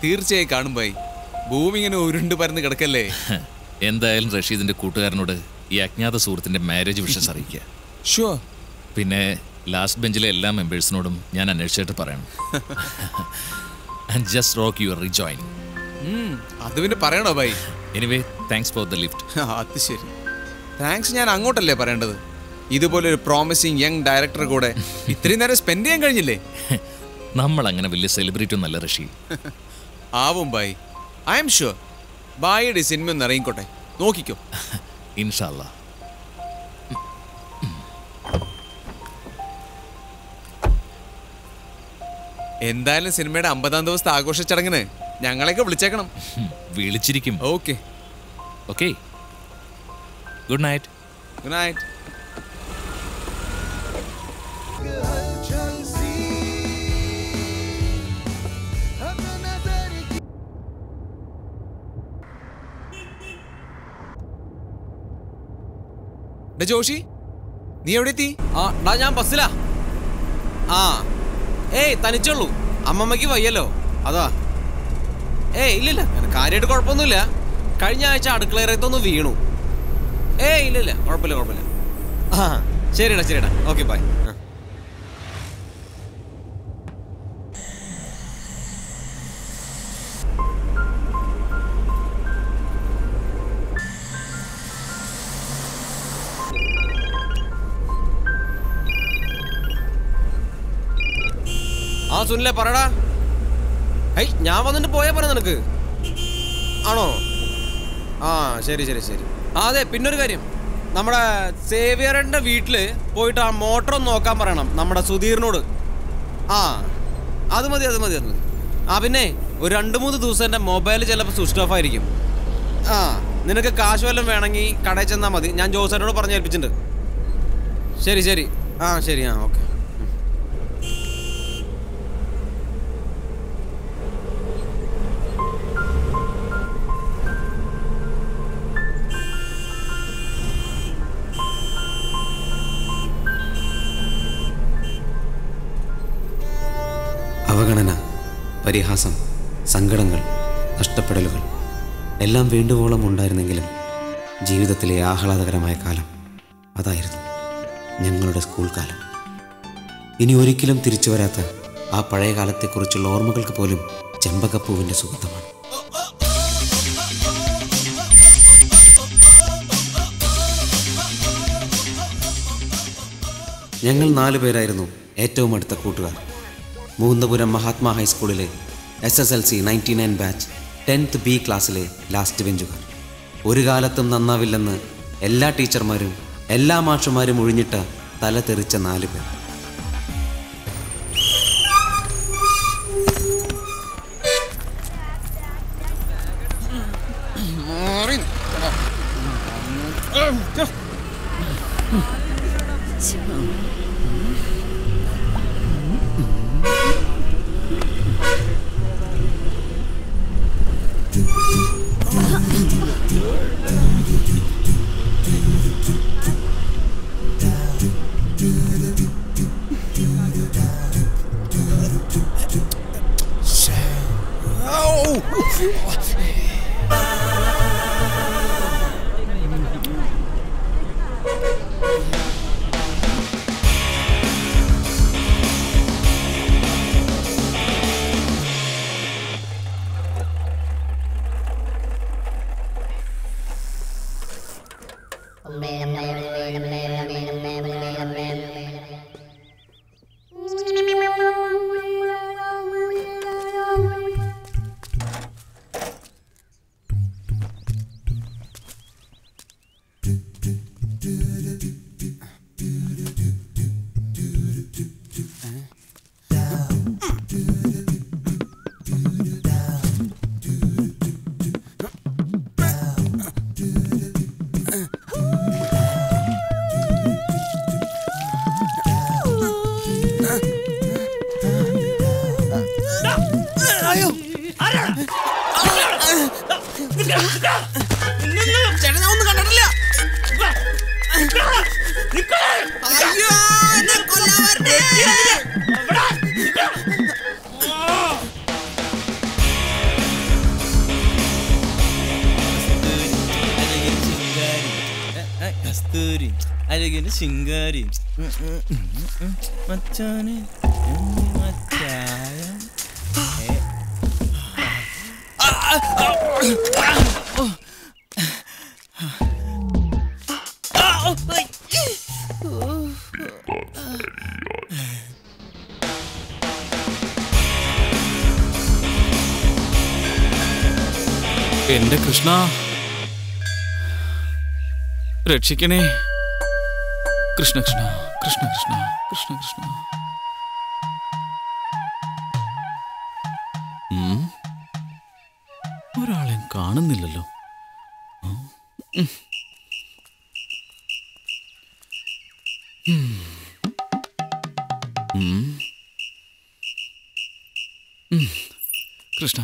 तीर्चयायुम भाई भूमि उरुंड परन्न किडक्कल्ले एंतायालुम रशीदिന്റെ കൂട്ടുകാരനോട് ഈ അജ്ഞാത സുഹൃത്തിന്റെ മാരേജ് വിഷസ് അറിയിക്കുക ഷുവർ പിന്നെ ലാസ്റ്റ് ബെഞ്ചിലെ എല്ലാ മെമ്പേഴ്സിനോടും ഞാൻ അന്വേഷിച്ചിട്ട് പറയണം and just rock your rejoining അത് പിന്നെ പറയണോ ഭായി anyway thanks for the lift അത് ശരി താങ്ക്സ് ഞാൻ അങ്ങോട്ടല്ലേ പറയേണ്ടത് ഇതുപോലെ ഒരു പ്രോമിസിംഗ് യങ് ഡയറക്ടർ കൂടെ ഇത്രയും നേരം സ്പെൻഡ് ചെയ്യാൻ കഴിഞ്ഞില്ലേ നമ്മൾ അങ്ങനെ വലിയ സെലിബ്രിറ്റി ഒന്നല്ല ഋഷി ആവും ബൈ ഐ ആം ഷുവർ ബൈയുടെ സിനിമ ഒന്ന് ഇറങ്ങിക്കോട്ടെ നോക്കിക്കോ ഇൻഷാ അല്ലാഹ് എന്തായാലും സിനിമയുടെ 50ാം ദിവസത്തെ ആഘോഷ ചടങ്ങിന് ഞങ്ങളെയൊക്കെ വിളിച്ചേക്കണം വിളിച്ചിരിക്കും okay okay good night good night Joshi नी एवड़ी या बस तनिचू अम्म की वय्यलो अदा ऐल क्यों कुछ कई आच्च अड़े वीणु ऐल कुछ शरीडा शरीडा ओके बाय हाँ सुन ले पड़ा या वह आनो आ शरी शरी शरी अदे क्यों नम्बे सेवियर वीटल पेट मोटर नोक नम्बे सुधीरनो आ अब मे आ रूमूस मोबाइल चल स्विच ऑफ आ നിനക്ക് കാശ് വല്ലതും വേണമെങ്കിൽ കടയിൽ ചെന്നാൽ മതി. ഞാൻ ജോസനോട് പറഞ്ഞേൽപ്പിച്ചിട്ടുണ്ട്. ശരി ശരി ആ ശരി ആ ഓക്കെ. അവഗണന, പരിഹാസം, സങ്കടങ്ങൾ, നഷ്ടപ്പെടലുകൾ എല്ലാം വേണ്ടുവോളം ഉണ്ടായിരുന്നെങ്കിലും ജീവിതത്തിലെ ആഹ്ലാദകരമായ കാലം അതായിരുന്നു ഞങ്ങളുടെ സ്കൂൾ കാലം. ഇനി ഒരിക്കലും തിരിച്ചു വരാത്ത ആ പഴയ കാലത്തെക്കുറിച്ചുള്ള ഓർമ്മകൾക്ക് പോലും ചെമ്പകപ്പൂവിൻ്റെ സുഗന്ധമാണ്. ഞങ്ങൾ 4 പേരായിരുന്നു ഏറ്റവും അടുത്ത കൂട്ടുകാർ. മൂന്നപുരം മഹാത്മാ ഹൈസ്കൂളിലെ SSLC 99 ബാച്ച് 10th B ക്ലാസ്സിലെ ലാസ്റ്റ് ബെഞ്ചുകാർ. ഒരു കാലത്തും നന്നാവില്ലെന്ന് എല്ലാ ടീച്ചർമാരും എല്ലാ മാഷുമാരും ഒഴിഞ്ഞിട്ട തല തെറിച്ച 4 പേർ. ശിങ്കാരി മച്ചാനെ മച്ചായ എന്റെ കൃഷ്ണ രക്ഷിക്കണേ. കൃഷ്ണ കൃഷ്ണ കൃഷ്ണ കൃഷ്ണ കൃഷ്ണ കൃഷ്ണ. ഒരാളെ കാണുന്നില്ലല്ലോ. കൃഷ്ണ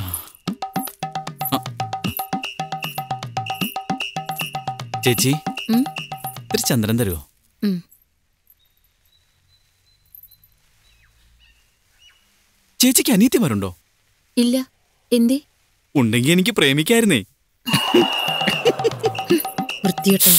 ചേച്ചി ഒരു ചന്ദ്രൻ തരുമോ? ചേച്ചിക്ക് അനിയത്തിമാരുണ്ടോ? ഇല്ല. എന്തേ? ഉണ്ടെങ്കിൽ എനിക്ക് പ്രേമിക്കായിരുന്നേ. വൃത്തിയോട്ടെ.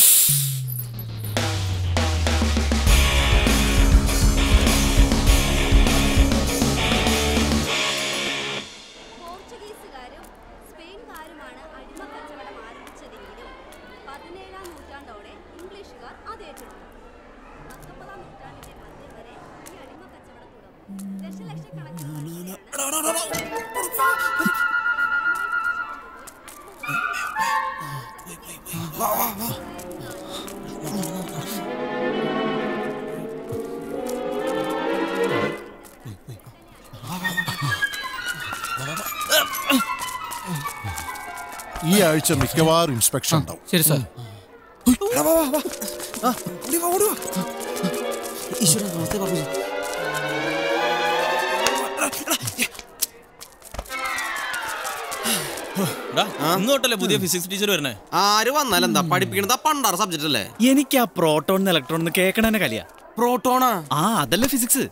ഈ ആഴ്ച മിക്കവാറും ഇൻസ്പെക്ഷൻ ഉണ്ടാവും. ശരി സർ. പുതിയ ഫിസിക്സ് ടീച്ചർ വരണേ. ആര് വന്നാലും എന്താ പഠിപ്പിക്കണത്? പണ്ടാറ് സബ്ജക്ട് അല്ലേ? എനിക്ക് ആ പ്രോട്ടോൺ ഇലക്ട്രോൺ കേൾക്കണേ കളിയാ. പ്രോട്ടോണാ? ആ അതല്ലേ ഫിസിക്സ്.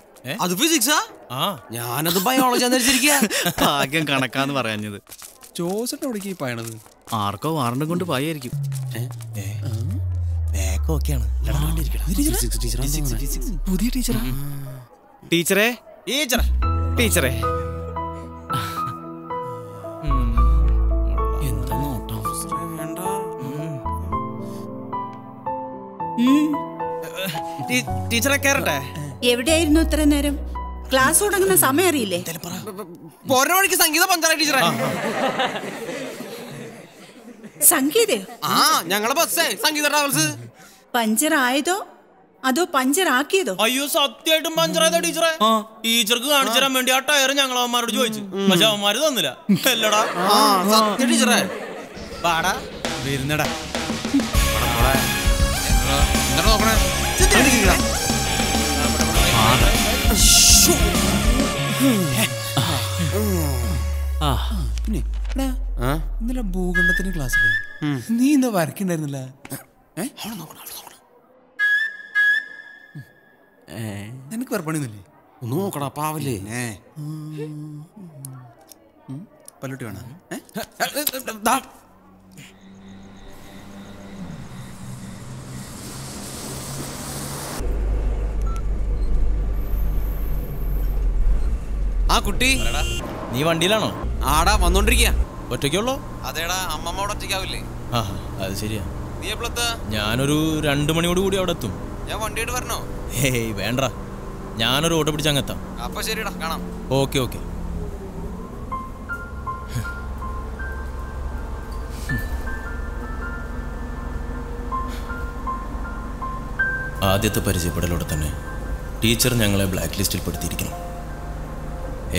അത് ഫിസിക്സാ? ഞാനത് ബയോളജി ആയിരിക്കും. കണക്കാന്ന് പറഞ്ഞത് ജോസഫ് പറയണത് ആർക്കോ വാറണ്ടും കൊണ്ട് പായായിരിക്കും. പുതിയ ടീച്ചറാ. ടീച്ചറെ ടീച്ചറെ എന്താ നോട്ടോ? ടീച്ചറെ കേറട്ടെ. എവിടെയായിരുന്നു ഇത്ര നേരം? ക്ലാസ് തുടങ്ങുന്ന സമയം അറിയില്ലേ? പോരോടിക്ക് സംഗീത പഞ്ചായത്ത് ടീച്ചറെ. സംഗീത? ആ ഞങ്ങളെ ബസ് സംഗീത ട്രാവൽസ്. പഞ്ചർ ആയതോ അതോ പഞ്ചർ ആക്കിയതോ? അയ്യോ സത്യമായിട്ടും പഞ്ചറായതോ ടീച്ചറെ? ടീച്ചർക്ക് കാണിച്ചു തരാൻ വേണ്ടി ആ ടയർ ഞങ്ങൾ അവന്മാരോട് ചോദിച്ചു, പക്ഷെ അവന്മാര് തന്നില്ല. അല്ലടാ സത്യ ടീച്ചറെ. പാടാ വരുന്നടാ നോക്കണേ. ഇന്നലെ ഭൂഖണ്ഡത്തിന്റെ ക്ലാസ്സില് നീ ഇന്ന് വരക്കുണ്ടായിരുന്നില്ല. നിനക്ക് വേറെ പണിയൊന്നുമില്ലേ? ഒന്ന് നോക്കടാ പാവല്ലേ. പല്ലോട്ടി വേണം. ആ കുട്ടി നീ വണ്ടിയിലാണോ? ആടാ വന്നോണ്ടിരിക്ക. ഒറ്റയ്ക്കുള്ളോ? അതേടാ അമ്മമ്മോട് ഒറ്റയ്ക്കാവില്ലേ? ആ അത് ശരിയാ. നീ എപ്പോഴത്തെ? ഞാനൊരു 2 മണിയോട് കൂടി അവിടെ എത്തും. ഞാൻ വണ്ടിയായിട്ട് വരണോ? ഏയ് വേണ്ട, ഞാനൊരു ഓട്ടോ പിടിച്ച് അങ്ങെത്താം. അപ്പൊ ശരിടാ, കാണാം. Okay okay. ആദ്യത്തെ പരിചയപ്പെടലോടെ തന്നെ ടീച്ചർ ഞങ്ങളെ ബ്ലാക്ക് ലിസ്റ്റിൽ പെടുത്തിയിരിക്കണം.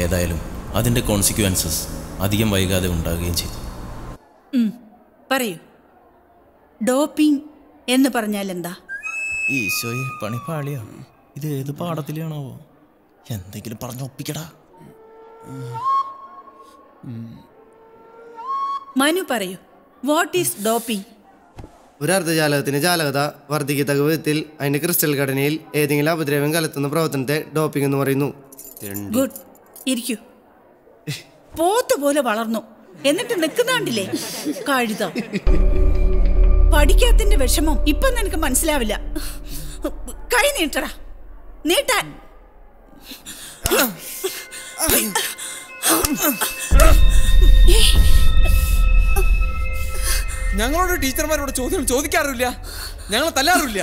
ഏതായാലും അതിൻ്റെ കോൺസിക്വൻസസ് അധികം വൈകാതെ ഉണ്ടാവുകയും ചെയ്തു. പറയൂ, ഡോപ്പിംഗ് എന്ന് പറഞ്ഞാൽ എന്താ? ഈശോയെ പണിപ്പാളിയാ. ഇത് ഏത് പാഠത്തിലാണാവോ? എന്തെങ്കിലും പറഞ്ഞൊപ്പിക്കടാ മനു. പറയൂ, വാട്ട് ഈസ് ഡോപ്പിംഗ്? ഒരർദ്ധജാലകത്തിന് ജാലകത വർദ്ധിക്കത്തക വിധത്തിൽ അതിൻ്റെ ക്രിസ്റ്റൽ ഘടനയിൽ ഏതെങ്കിലും അപദ്രവ്യം കലർത്തുന്ന പ്രവർത്തനത്തെ ഡോപ്പിംഗ് എന്ന് പറയുന്നു. ഗുഡ്. ഇരിക്കൂ. പോത്തുപോലെ വളർന്നു, എന്നിട്ട് നിൽക്കുന്നാണ്ടില്ലേ കഴുത. പഠിക്കാത്തിന്റെ വിഷമം ഇപ്പൊ നിനക്ക് മനസ്സിലാവില്ല. കൈ നീട്ടടാ, നീട്ടാൻ. ഞങ്ങളോട് ടീച്ചർമാരോട് ചോദ്യം ചോദിക്കാറില്ല, ഞങ്ങൾ തല്ലാറില്ല.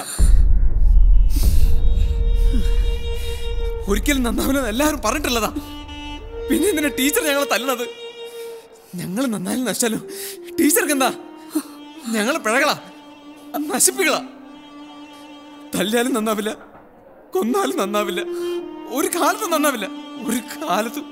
ഒരിക്കലും നന്നാവില്ലെന്ന് എല്ലാവരും പറഞ്ഞിട്ടുള്ളതാ. പിന്നെ എന്തിനാ ടീച്ചർ ഞങ്ങളെ തല്ലണത്? ഞങ്ങൾ നന്നായാലും നശിച്ചാലോ ടീച്ചർക്ക് എന്താ? ഞങ്ങൾ പിഴകളാ, നശിപ്പികളാ. തല്ലാലും നന്നാവില്ല, കൊന്നാലും നന്നാവില്ല, ഒരു കാലത്തും നന്നാവില്ല, ഒരു കാലത്തും.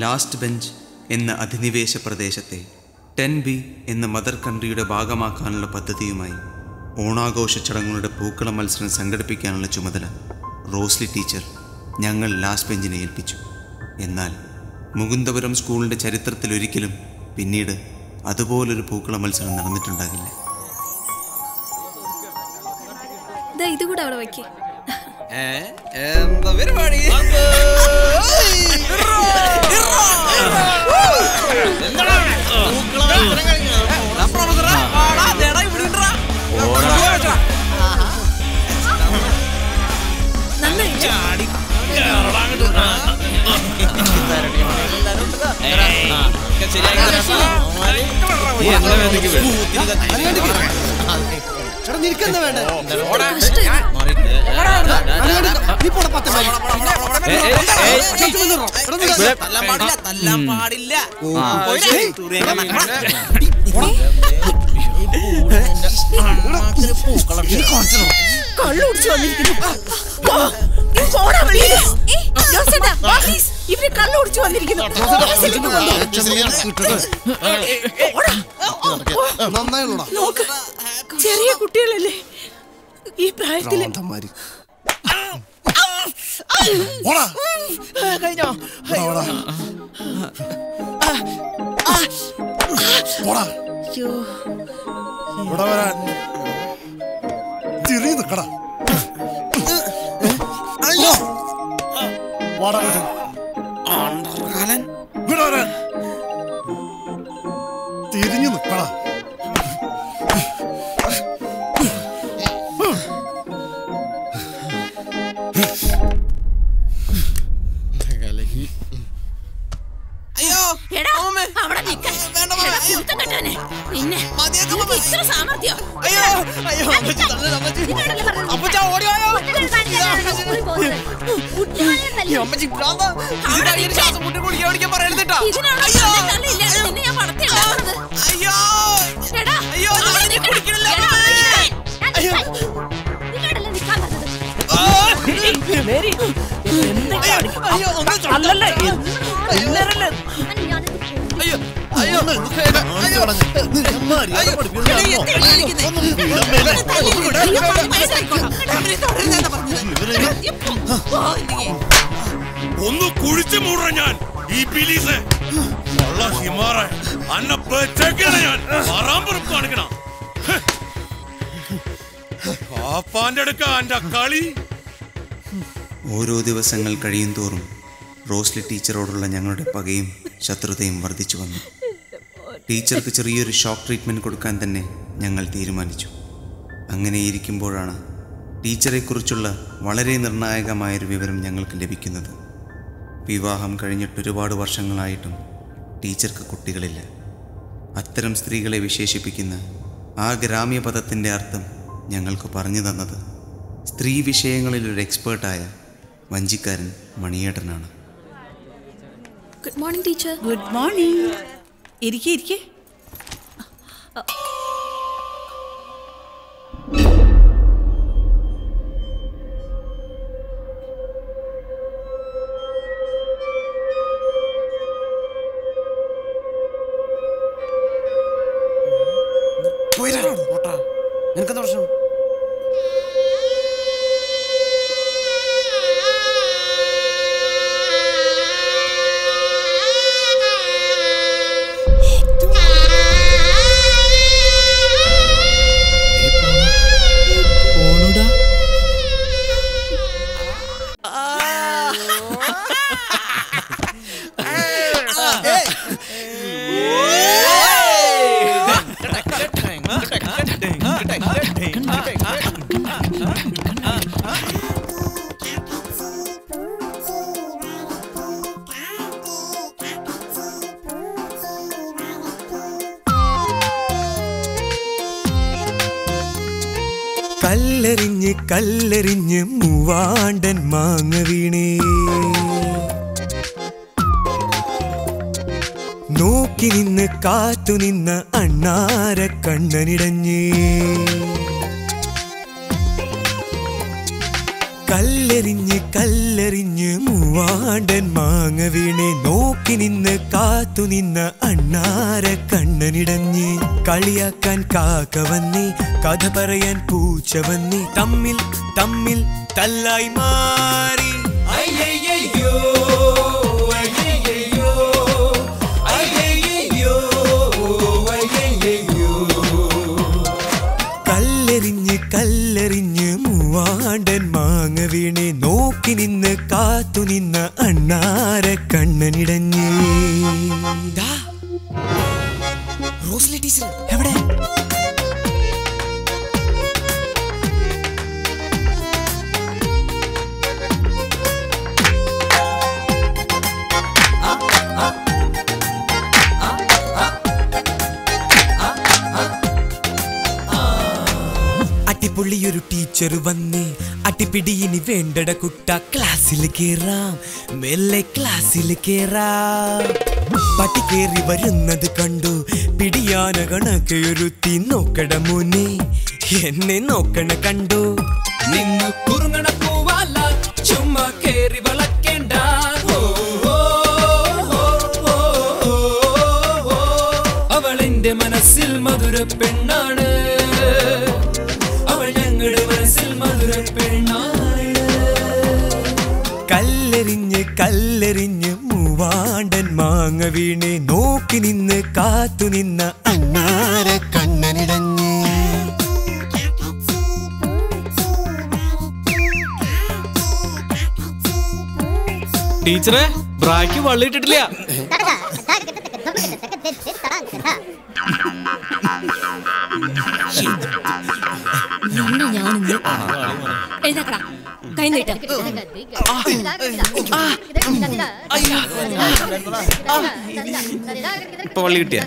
ലാസ്റ്റ് ബെഞ്ച് എന്ന അധിനിവേശ പ്രദേശത്തെ 10B എന്ന മദർ കൺട്രിയുടെ ഭാഗമാക്കാനുള്ള പദ്ധതിയുമായി ഓണാഘോഷ ചടങ്ങുകളുടെ പൂക്കള മത്സരം സംഘടിപ്പിക്കാനുള്ള ചുമതല റോസ്ലി ടീച്ചർ ഞങ്ങൾ ലാസ്റ്റ് ബെഞ്ചിനെ ഏൽപ്പിച്ചു. എന്നാൽ മുകുന്ദപുരം സ്കൂളിൻ്റെ ചരിത്രത്തിലൊരിക്കലും പിന്നീട് അതുപോലൊരു പൂക്കള മത്സരം നടന്നിട്ടുണ്ടാകില്ല. ചെറിയ കുട്ടികളല്ലേ ഈ പ്രായത്തിൽ തിരിഞ്ഞു നിക്കടാ. ഒന്ന് കുഴിച്ചു മൂടാൻ ഞാൻ ഈ പിലീസ് ഞാൻ പറാമ്പുറം കാണിക്കണം. പാപ്പാന്റെ അടുക്ക എന്റെ കളി. ഓരോ ദിവസങ്ങൾ കഴിയും തോറും റോസ്ലി ടീച്ചറോടുള്ള ഞങ്ങളുടെ പകയും ശത്രുതയും വർദ്ധിച്ചു വന്നു. ടീച്ചർക്ക് ചെറിയൊരു ഷോക്ക് ട്രീറ്റ്മെൻറ്റ് കൊടുക്കാൻ തന്നെ ഞങ്ങൾ തീരുമാനിച്ചു. അങ്ങനെയിരിക്കുമ്പോഴാണ് ടീച്ചറെക്കുറിച്ചുള്ള വളരെ നിർണായകമായൊരു വിവരം ഞങ്ങൾക്ക് ലഭിക്കുന്നത്. വിവാഹം കഴിഞ്ഞിട്ടൊരുപാട് വർഷങ്ങളായിട്ടും ടീച്ചർക്ക് കുട്ടികളില്ല. അത്തരം സ്ത്രീകളെ വിശേഷിപ്പിക്കുന്ന ആ ഗ്രാമ്യ പദത്തിൻ്റെ അർത്ഥം ഞങ്ങൾക്ക് പറഞ്ഞു തന്നത് സ്ത്രീ വിഷയങ്ങളിലൊരു എക്സ്പേർട്ടായ വഞ്ചിക്കാരൻ മണിയേട്ടനാണ്. Good morning teacher. Good morning. ഇരിക്കേ ഇരിക്കേ. കല്ലെറിഞ്ഞ് കല്ലെറിഞ്ഞ് മൂവാണ്ടൻ മാങ്ങ വീണേ, നോക്കി നിന്ന് കാത്തുനിന്ന അണ്ണാര കണ്ണനിടഞ്ഞേ. കല്ലെറിഞ്ഞ് കല്ലെറിഞ്ഞ് മൂവാണ്ടൻ മാങ്ങ വീണേ, നോക്കി നിന്ന് കാത്തുനിന്ന അണ്ണാര കണ്ണനിടഞ്ഞ്. കളിയാക്കാൻ കാക്ക വന്നേ, കഥ പറയാൻ പൂച്ച വന്നേ, തമ്മിൽ തമ്മിൽ തല്ലായി മാറി. അയ്യയ്യോ വീണേ, നോക്കി നിന്ന് കാത്തുനിന്ന അണ്ണാര കണ്ണനിടഞ്ഞേ. റോസ്ലി ടീച്ചർ എവിടെ? അടിപൊളിയൊരു ടീച്ചർ വന്നേ, അടിപിടിയിനി വേണ്ടട കുട്ട ക്ലാസ്സിൽ കേറാം മെല്ലെ ക്ലാസ്സിൽ കേറാം പട്ടി കേറി വരുന്നത് കണ്ടു പിടിയാന കണക്കൊരുത്തി നോക്കട മോനെ എന്നെ നോക്കണ കണ്ടു നിന്നു കുറുങ്ങണ പൂവാല ചുമ്മാ കേറി വളക്കേണ്ട ഓ ഓ ഓ ഓ അവളെന്റെ മനസ്സിൽ മധുര പെണ്ണാണ് കല്ലെറിഞ്ഞ് മൂവാണ്ടൻ മാങ്ങ വീണേ നോക്കി നിന്ന് കാത്തു നിന്ന അണ്ണാര കണ്ണനിടഞ്ഞ് ടീച്ചറെ ബ്രാക്ക് വള്ളിയിട്ടിട്ടില്ല ഇപ്പൊ വള്ളി കിട്ടിയ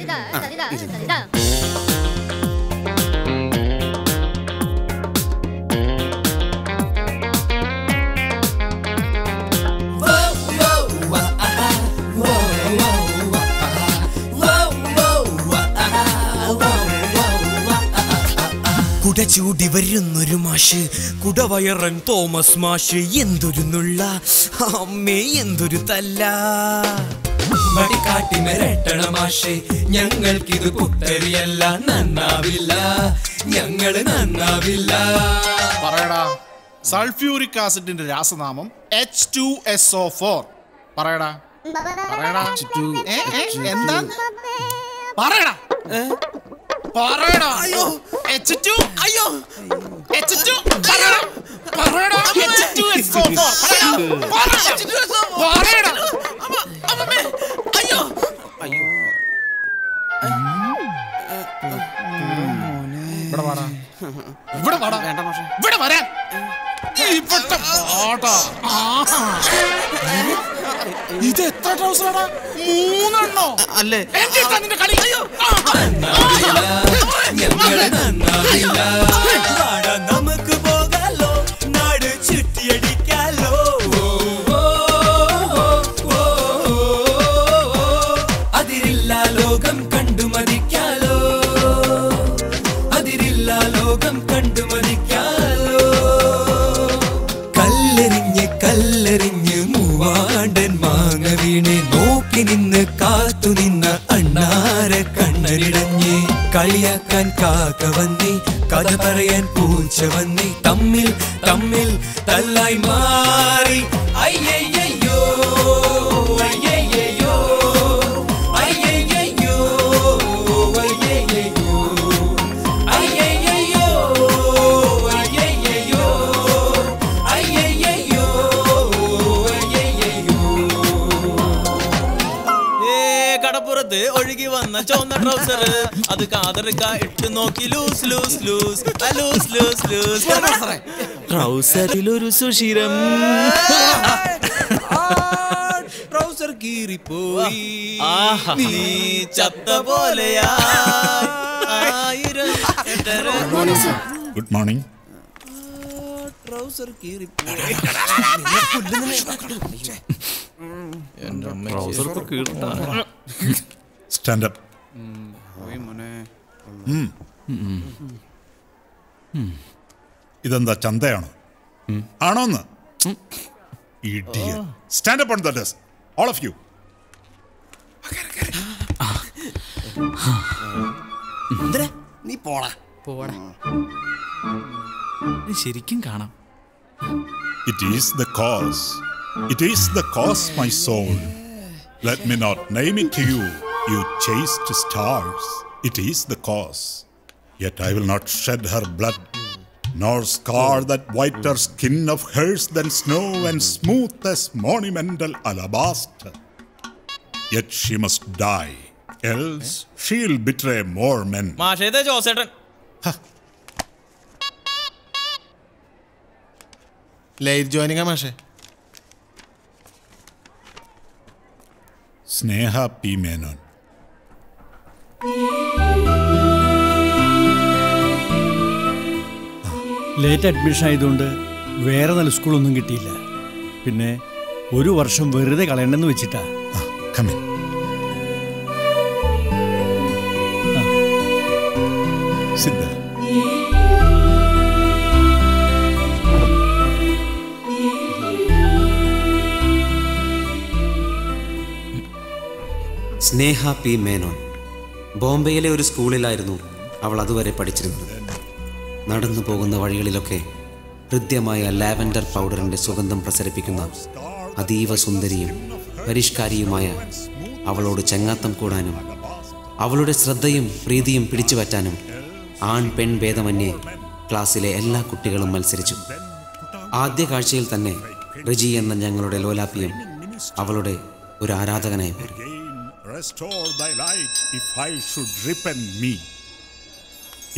കുട ചൂടി വരുന്നൊരു മാഷ് കുടവയറൻ തോമസ് മാഷ് എന്തൊരു നുള്ള അമ്മേ എന്തൊരു തല്ല മടിക്കാട്ടി മിരട്ടണ മാഷേ ഞങ്ങൾക്കിത് പുത്തരിയല്ല നന്നാവില്ല ഞങ്ങള് നന്നാവില്ല പറയടാ സൾഫ്യൂറിക് ആസിഡിന്റെ രാസനാമം H2SO4 പറയടാ പറയടാ എന്താ പറയടാ ഇത് എത്ര ട്രൗസറാടാ മൂന്നെണ്ണോ അല്ലേ നിന്റെ കളി നമുക്ക് പോകാലോ നാട് ചുറ്റിയടിക്കാലോ അതിരില്ല ലോകം കണ്ടു മതിക്കാലോ അതിരില്ല ലോകം കണ്ടു മതിക്കാലോ കല്ലെറിഞ്ഞ് കല്ലെറിഞ്ഞ് മൂവാണ്ടൻ മാങ്ങ വീണെ നോക്കി നിന്ന് കാത്തു നിന്ന അണ്ണാര കണ്ണരിടഞ്ഞ് കളിയാക്കാൻ കാക്ക വന്നേ കഥ പറയാൻ പൂച്ച വന്നേ തമ്മിൽ തമ്മിൽ തല്ലായി മാറി അയ്യയ്യോ അയ്യയ്യോ അയ്യയ്യോ അയ്യയ്യോ അയ്യയ്യോ അയ്യയ്യോ അയ്യയ്യോ ഏ കടപ്പുറത്ത് ഒഴുകി വന്ന ചുവന്ന ട്രൗസർ അത് കാതർക്ക ഇട്ട് നോക്കി loose loose loose loose loose loose ട്രൗസറിലൊരു സുഷിരം ട്രൗസർ കീറിപ്പോയി നീ ചത്ത പോലെയാ ഗുഡ് മോർണിംഗ് ട്രൗസർ കീറിപ്പോയി ട്രൗസർ കീറിട്ടാണ് Stand up. ഇതെന്താ ചന്തയാണോ ആണോന്ന് stand up on the desk all of you നീ പോടാ പോടാ ശരിക്കും കാണാം It is the cause my soul. Let me not name it to you. You chased stars. It is the cause. Yet I will not shed her blood, nor scar that whiter skin of hers than snow and smooth as monumental alabaster. Yet she must die, else she'll betray more men. Maashede Josetan. Late joininga Maashe. Sneha P. Menon. Late admission ആയതുകൊണ്ട് വേറെ നല്ല സ്കൂളൊന്നും കിട്ടിയില്ല. പിന്നെ ഒരു വർഷം വെറുതെ കളയണ്ടെന്ന് വെച്ചിട്ടാ. സ്നേഹ പി മേനോൻ ബോംബെയിലെ ഒരു സ്കൂളിലായിരുന്നു അവൾ അതുവരെ പഠിച്ചിരുന്നത്. നടന്നു പോകുന്ന വഴികളിലൊക്കെ ഹൃദ്യമായ ലാവൻഡർ പൗഡറിൻ്റെ സുഗന്ധം പ്രസരിപ്പിക്കുന്ന അതീവ സുന്ദരിയും പരിഷ്കാരിയുമായ അവളോട് ചങ്ങാത്തം കൂടാനും അവളുടെ ശ്രദ്ധയും പ്രീതിയും പിടിച്ചുപറ്റാനും ആൺ പെൺ ഭേദമന്യേ ക്ലാസ്സിലെ എല്ലാ കുട്ടികളും മത്സരിച്ചു. ആദ്യ കാഴ്ചയിൽ തന്നെ റിജി എന്ന ഞങ്ങളുടെ ലോലാപ്പിയും അവളുടെ ഒരു ആരാധകനായി മാറി.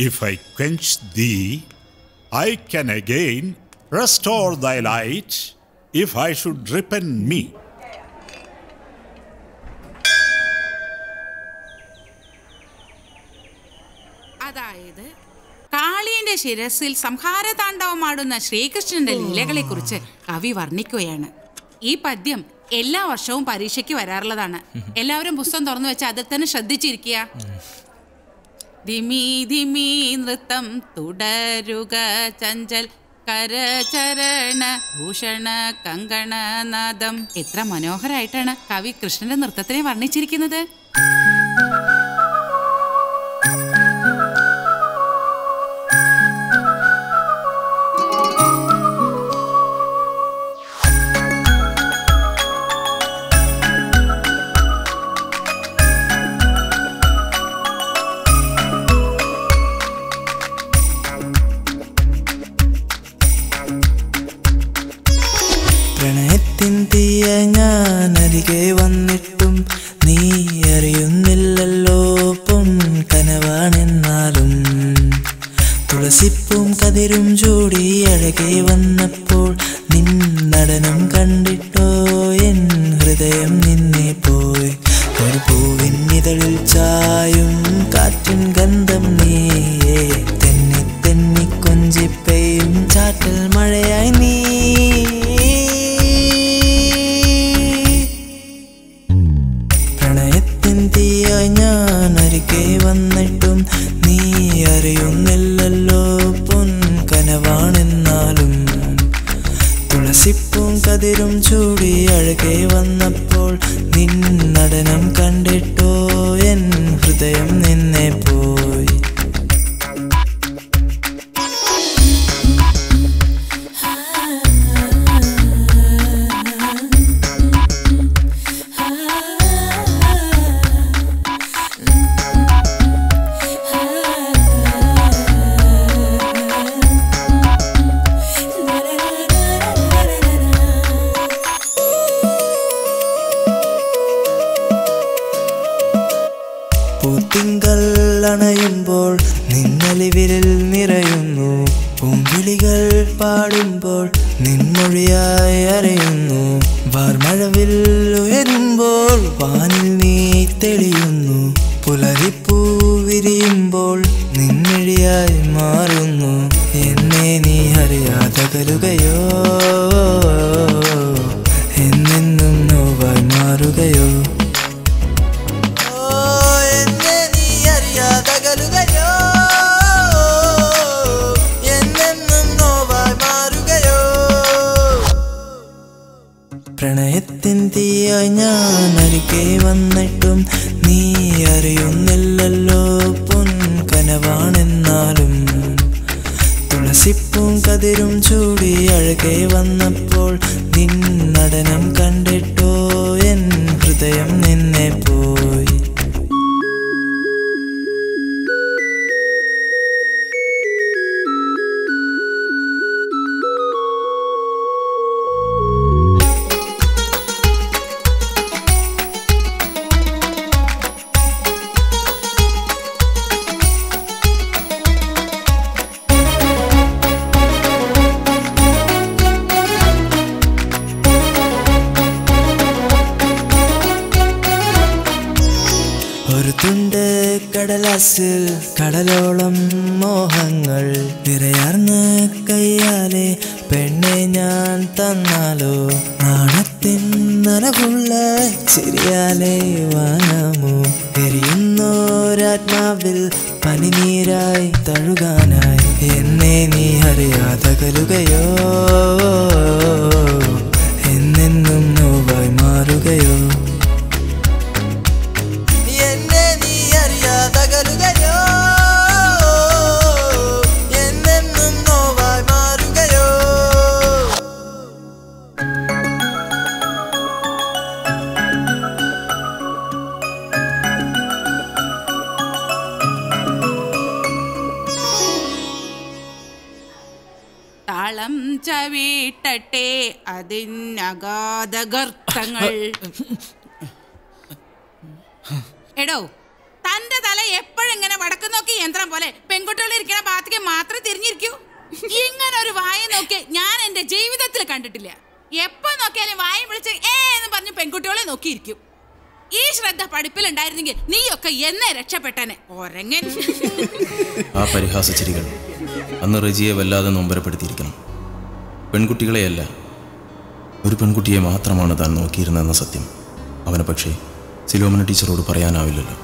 If I quench thee, I can again restore thy light. If I should repent me. അതായത് കാളിയുടെ ശിരസിൽ സംഹാരതാണ്ഡവമാടുന്ന ശ്രീകൃഷ്ണന്റെ ലീലകളെ കുറിച്ച് കവി വർണ്ണിക്കുകയാണ്. ഈ പദ്യം എല്ലാ വർഷവും പരീക്ഷയ്ക്ക് വരാറുള്ളതാണ്. എല്ലാവരും പുസ്തകം തുറന്നു വെച്ച് അതിൽ തന്നെ ശ്രദ്ധിച്ചിരിക്കുക. ധിമി ധിമി നൃത്തം തുടരുക ചഞ്ചൽ കരചരണ ഭൂഷണ കങ്കണനാദം. എത്ര മനോഹരമായിട്ടാണ് കവി കൃഷ്ണന്റെ നൃത്തത്തിനെ വർണ്ണിച്ചിരിക്കുന്നത്. കരുത്തുണ്ട് കടലാസിൽ കടലോളം മോഹങ്ങൾ നിറയാർന്ന കയ്യാലെ പെണ്ണെ ഞാൻ തന്നാലോ ആണത്തിൻ നനവുള്ള ചിരിയാലെ വാനാമോ എരിയുന്നോരാത്മാവിൽ പനിനീരായി തഴുകാനായി എന്നെ നീ അറിയാതെ കലുകയോ എന്നെന്നും നോവായി മാറുകയോ ചവിട്ടട്ടെ അതിനഗാധ ഗർത്തങ്ങൾ. എടോ തന്റെ തല എപ്പോഴെങ്ങനെ വടക്ക് നോക്കി യന്ത്രം പോലെ പെൺകുട്ടികൾ ഇരിക്കണ ഭാഗത്തേക്ക് മാത്രം തിരിഞ്ഞിരിക്കൂ. ഇങ്ങനെ ഒരു വായ നോക്കി ഞാൻ എന്റെ ജീവിതത്തിൽ കണ്ടിട്ടില്ല. എപ്പോ നോക്കിയാലും വായ വിളിച്ച് ഏ എന്ന് പറഞ്ഞ് പെൺകുട്ടികളെ നോക്കിയിരിക്കും. ഈ ശ്രദ്ധ പഠിപ്പിലുണ്ടായിരുന്നെങ്കിൽ നീയൊക്കെ എന്നെ രക്ഷപ്പെട്ടനെ ഒരങ്ങൻ. ആ പരിഹാസചിരികൾ അന്ന് റജിയെ വല്ലാതെ നൊമ്പരപ്പെടുത്തിയിരിക്കണം. പെൺകുട്ടികളെയല്ല, ഒരു പെൺകുട്ടിയെ മാത്രമാണ് താൻ നോക്കിയിരുന്നതെന്ന സത്യം അവനെ പക്ഷേ സിലോമന ടീച്ചറോട് പറയാനാവില്ലല്ലോ.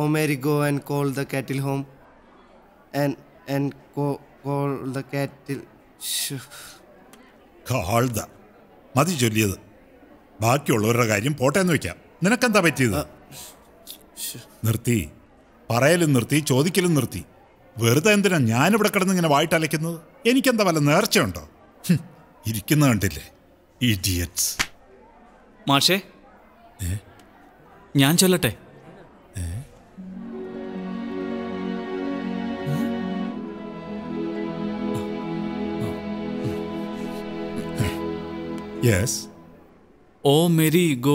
Oh, Mary, go and call the cattle home. And call the cattle. Call the. മതി ചൊല്ലിയത്. ബാക്കിയുള്ളവരുടെ കാര്യം പോട്ടെന്ന് വെക്കാം. നിനക്കെന്താ പറ്റിയത്? നിർത്തി പറയലും നിർത്തി ചോദിക്കലും നിർത്തി. വെറുതെ എന്തിനാ ഞാനിവിടെ കിടന്ന് ഇങ്ങനെ വായിട്ടലയ്ക്കുന്നത്? എനിക്കെന്താ വല്ല നേർച്ചയുണ്ടോ? ഇരിക്കുന്ന കണ്ടില്ലേ ഇഡിയറ്റ്സ്. മാഷേ ഞാൻ ചൊല്ലട്ടെ. Yes. Oh Mary go.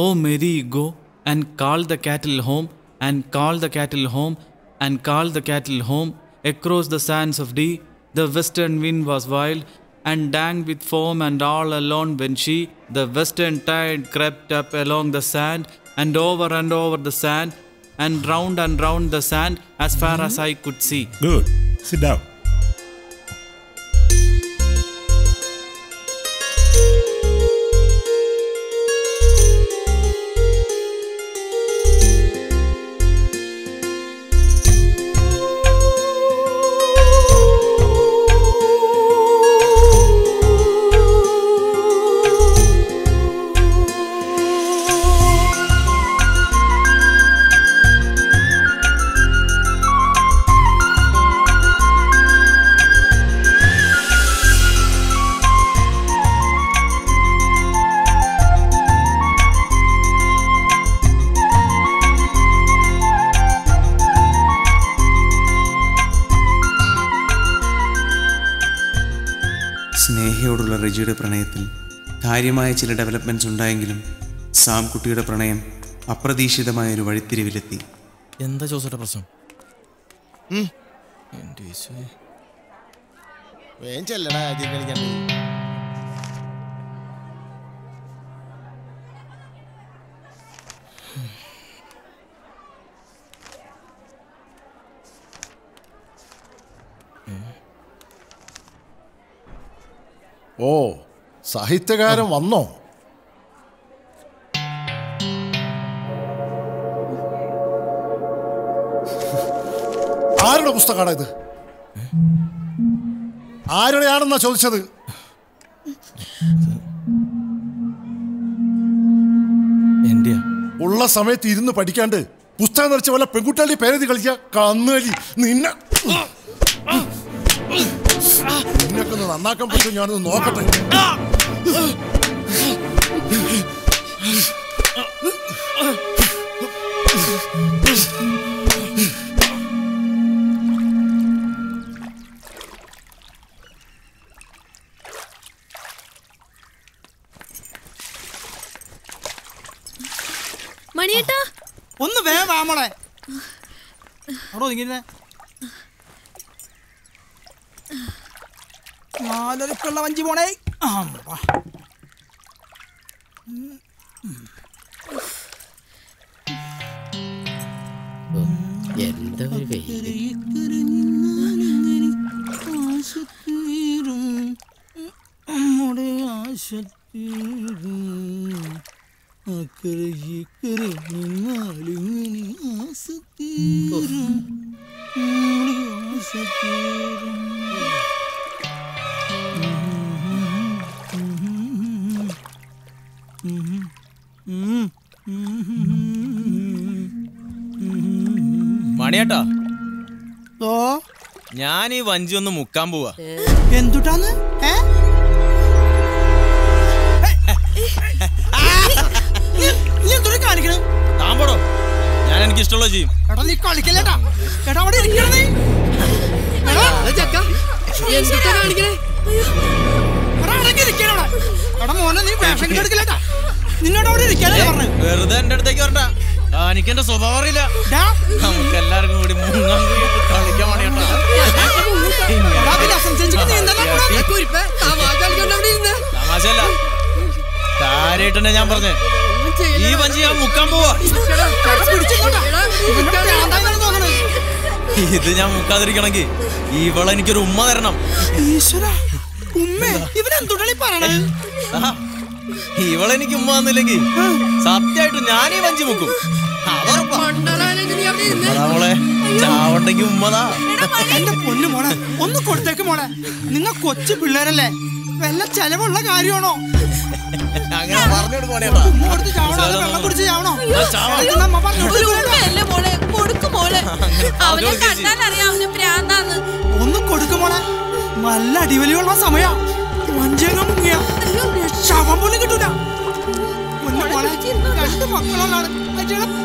Oh Mary go and call the cattle home and call the cattle home and call the cattle home across the sands of Dee. The western wind was wild and dank with foam and all alone when she the western tide crept up along the sand and over the sand and round the sand as far as I could see. Good. Sit down. സ്നേഹയോടുള്ള റെജിയുടെ പ്രണയത്തിൽ കാര്യമായ ചില developments ഉണ്ടായെങ്കിലും സാംകുട്ടിയുടെ പ്രണയം അപ്രതീക്ഷിതമായ ഒരു വഴിത്തിരിവിലെത്തി. എന്താ ജോസയുടെ പ്രശ്നം? ഓ സാഹിത്യകാരൻ വന്നോ? ആരുടെ പുസ്തകമാണ് ഇത്? ആരുടെയാണെന്നാ ചോദിച്ചത്? ഉള്ള സമയത്ത് ഇരുന്ന് പഠിക്കാണ്ട് പുസ്തകം നിറച്ച വല്ല പെൺകുട്ടികളുടെ പേരെഴുതി കളിക്കുക. കന്നുകലി നിന്നെ നന്നാക്കാൻ പറ്റും. ഞാനൊന്ന് നോക്കട്ടെ. മണിയേട്ടാ ഒന്ന് വേഗം വാ മോളെ. അവിടെ ഒതുങ്ങിയിരുന്നേ. നാലരക്കുള്ള വഞ്ചി പോണേ. എന്താ ഒരു മണിയേട്ടാ ഞാൻ ഈ വഞ്ചി ഒന്ന് മുക്കാൻ പോവാ. എന്തുട്ടാണ് ഞാൻ എനിക്കിഷ്ടമുള്ള ചെയ്യും. വെറുതെ എന്റെ അടുത്തേക്ക് വരണ്ട, എനിക്കെന്റെ സ്വഭാവം അറിയില്ല. നമുക്ക് എല്ലാവർക്കും കൂടി കളിക്കാൻ വേണ്ടിയിട്ടാ. തമാശയല്ല, കാര്യമായിട്ടെന്നെ ഞാൻ പറഞ്ഞേ. ഈ വഞ്ചി ഞാൻ മുക്കാൻ പോവാ. ഇത് ഞാൻ മുക്കാതിരിക്കണമെങ്കിൽ ഇവളെ എനിക്കൊരു ഉമ്മ തരണം. ഇവളെനിക്ക് ഉമ്മ തന്നില്ലെങ്കിൽ സത്യമായിട്ട് ഞാനീ വഞ്ചി മുക്കും. അവളെ ചാവണ്ടെങ്കിൽ ഉമ്മതാ. എന്റെ പൊന്നു മോളെ ഒന്ന് കൊടുത്തേക്ക് മോളെ. നിങ്ങൾ കൊച്ചു പിള്ളേരല്ലേ, വല്ല ചെലവുള്ള കാര്യമാണോ? അങ്ങനെ ഒന്ന് കൊടുക്കുമോളെ. നല്ല അടിവലിയുള്ള സമയം ശവം പോലും കിട്ടൂല. രണ്ട് മക്കളോടാണ്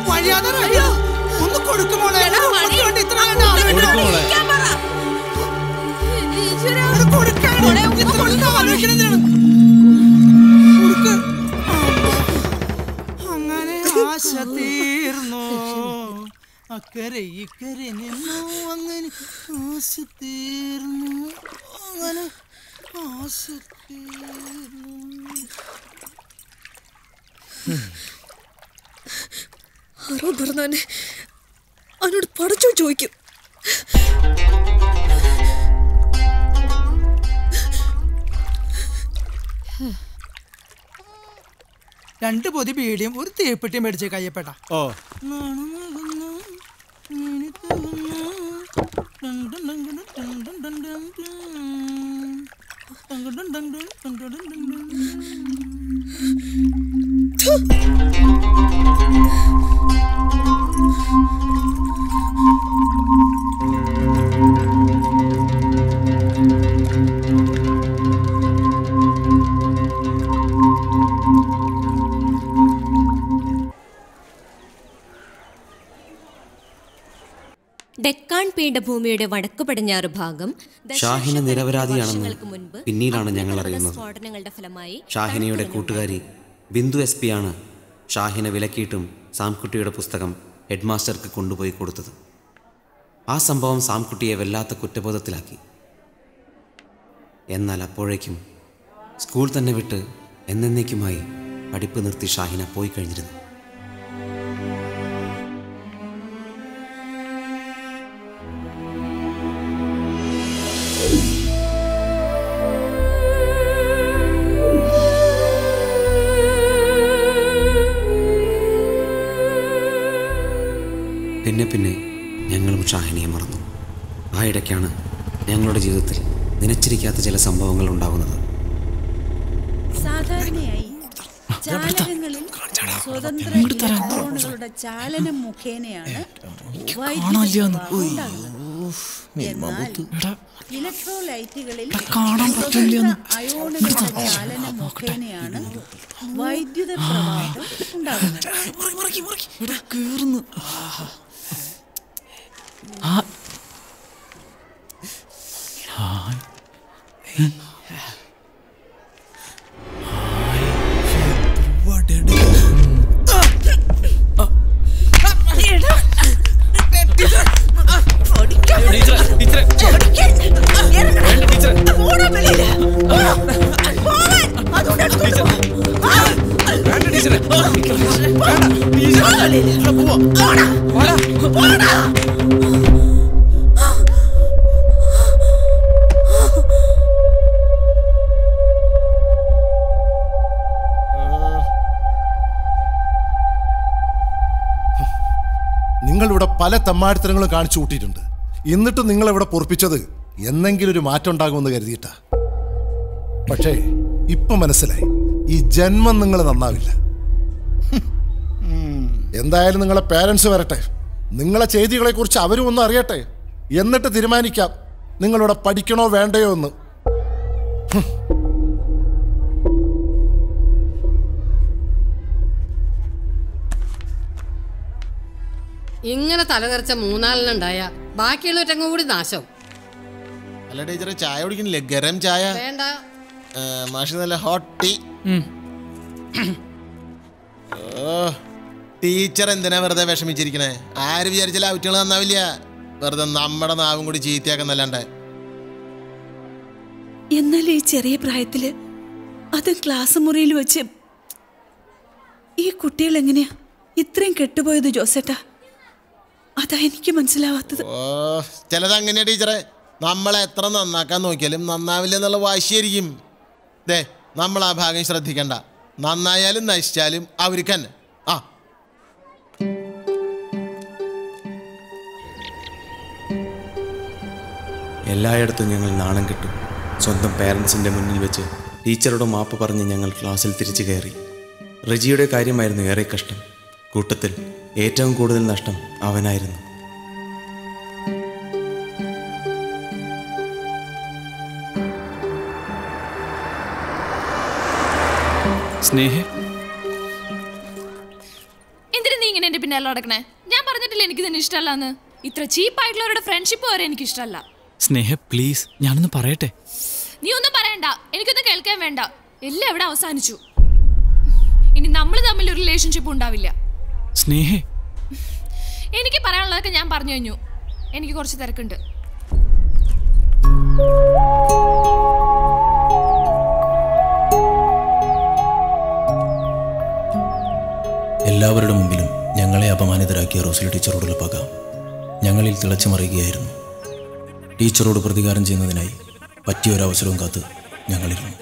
വഴിയാതെ. ഒന്ന് കൊടുക്കുമോളെ. അങ്ങനെ ആശ തീർന്നു അക്കരെ ഇക്കരെ നിന്നു. അങ്ങനെ ആശ തീർന്നു. അങ്ങനെ ആശ തീർന്നു. ആരോ പറഞ്ഞാനെ അവനോട് പടച്ചോ ചോദിക്കും. രണ്ട് പൊതി ബീഡിയും ഒരു തീപ്പെട്ടിയും മേടിച്ചേ കയ്യപ്പെട്ട. ഓ ഭൂമിയുടെ വടക്കു പടിഞ്ഞാറ് ഭാഗം ഷാഹിന നിരപരാധിയാണെന്ന് പിന്നീടാണ് ഞങ്ങൾ അറിയുന്നത്. സ്ഫോടനങ്ങളുടെ ഫലമായി ഷാഹിനയുടെ കൂട്ടുകാരി ബിന്ദു എസ് പി ആണ് ഷാഹിന വിലക്കിയിട്ടും സാംകുട്ടിയുടെ പുസ്തകം ഹെഡ്മാസ്റ്റർക്ക് കൊണ്ടുപോയി കൊടുത്തത്. ആ സംഭവം സാംകുട്ടിയെ വല്ലാത്ത കുറ്റബോധത്തിലാക്കി. എന്നാൽ അപ്പോഴേക്കും സ്കൂൾ തന്നെ വിട്ട് എന്നേക്കുമായി പഠിപ്പ് നിർത്തി ഷാഹിന പോയി കഴിഞ്ഞിരുന്നു. പിന്നെ ഞങ്ങളും ഷാഹിനിയെ മറന്നു. ആ ഇടയ്ക്കാണ് ഞങ്ങളുടെ ജീവിതത്തിൽ നിനച്ചിരിക്കാത്ത ചില സംഭവങ്ങൾ ഉണ്ടാകുന്നത്. സാധാരണയായി ചാലകങ്ങളിൽ സ്വതന്ത്ര ഇലക്ട്രോണുകളുടെ ചാലനം മുഖേനയാണ് ഇലക്ട്രോലൈറ്റുകളിൽ അയോണുകളുടെ ചാലനം മുഖേനയാണ് വൈദ്യുത പ്രവാഹം ഉണ്ടാകുന്നത്. നിങ്ങളിവിടെ പല തമ്മാടിത്തരങ്ങളും കാണിച്ചു കൂട്ടിയിട്ടുണ്ട്. എന്നിട്ടും നിങ്ങളിവിടെ പൊറപ്പിച്ചത് എന്നെങ്കിലും ഒരു മാറ്റം ഉണ്ടാകുമെന്ന് കരുതിയിട്ടാ. പക്ഷേ ഇപ്പൊ മനസ്സിലായി, ഈ ജന്മം നിങ്ങൾ നന്നാവില്ല. എന്തായാലും നിങ്ങളെ പേരൻസ് വരട്ടെ, നിങ്ങളെ ചെയ്തികളെ കുറിച്ച് അവരും ഒന്നും അറിയട്ടെ, എന്നിട്ട് തീരുമാനിക്കാം നിങ്ങളിവിടെ പഠിക്കണോ വേണ്ടയോ എന്ന്. ഇങ്ങനെ തലതെറിച്ച മൂന്നാലിനുണ്ടായ ബാക്കിയുള്ളവറ്റങ്ങ കൂടി നാശം. അല്ല ടീച്ചറെ, ചായ കുടിക്കുന്നില്ലേ? ഗരം ചായ വേണ്ട മാഷി, നല്ല ഹോട്ട് ടീ. ടീച്ചർ എന്തിനാ വെറുതെ വിഷമിച്ചിരിക്കണേ? ആര് വിചാരിച്ചാലും അവറ്റുകൾ നന്നാവില്ല. വെറുതെ നമ്മുടെ നാവും കൂടി ചീത്തയാക്കുന്നല്ലാണ്ട്. എന്നാലും ഈ ചെറിയ പ്രായത്തില് അത് ക്ലാസ് മുറിയിൽ വെച്ച് ഈ കുട്ടികൾ എങ്ങനെയാ ഇത്രയും കെട്ടുപോയത് ജോസേട്ടാ? അതാ എനിക്ക് മനസ്സിലാവാത്തത്. ചിലത് അങ്ങനെയാ ടീച്ചറെ, നമ്മളെ എത്ര നന്നാക്കാൻ നോക്കിയാലും നന്നാവില്ല എന്നുള്ള വാശിയായിരിക്കും. ദേ നമ്മൾ ആ ഭാഗം ശ്രദ്ധിക്കണ്ട, നന്നായാലും നശിച്ചാലും അവർക്ക് തന്നെ. ആ എല്ലായിടത്തും ഞങ്ങൾ നാണം കിട്ടും. സ്വന്തം പേരൻസിൻ്റെ മുന്നിൽ വെച്ച് ടീച്ചറുടെ മാപ്പ് പറഞ്ഞ് ഞങ്ങൾ ക്ലാസ്സിൽ തിരിച്ചു കയറി. റജിയുടെ കാര്യമായിരുന്നു ഏറെ കഷ്ടം. കൂട്ടത്തിൽ ഏറ്റവും കൂടുതൽ നഷ്ടം അവനായിരുന്നു. സ്നേഹ, എന്തിനാ നീ ഇങ്ങനെ എൻ്റെ പിന്നാലെ നടക്കണേ? ഞാൻ പറഞ്ഞിട്ടില്ല എനിക്ക് നിന്നെ ഇഷ്ടമല്ലാന്ന്. ഇത്ര ചീപ്പായിട്ടുള്ളവരുടെ ഫ്രണ്ട്ഷിപ്പ് വരെ എനിക്ക് ഇഷ്ടമല്ല. സ്നേഹ പ്ലീസ്, ഞാനൊന്ന് പറയട്ടെ. നീ ഒന്നും പറയണ്ട, എനിക്കൊന്നും കേൾക്കാൻ വേണ്ട. എല്ലാം ഇവിടെ അവസാനിച്ചു. ഇനി നമ്മൾ തമ്മിൽ ഒരു റിലേഷൻഷിപ്പ് ഉണ്ടാവില്ല. സ്നേഹ, എനിക്ക് പറയാനുള്ളതൊക്കെ ഞാൻ പറഞ്ഞു കഴിഞ്ഞു. എനിക്ക് കുറച്ച് തിരക്കുണ്ട്. എല്ലാവരുടെ മുമ്പിലും ഞങ്ങളെ അപമാനിതരാക്കിയ റോസിൽ ടീച്ചറോടുള്ള പക ഞങ്ങളിൽ തിളച്ചു മറിയുകയായിരുന്നു. ടീച്ചറോട് പ്രതികാരം ചെയ്യുന്നതിനായി പറ്റിയൊരവസരവും കാത്ത് ഞങ്ങളിരുന്നു.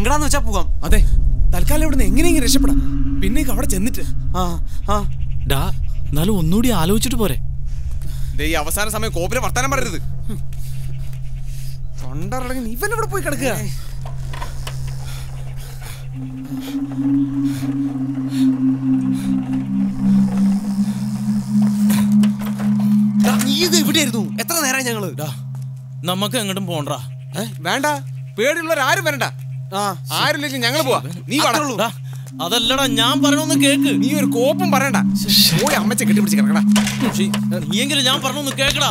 ഇങ്ങടാന്ന് വെച്ചാ പോകാം. അതെ, തൽക്കാലം ഇവിടെ നിന്ന് എങ്ങനെയെങ്കിലും രക്ഷപ്പെടാം. പിന്നെ അവിടെ ചെന്നിട്ട് എന്നാലും ഒന്നുകൂടി ആലോചിച്ചിട്ട് പോരെ. ഈ അവസാന സമയം കോപ്പിലെ വർത്താനം പറയരുത്. ഇവൻ ഇവിടെ പോയി കിടക്കുക. ഇത് എവിടെയായിരുന്നു? എത്ര നേരം ഞങ്ങൾ നമുക്ക് എങ്ങോട്ടും പോകണ്ട. വേണ്ട, പേടിയുള്ളവർ ആരും വരണ്ട. ആരില്ലെങ്കിൽ ഞങ്ങൾ പോവാ. നീ വളരുള്ളൂ. അതല്ലടാ ഞാൻ പറഞ്ഞൊന്ന് കേക്ക്. നീ ഒരു കോപ്പും പറയണ്ട. ഓടി അമ്മച്ചെ കെട്ടിപ്പിടിച്ച് കിടക്കടാ. നീയെങ്കിലും ഞാൻ പറഞ്ഞൊന്ന് കേക്കടാ.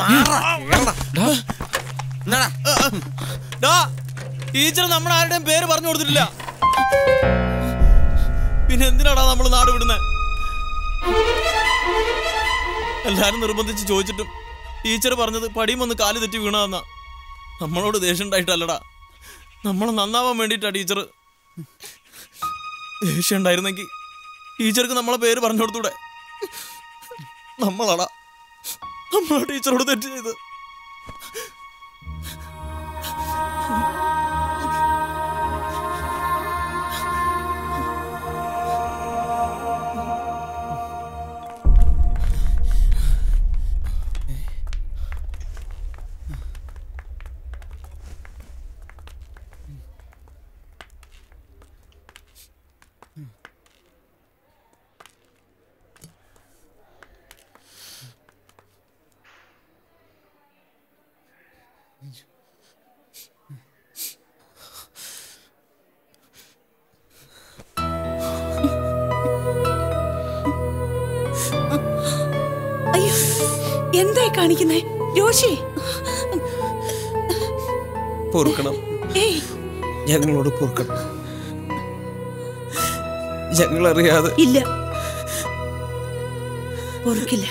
ടീച്ചർ നമ്മൾ ആരുടെയും പേര് പറഞ്ഞു കൊടുത്തിട്ടില്ല. പിന്നെ എന്തിനാടാ നമ്മൾ നാട് വിടുന്നത്? എല്ലാരും നിർബന്ധിച്ച് ചോദിച്ചിട്ടും ടീച്ചർ പറഞ്ഞത് പടിയും വന്ന് കാല് തെറ്റി വീണതെന്നാ. നമ്മളോട് ദേഷ്യം ഉണ്ടായിട്ടല്ലടാ, നമ്മൾ നന്നാവാൻ വേണ്ടിയിട്ടാ ടീച്ചർ. ദേഷ്യം ഉണ്ടായിരുന്നെങ്കിൽ ടീച്ചർക്ക് നമ്മളെ പേര് പറഞ്ഞു കൊടുത്തൂടെ? നമ്മളാടാ നമ്മളെ ടീച്ചറോട് തെറ്റ് ചെയ്ത്. എന്തായി കാണിക്കുന്നേ ജോഷി? പൊറുക്കണം, ഞങ്ങളോട് പൊറുക്കണം. ഞങ്ങളറിയാതെ. ഇല്ല, പൊറുക്കില്ല.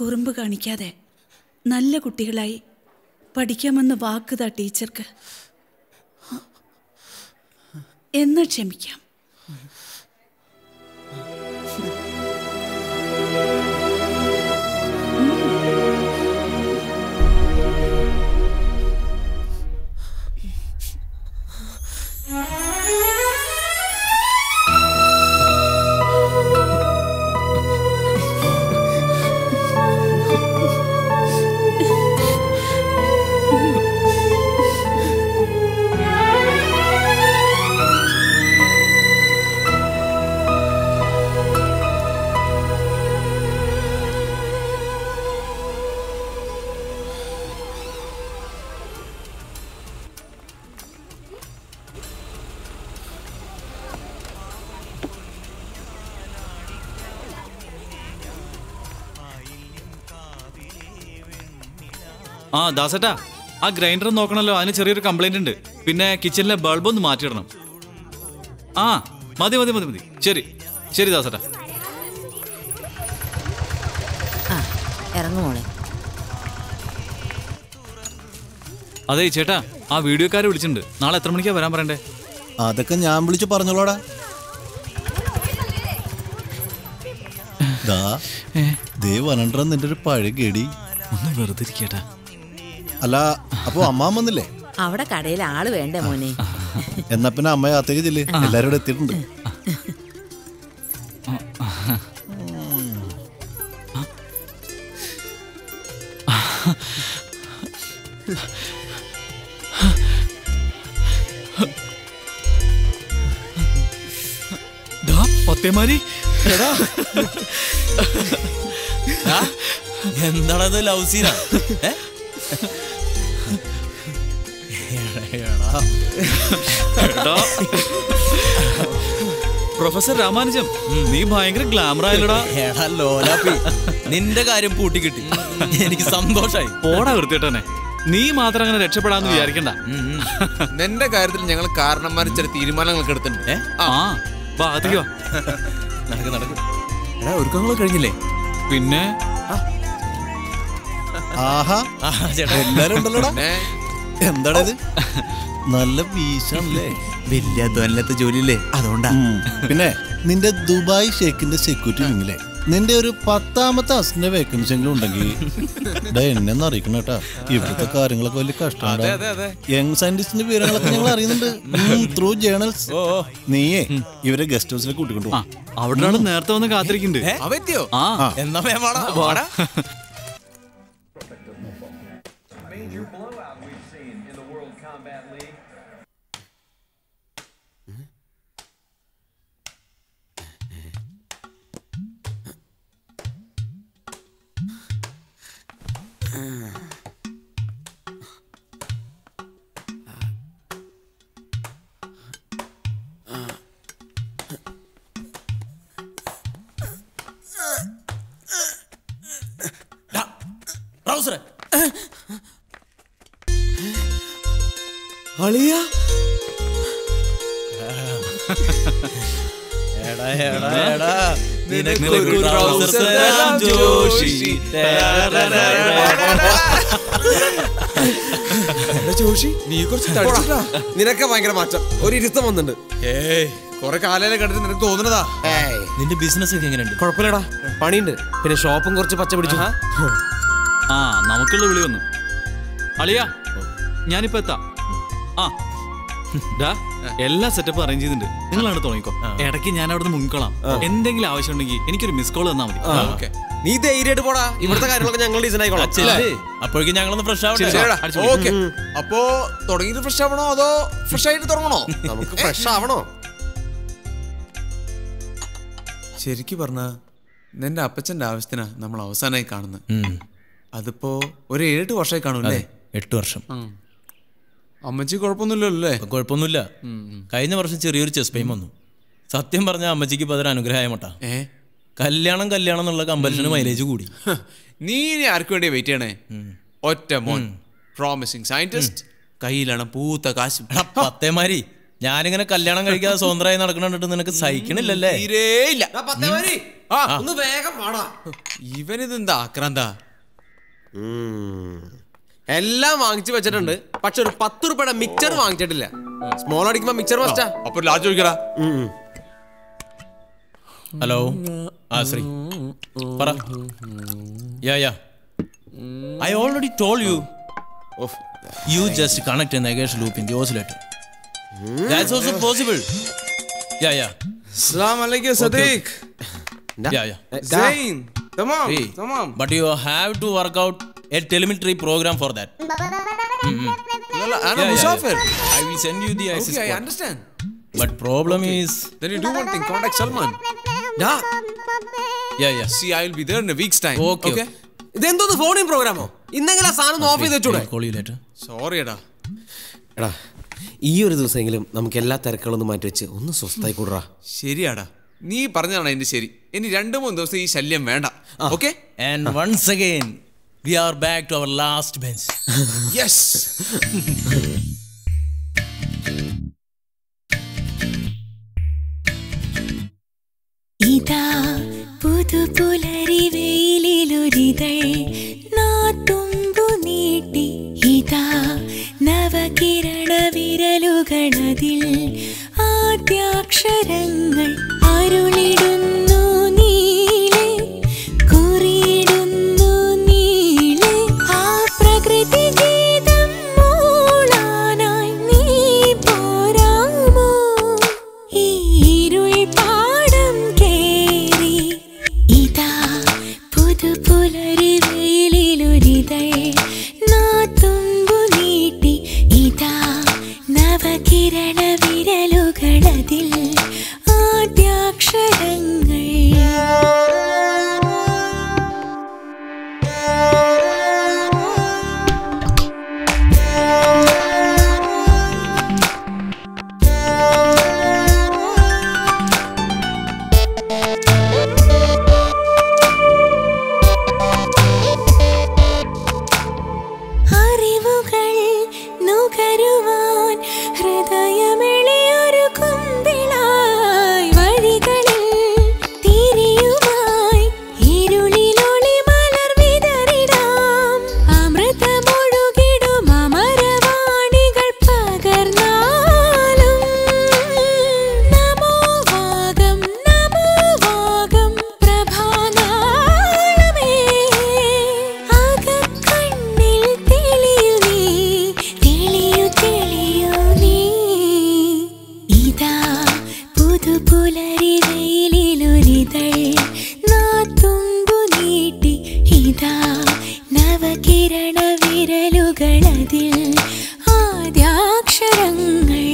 കുറുമ്പ് കാണിക്കാതെ നല്ല കുട്ടികളായി പഠിക്കാമെന്ന് വാക്കുതാ ടീച്ചർക്ക്. എന്നാ ക്ഷമിക്കാം. ആ ദാസേട്ടാ, ആ ഗ്രൈൻഡർ നോക്കണല്ലോ, അതിന് ചെറിയൊരു കംപ്ലൈന്റ് ഉണ്ട്. പിന്നെ കിച്ചണിലെ ബൾബ് ഒന്ന് മാറ്റിയിടണം. ആ മതി മതി മതി മതി. ശരി ശരി ദാസേട്ടാ. അതെ ചേട്ടാ, ആ വീഡിയോക്കാരെ വിളിച്ചിട്ടുണ്ട്. നാളെ എത്ര മണിക്കാ വരാൻ പറയണ്ടേ? അതൊക്കെ ഞാൻ വിളിച്ചു പറഞ്ഞോളാടാ. നിന്റെ ഒരു പഴയ ഗടി ഒന്ന് വെറുതെ ഇരിക്കട്ടാ. അല്ല അപ്പൊ അമ്മ വന്നില്ലേ? അവിടെ കടയിൽ ആള് വേണ്ടേ മോനെ? എന്നാ പിന്നെ അമ്മ യാത്രയില്ലേ, എല്ലാരും ഇവിടെ എത്തിയിട്ടുണ്ട്. എന്താണത്? ലവ് സീനാ? പ്രൊഫസർ രാമാനുജം, നീ ഭയങ്കര ഗ്ലാമർ ആയില്ലടാ. എടാ ലോലാപ്പി, നിന്റെ കാര്യം പൂട്ടി കിട്ടി, എനിക്ക് സന്തോഷായി. പോടാ വൃത്തിട്ടനെ, നീ മാത്രം അങ്ങനെ രക്ഷപ്പെടാന്ന് വിചാരിക്കണ്ട. നിന്റെ കാര്യത്തിൽ ഞങ്ങൾ കാരണന്മാർ ചില തീരുമാനങ്ങളൊക്കെ എടുത്തിട്ടുണ്ട്. ആ വാ, അതിക്കോ നടക്ക് നടക്ക്. എടാ ഒരുക്കങ്ങൾ കഴിഞ്ഞില്ലേ? പിന്നെ എന്താണത്? നല്ല വീശാണല്ലേ, വലിയ അധ്വാനില്ലാത്ത ജോലിയില്ലേ, അതുകൊണ്ടാ. പിന്നെ നിന്റെ ദുബായ് ഷേക്കിന്റെ സെക്യൂരിറ്റി വിങ്ങില്ലേ നിന്റെ ഒരു 10ാമത്തെ അസിന്റെ വേക്കൻസിയെങ്കിലും ഉണ്ടെങ്കിൽ എന്നെ അറിയിക്കണം കേട്ടാ. ഇവിടുത്തെ കാര്യങ്ങളൊക്കെ വലിയ കഷ്ടമാണ്. യങ് സയന്റിസ്റ്റിന്റെ വിവരങ്ങളൊക്കെ ഞങ്ങൾ അറിയുന്നുണ്ട് ത്രൂ ജേണൽസ്. നീയേ ഇവരെ ഗസ്റ്റ് ഹൗസിൽ കൂട്ടിക്കൊണ്ടു. അവിടെയാണ് നേരത്തെ വന്ന് കാത്തിരിക്കുന്നുണ്ട്. major blowout we've seen in the World Combat League. പണിയുണ്ട് പിന്നെ ഷോപ്പും കുറച്ച് പച്ച പിടിച്ചു. ആ നമുക്കുള്ള വിളി വന്നു. അളിയ ഞാനിപ്പോ എത്താം. ആ എല്ലാ സെറ്റപ്പും അറേഞ്ച് ചെയ്തിട്ടുണ്ട്, നിങ്ങളാണ് തുടങ്ങിക്കോ. ഇടയ്ക്ക് ഞാൻ അവിടെ നിന്ന് മുങ്ങിക്കോളാം. എന്തെങ്കിലും ആവശ്യം ഉണ്ടെങ്കിൽ എനിക്കൊരു മിസ് കോൾ തന്നാ മതി. നീ ധൈര്യമായിട്ട് പോടാ, ഇവിടുത്തെ കാര്യങ്ങളൊക്കെ ഞങ്ങൾ ഡിസൈൻ ആയിക്കോളാം. അപ്പോഴേക്കും ഞങ്ങളൊന്ന് ഫ്രഷ് ആവണം. അപ്പോ തുടങ്ങിയിട്ട് ഫ്രഷ് ആവണോ അതോ ഫ്രഷ് ആയിട്ട് തുടങ്ങണോ? നമുക്ക് ഫ്രഷ് ആവണോ? ശരിക്ക് പറഞ്ഞ നിന്റെ അപ്പച്ചന്റെ ആവശ്യത്തിനാ നമ്മൾ അവസാനമായി കാണുന്നത്. അതിപ്പോ ഒരു 7-8 വർഷമായി കാണൂല്ലേ? 8 വർഷം. അമ്മച്ചി കുഴപ്പമൊന്നുമില്ലല്ലേ? കുഴപ്പമൊന്നുമില്ല. കഴിഞ്ഞ വർഷം ചെറിയൊരു ചെസ്റ്റ് പെയിൻ വന്നു. സത്യം പറഞ്ഞാൽ അമ്മച്ചിക്ക് ഇപ്പം അതൊരു അനുഗ്രഹമായിട്ടാ. കല്യാണം കല്യാണം എന്നുള്ള കമ്പൽഷന് മൈലേജ് കൂടി. നീ ഇനി ആർക്ക് വേണ്ടി വെയിറ്റ് ചെയ്യണേ? ഒറ്റ മോൻ, പ്രോമിസിംഗ് സയന്റിസ്റ്റ്, കയ്യിലാണ് പൂത്ത കാശ്. പത്തേമാരി ഞാനിങ്ങനെ കല്യാണം കഴിക്കാതെ സ്വന്തമായി നടക്കണിട്ട് നിനക്ക് സഹിക്കണില്ലല്ലേ? ഇവനിതെന്താ ആക്രാന്താ? എല്ലാം വാങ്ങിച്ചു വെച്ചിട്ടുണ്ട്, പക്ഷെ ഒരു 10 രൂപയുടെ മിക്സർ വാങ്ങിച്ചിട്ടില്ല. സ്മോൾ അടിക്കുമ്പോ മിക്സർ മസ്റ്റാ. അപ്പൊ ലാജ് ചോദിക്കടാ. ഹലോ ആശ്രീ പറ. I already told you. You just connect a negation loop in the oscillator. That's also possible. അസ്സലാമു അലൈക്കും Sadiq. Tamam, hey, tamam. But you have to work out a telemetry program for that. I'm a musafir. I will send you the ISIS. Okay, I understand. But problem is, then you do one thing. Contact Salman. Yeah. Yeah, yeah. See, I will be there in a week's time. Okay. Okay. Then do the phone-in program. Innengila saanum off edichude. Call you later. Sorry da. Eda. ഈ ഒരു ദിവസമെങ്കിലും നമുക്ക് എല്ലാ തിരക്കുകളൊന്നും മാറ്റി വെച്ച് ഒന്ന് സ്വസ്ഥായി കൂടുക. ശരിയാടാ, നീ പറഞ്ഞതാണ് എന്റെ ശരി. ഇനി 2-3 ദിവസം ഈ ശല്യം വേണ്ട. Okay. And once again we are back to our last bench. Yes. ഇതാ പുതുപുലരി വെയിലിലൊരിതൾ നാത്തുമ്പു നീട്ടി, ഇതാ നവകിരണ വിരലുകളതിൽ ആദ്യാക്ഷരങ്ങൾ അരുളിടുന്നു. നീളെ കുറിയിടുന്നു നീളെ ആ പ്രകൃതി ഗീതം മൂളാനായി നീ പോരാമോ ഈ ഇരുൾ പാടം കേറി? ഇതാ പുതുപുലരി വെയിലിലൊരിതൾ നാത്തുമ്പു നീട്ടി, ഇതാ നവകിരണ വിരലുകളതിൽ ആദ്യാക്ഷരങ്ങൾ. അറിവുകൾ നുകരുവാൻ ഹൃദയമെളിയൊരു കുമ്പിളായി വഴികളിൽ തിരിയുവായി ഇരുളിലൊളി മലർ വിതറിടാം. അമൃതമൊഴുകിടും അമരവാണികൾ പകർന്നാലും നമോവാഗം നമോവാഗം പ്രഭാനാളമേ അകക്കണ്ണിൽ തെളിയു നീ തെളിയു തെളിയു നീ. ഇതാ പുതുപുലരി വെയിലിലൊരിതൾ നാത്തുമ്പു നീട്ടി, ഇതാ നവകിരണ വിരലുകൾ മനതിൽ ആദ്യാക്ഷരങ്ങൾ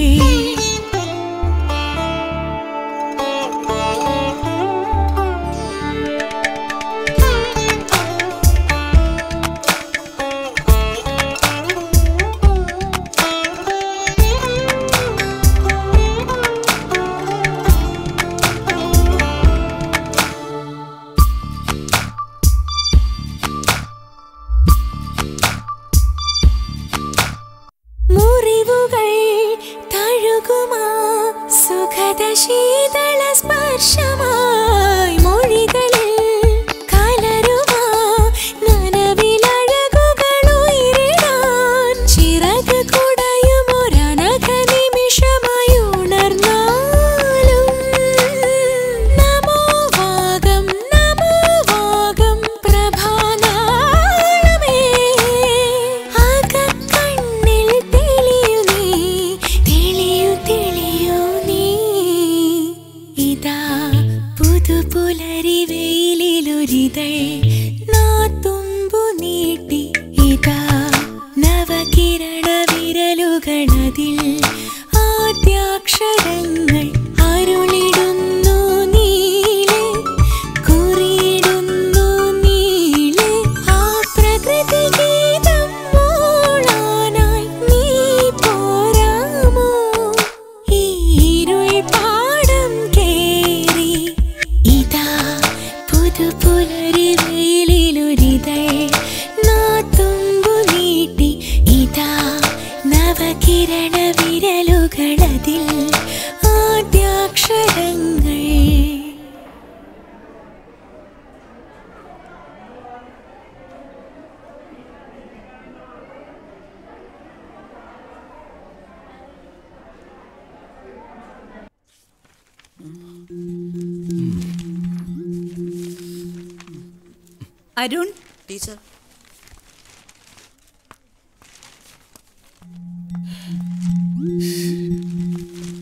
अरुण टीचर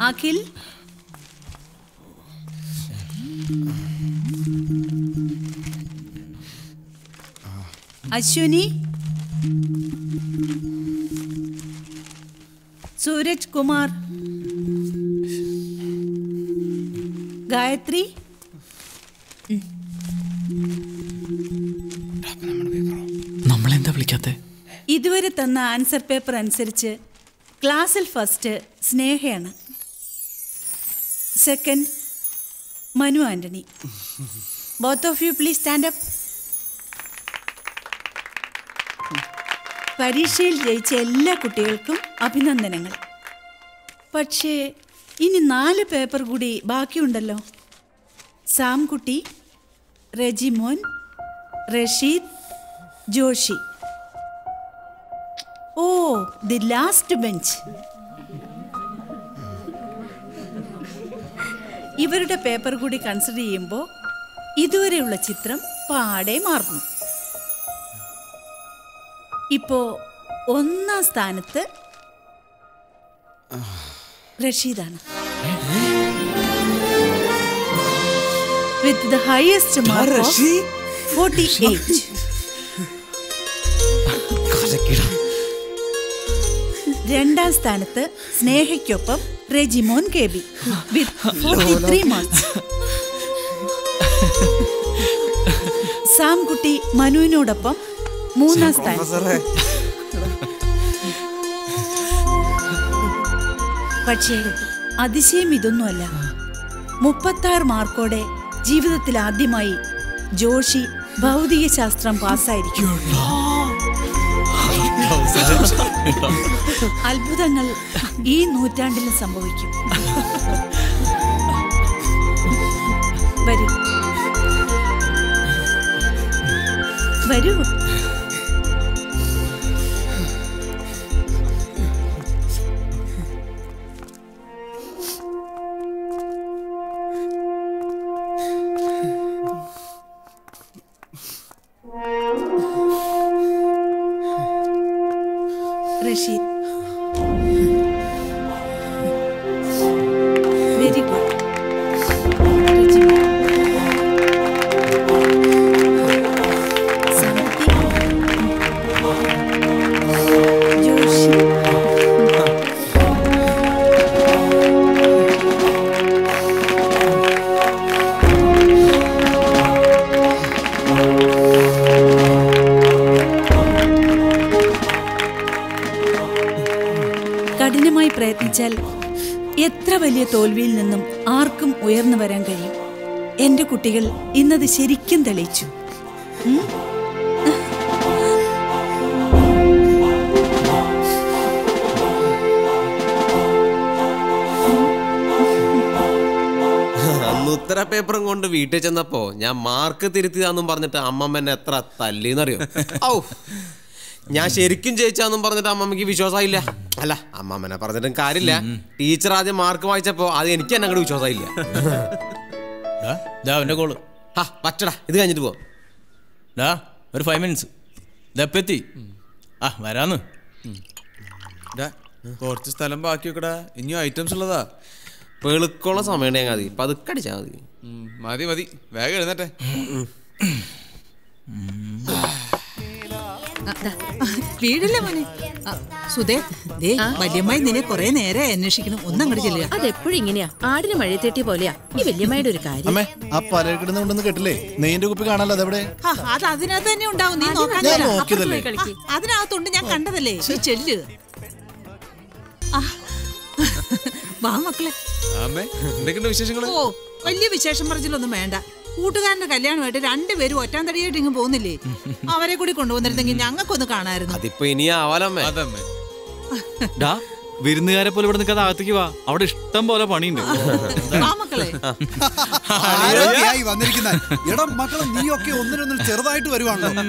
अखिल अश्विनी सूरज कुमार गायत्री ഇതുവരെ തന്ന ആൻസർ പേപ്പർ അനുസരിച്ച് ക്ലാസ്സിൽ ഫസ്റ്റ് സ്നേഹയാണ്, second Manu Antony. Both of you please stand up. പരീക്ഷയിൽ ജയിച്ച എല്ലാ കുട്ടികൾക്കും അഭിനന്ദനങ്ങൾ. പക്ഷേ ഇനി 4 പേപ്പർ കൂടി ബാക്കിയുണ്ടല്ലോ. Samkutty, Rejimon, Rasheed, Joshi. Oh, the last bench. ഇവരുടെ പേപ്പർ കൂടി കൺസിഡർ ചെയ്യുമ്പോൾ ഇതുവരെയുള്ള ചിത്രം പാടെ മാറുന്നു. ഇപ്പോൾ 1ാം സ്ഥാനത്ത് റഷീദാണ് with the highest mark of 48. രണ്ടാം സ്ഥാനത്ത് സ്നേഹയ്ക്കൊപ്പം Rejimon K B with 43 marks. Samkutty മനുവിനോടൊപ്പം 3ാം സ്ഥാനത്ത്. പക്ഷേ അതിശയം ഇതൊന്നുമല്ല, 36 മാർക്കോടെ ജീവിതത്തിൽ ആദ്യമായി ജോഷി ഭൗതികശാസ്ത്രം പാസ്സായിരിക്കും. അത്ഭുതങ്ങൾ ഈ നൂറ്റാണ്ടിലും സംഭവിക്കും. വരൂ വരൂ, you ശക്തമായി പ്രയത്നിച്ചാൽ എത്ര വലിയ തോൽവിയിൽ നിന്നും ആർക്കും ഉയർന്നു വരാൻ കഴിയും. എൻ്റെ കുട്ടികൾ ഇന്നത് ശരിക്കും തെളിയിച്ചു. ഉത്തര പേപ്പറും കൊണ്ട് വീട്ടിൽ ചെന്നപ്പോ ഞാൻ മാർക്ക് തിരുത്തിയതാന്നും പറഞ്ഞിട്ട് അമ്മമ്മ എന്നെ എത്ര തല്ലിന്നറിയോ. ഔ, ഞാൻ ശരിക്കും ജയിച്ചാന്നും പറഞ്ഞിട്ട് അമ്മമ്മക്ക് വിശ്വാസമായില്ല. അല്ല, അമ്മമ്മനെ പറഞ്ഞിട്ടും കാര്യമില്ല. ടീച്ചർ ആദ്യം മാർക്ക് വായിച്ചപ്പോ അത് എനിക്ക് തന്നെ അങ്ങോട്ട് വിശ്വാസമായില്ല. പറ്റടാ, ഇത് കഴിഞ്ഞിട്ട് പോവാം. ഒരു 5 minutes ദപ്പെത്തി ആ വരാന്ന്. കുറച്ച് സ്ഥലം ബാക്കി വെക്കടാ, ഇനിയും ഐറ്റംസ് ഉള്ളതാ. വെളുക്കുള്ള സമയം മതി, പതുക്കെ അടിച്ചാൽ മതി. മതി മതി, വേഗം എഴുന്നേറ്റെ. വീടില്ല മോനെ. സുധേ, വല്യമ്മായി നിന്നെ കൊറേ നേരെ അന്വേഷിക്കണം, ഒന്നങ്ങോട്ട് ചെല്ലുക. അതെപ്പോഴും ഇങ്ങനെയാ, ആടിന് മഴ തെറ്റിയ പോലെയാ ഈ വല്യമ്മയുടെ ഒരു കാര്യം. ആ പലയിടക്കിടുന്നുണ്ടെന്ന് കേട്ടില്ലേ, നെയ്ന്റെ കുപ്പി കാണാലോ. അതെവിടെ? അത് അതിനകത്ത് തന്നെ ഉണ്ടാവും, നീ നോക്കിയതല്ലേ. അതിനകത്തുണ്ട്, ഞാൻ കണ്ടതല്ലേ. ചെല്ലുക. വാ മക്കളെ. ഓ, വലിയ വിശേഷം പറച്ചിലൊന്നും വേണ്ട. കൂട്ടുകാരന്റെ കല്യാണമായിട്ട് രണ്ടുപേരും ഒറ്റാന്തടിയായിട്ട് ഇങ്ങ് പോകുന്നില്ലേ? അവരെ കൂടി കൊണ്ടുവന്നിരുന്നെങ്കിൽ ഞങ്ങൾക്കൊന്ന് കാണാമായിരുന്നു. വിരുന്നുകാരെ പോലെ ഇവിടെ നിൽക്കാതെ അകത്തേക്ക് വാ, അവിടെ ഇഷ്ടം പോലെ പണിയുണ്ട്. ചെറുതായിട്ട് വരുവാണല്ലോ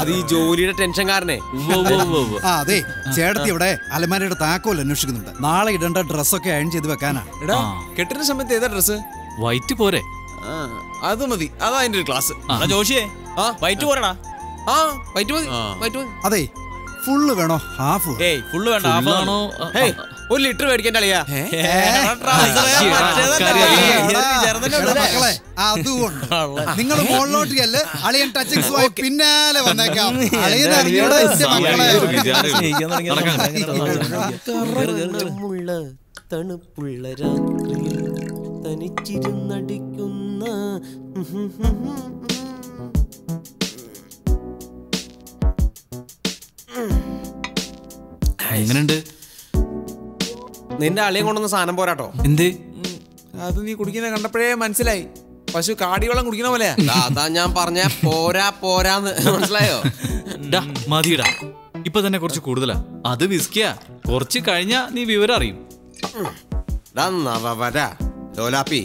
അത് ഈ ജോലിയുടെ ടെൻഷൻ കാരണേ. അതെ, ചേട്ടത്തി ഇവിടെ അലമാരയുടെ താക്കോൽ അന്വേഷിക്കുന്നുണ്ട്. നാളെ ഇടേണ്ട ഡ്രസ്സൊക്കെ അയൺ ചെയ്ത് വെക്കാനാണ്. കെട്ടിന സമയത്ത് ഏതാ ഡ്രസ്? വൈറ്റ് പോരെ? അത് മതി, അതാ എന്റെ ക്ലാസ്. ജോഷിയെ വൈറ്റ് പോരടാ. ആ വൈറ്റ് മതി, വൈറ്റ് മതി. അതെ, ഫുള്ള് വേണോ ഹാഫ്? ഏയ് ഫുള്ള് വേണ്ട, ഹാഫ് ആണോ? ഏയ് 1 ലിറ്റർ മേടിക്കണ്ട അളിയാ. അതുകൊണ്ട് നിങ്ങൾ മുകളിലോട്ട് ചെല്ല്, അളിയൻ ടച്ചിങ്സ് പോയി പിന്നാലെ വന്നേക്കാം. തണുപ്പുള്ള രാത്രി തനിച്ചിരുന്നടിക്കുന്ന നിന്റെ അളിയും കൊണ്ടൊന്ന് സാധനം പോരാട്ടോ. എന്ത്? അത് നീ കുടിക്കുന്ന കണ്ടപ്പോഴേ മനസ്സിലായി, പശു കാടിവെള്ളം കുടിക്കുന്ന പോലെയാ. അതാ ഞാൻ പറഞ്ഞ പോരാ പോരാന്ന്, മനസ്സിലായോ? മതിടാ, ഇപ്പൊ തന്നെ കുറച്ച് കൂടുതലാ. അത് വിസ്കിയാ, കുറച്ച് കഴിഞ്ഞാ നീ വിവരം അറിയും. ലോലാപ്പി,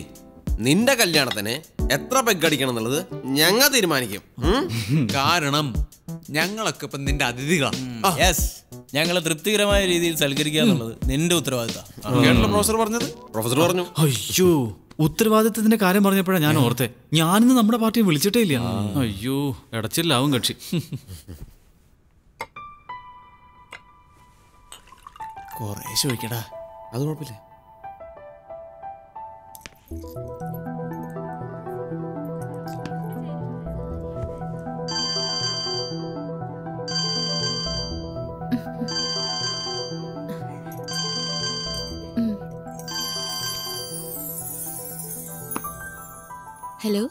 നിന്റെ കല്യാണത്തിന് എത്ര പെഗടിക്കണം എന്നുള്ളത് ഞങ്ങൾ തീരുമാനിക്കും. കാരണം ഞങ്ങളൊക്കെ ഇപ്പം നിന്റെ അതിഥികളാണ്. ഞങ്ങളെ തൃപ്തികരമായ രീതിയിൽ സൽക്കരിക്കുക എന്നുള്ളത് നിന്റെ ഉത്തരവാദിത്തമാണ്. പ്രൊഫസർ പറഞ്ഞത്? പ്രൊഫസർ പറഞ്ഞു. അയ്യോ, ഉത്തരവാദിത്തത്തിന്റെ കാര്യം പറഞ്ഞപ്പോഴാണ് ഞാൻ ഓർത്തെ, ഞാനിന്ന് നമ്മുടെ പാർട്ടിയെ വിളിച്ചിട്ടേ ഇല്ല. അയ്യോ, ഇടച്ചില്ലാവും കക്ഷി. കൊറേ ചോദിക്കടാ, അത് കുഴപ്പമില്ല. ഹലോ,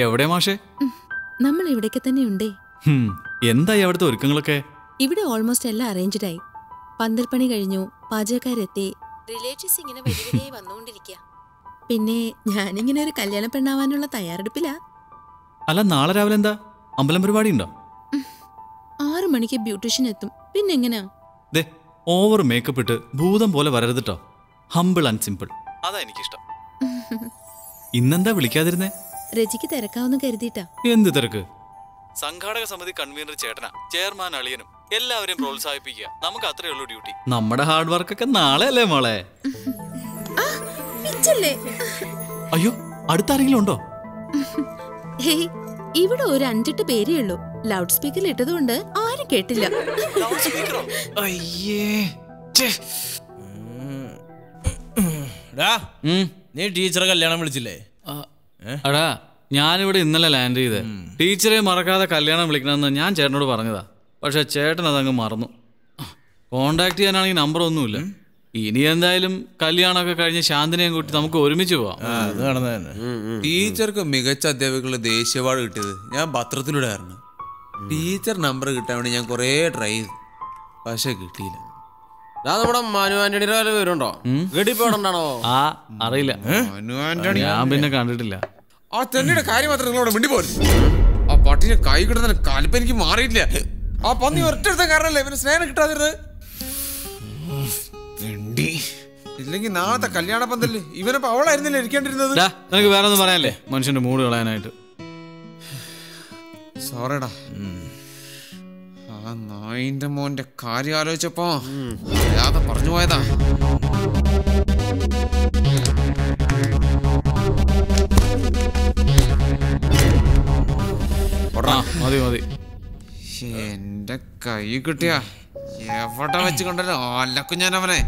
എവിടെ മാഷേ? നമ്മൾ ഇവിടേക്ക് തന്നെ ഉണ്ടേ. എന്തായി അവിടുത്തെ ഒരുക്കങ്ങളൊക്കെ? ഇവിടെ ഓൾമോസ്റ്റ് എല്ലാം അറേഞ്ച്ഡ് ആയി. പന്തൽ പണി കഴിഞ്ഞു, പാചകക്കാരെത്തി, റിലേറ്റീവ്സ് ഇങ്ങനെ വഴിവഴിയായി വന്നുകൊണ്ടിരിക്കുക. പിന്നെ ഞാനിങ്ങനെ ഒരു കല്യാണ പെണ്ണാവാനുള്ള തയ്യാറെടുപ്പിലാ. അല്ല, നാളെ രാവിലെ എന്താ അമ്പലം പരിപാടി ഉണ്ടോ? 6 മണിക്ക് ബ്യൂട്ടീഷ്യൻ എത്തും. പിന്നെ എങ്ങനെയാ? ദേ, ഓവർ മേക്കപ്പ് ഇട്ട് ഭൂതം പോലെ വരരുത് ട്ടോ. ഹംബിൾ ആൻഡ് സിമ്പിൾ, അതാ എനിക്കിഷ്ടം. ഇന്നെന്താ വിളിക്കാതിരുന്നേ? രജിക്ക് തിരക്കാവുന്ന കരുതിട്ടാ. എന്ത് തിരക്ക്? സംഘാടക സമിതി കൺവീനർ ചേട്ടനാ, ചെയർമാൻ അളിയനും എല്ലാവരും പ്രോത്സാഹിപ്പിക്കുക. നമുക്ക് അത്രേ ഉള്ളൂ ഡ്യൂട്ടി. നമ്മുടെ ഹാർഡ് വർക്ക് ഒക്കെ നാളെ അല്ലേ മോളെ? അയ്യോ, അടുത്താരെങ്കിലും ഉണ്ടോ? ഹേയ്, ഇവിടെ ഒരു 5-8 പേരേ ഉള്ളൂ. ലൗഡ് സ്പീക്കറിൽ ഇട്ടതുകൊണ്ട് ആരും കേട്ടില്ല. നീ ടീച്ചറെ കല്യാണം വിളിച്ചില്ലേ? അടാ, ഞാനിവിടെ ഇന്നലെ ലാൻഡ് ചെയ്തേ. ടീച്ചറെ മറക്കാതെ കല്യാണം വിളിക്കണമെന്ന് ഞാൻ ചേട്ടനോട് പറഞ്ഞതാ, പക്ഷെ ചേട്ടൻ അതങ്ങ് മറന്നു. കോണ്ടാക്ട് ചെയ്യാനാണെങ്കിൽ നമ്പർ ഒന്നുമില്ല. ഇനി എന്തായാലും കല്യാണമൊക്കെ കഴിഞ്ഞ് ശാന്തിനെയും കൂട്ടി നമുക്ക് ഒരുമിച്ച് പോവാം. ടീച്ചർക്ക് മികച്ച അധ്യാപകരുടെ ദേശീയ അവാർഡ് കിട്ടിയത് ഞാൻ പത്രത്തിലൂടെ ആയിരുന്നു. ടീച്ചർ നമ്പർ കിട്ടാൻ വേണ്ടി ഞാൻ കുറേ ട്രൈ ചെയ്തു, പക്ഷെ കിട്ടിയില്ല. അറിയില്ല, ഞാൻ പിന്നെ കണ്ടിട്ടില്ല. ആ തെന്നിയുടെ കാര്യം മാത്രം നിങ്ങളോട് മിണ്ടി പോരും. ആ പട്ടിയെ കൈ കിട്ടുന്ന കാലിപ്പം എനിക്ക് മാറിയിട്ടില്ല. ആ പന്നി ഒറ്റ കാരണല്ലേ ഇവന് സ്നേഹം കിട്ടാതിരുന്നത്. ഇല്ലെങ്കിൽ നാളത്തെ കല്യാണ പന്തല് ഇവനപ്പോ അവളായിരുന്നില്ല ഇരിക്കേണ്ടിരുന്നത്. നിനക്ക് വേറെ ഒന്നും പറയാല്ലേ മനുഷ്യന്റെ മൂട് കളയാനായിട്ട്? സോറിടാ, ആ നായിന്റെ മോന്റെ കാര്യം ആലോചിച്ചപ്പോ അല്ലാതെ പറഞ്ഞു പോയതാ. മതി മതി, എന്റെ കൈ കിട്ടിയ എവിടെ വെച്ച് കണ്ടല്ലോ അല്ലക്കും ഞാൻ അവനെ.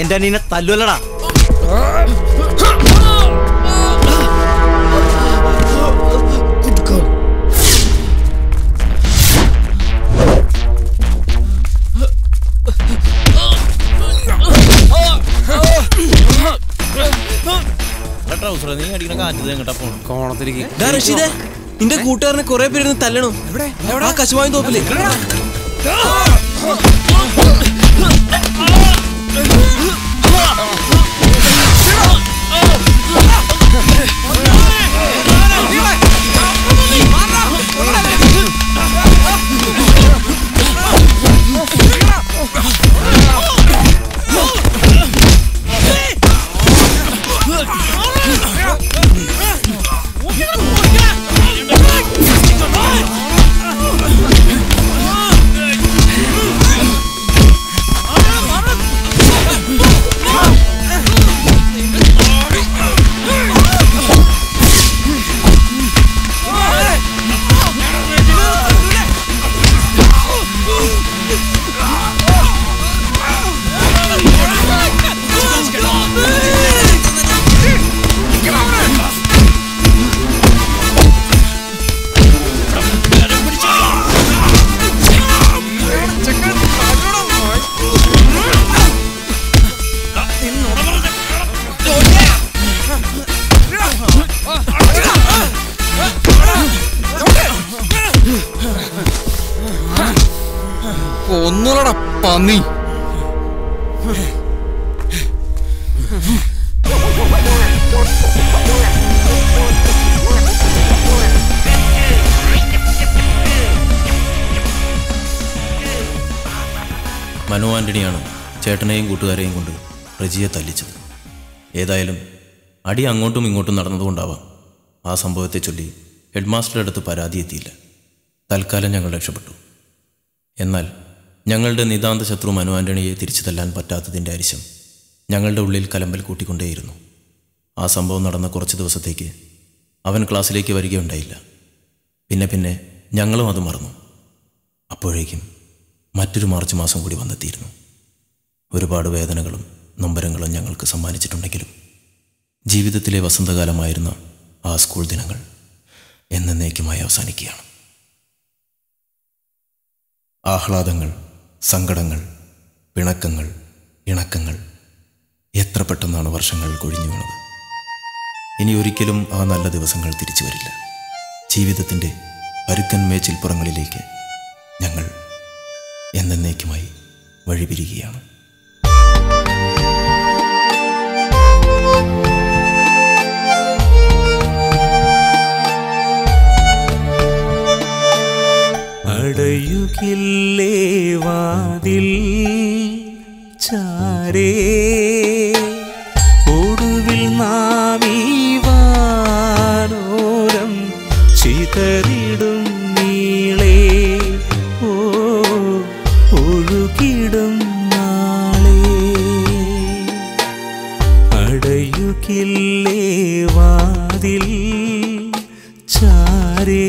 എന്റെ നീനെ തല്ലുവല്ലടാ. നീ അടിക്കണ കാറ്റത് എങ്ങോട്ടാ പോണം കോണത്തിലേക്ക്. നിന്റെ കൂട്ടുകാരനെ കൊറേ പേരിന്ന് തല്ലണം കശുവായും തോപ്പില്ലേ. മനു ആന്റണിയാണ് ചേട്ടനെയും കൂട്ടുകാരെയും കൊണ്ട് റജിയെ തല്ലിച്ചത്. ഏതായാലും അടി അങ്ങോട്ടും ഇങ്ങോട്ടും നടന്നതുകൊണ്ടാവാം ആ സംഭവത്തെ ചൊല്ലി ഹെഡ്മാസ്റ്ററുടെ അടുത്ത് പരാതി എത്തിയില്ല. തൽക്കാലം ഞങ്ങൾ രക്ഷപ്പെട്ടു. എന്നാൽ ഞങ്ങളുടെ നിതാന്ത ശത്രു മനു ആന്റണിയെ തിരിച്ചു തല്ലാൻ പറ്റാത്തതിൻ്റെ അരിശം ഞങ്ങളുടെ ഉള്ളിൽ കലമ്പൽ കൂട്ടിക്കൊണ്ടേയിരുന്നു. ആ സംഭവം നടന്ന കുറച്ച് ദിവസത്തേക്ക് അവൻ ക്ലാസ്സിലേക്ക് വരികയുണ്ടായില്ല. പിന്നെ പിന്നെ ഞങ്ങളും അത് മറന്നു. അപ്പോഴേക്കും മറ്റൊരു മാർച്ച് മാസം കൂടി വന്നെത്തിയിരുന്നു. ഒരുപാട് വേദനകളും നൊമ്പരങ്ങളും ഞങ്ങൾക്ക് സമ്മാനിച്ചിട്ടുണ്ടെങ്കിലും ജീവിതത്തിലെ വസന്തകാലമായിരുന്ന ആ സ്കൂൾ ദിനങ്ങൾ എന്നേക്കുമായി അവസാനിക്കുകയാണ്. ആഹ്ലാദങ്ങൾ, സങ്കടങ്ങൾ, പിണക്കങ്ങൾ, ഇണക്കങ്ങൾ എത്ര പെട്ടെന്നാണ് വർഷങ്ങൾ കൊഴിഞ്ഞു വീണത്. ഇനി ഒരിക്കലും ആ നല്ല ദിവസങ്ങൾ തിരിച്ചു വരില്ല. ജീവിതത്തിൻ്റെ പരുക്കൻ മേച്ചിൽപ്പുറങ്ങളിലേക്ക് ഞങ്ങൾ എന്നേക്കുമായി വഴിപിരിയുകയാണ്. കയ്യുകില്ലേ വാതിൽ ചാരേ ഒടുവിൽ നാമീ വാനോരം ചിതറിടും നീളേ ഓ ഒഴുകിടും നാളേ അടയുകില്ലേ വാതിൽ ചാരേ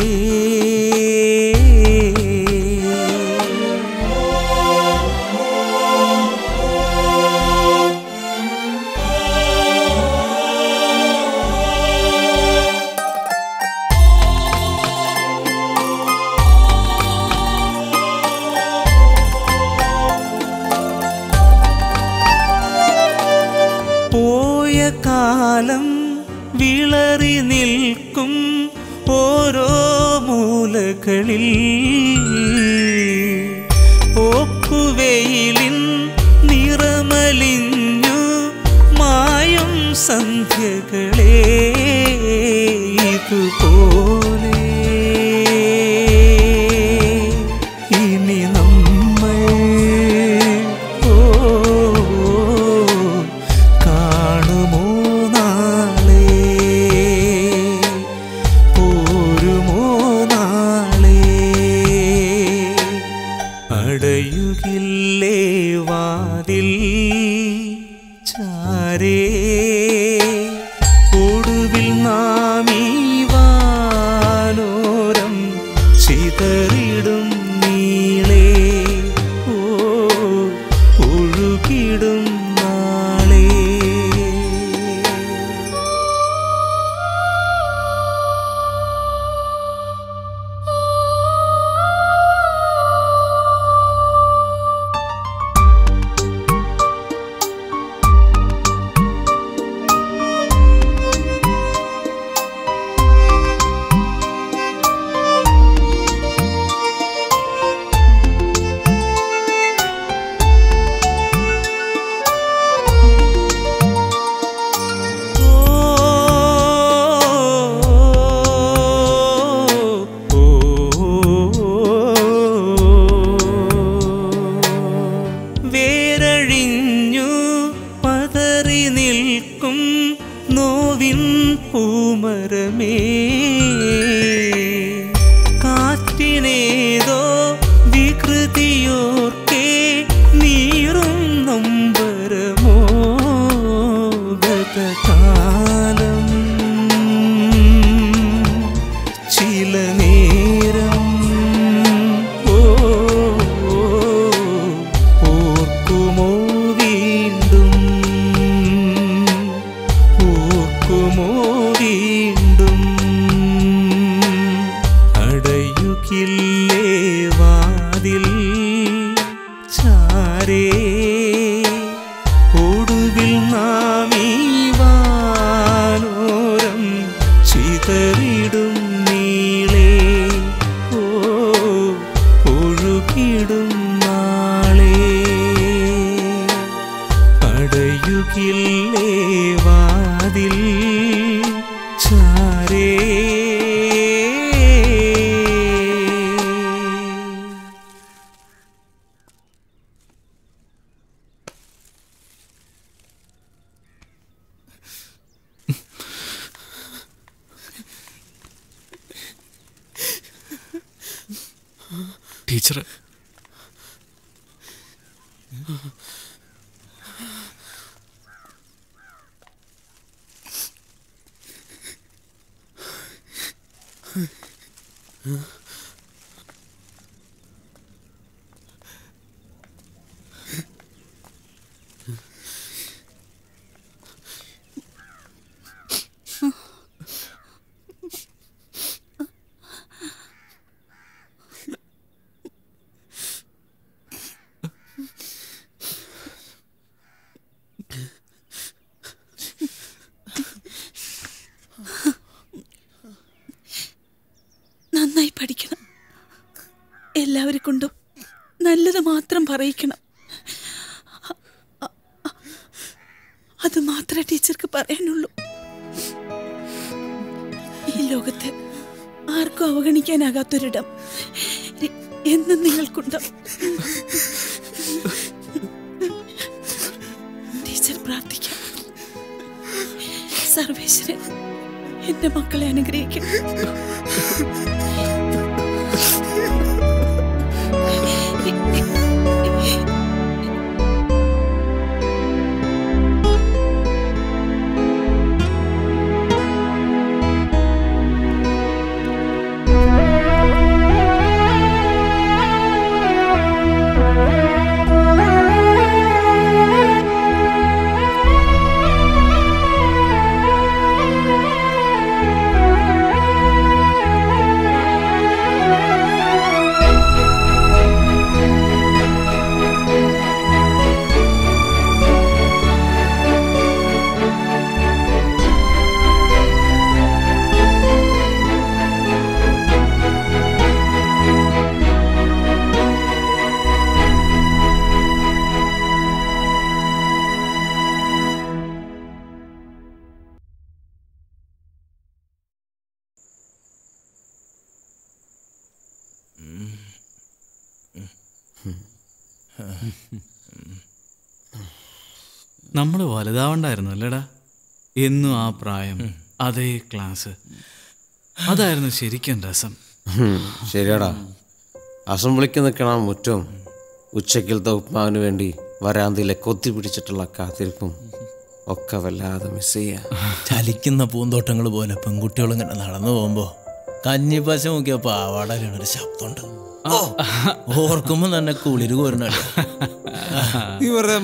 എന്നും നിങ്ങൾക്കുണ്ട്. ടീച്ചർ പ്രാർത്ഥിക്കാം, സർവേശ്വരൻ എന്റെ മക്കളെ അനുഗ്രഹിക്കണം. നമ്മൾ വലുതാവണ്ടായിരുന്നു അല്ലേടാ? എന്നും ആ പ്രായം, അതേ ക്ലാസ്, അതായിരുന്നു ശരിക്കും രസം. ശരിയാടാ. അസംബ്ലിക്ക് നിൽക്കണ മുറ്റവും ഉച്ചക്കിലത്തെ ഉപ്പുമാവിന് വേണ്ടി വരാന്തയിലെ കൊത്തി പിടിച്ചിട്ടുള്ള കാത്തിരിപ്പും ഒക്കെ വല്ലാതെ മിസ് ചെയ്യാം. ചലിക്കുന്ന പൂന്തോട്ടങ്ങൾ പോലെ പെൺകുട്ടികൾ ഇങ്ങനെ നടന്നു പോകുമ്പോൾ കഞ്ഞിപ്പശ നോക്കിയ പാവാടൊരു ശബ്ദമുണ്ട്. ഓർക്കുമ്പോ തന്നെ കുളിര് കോരണ.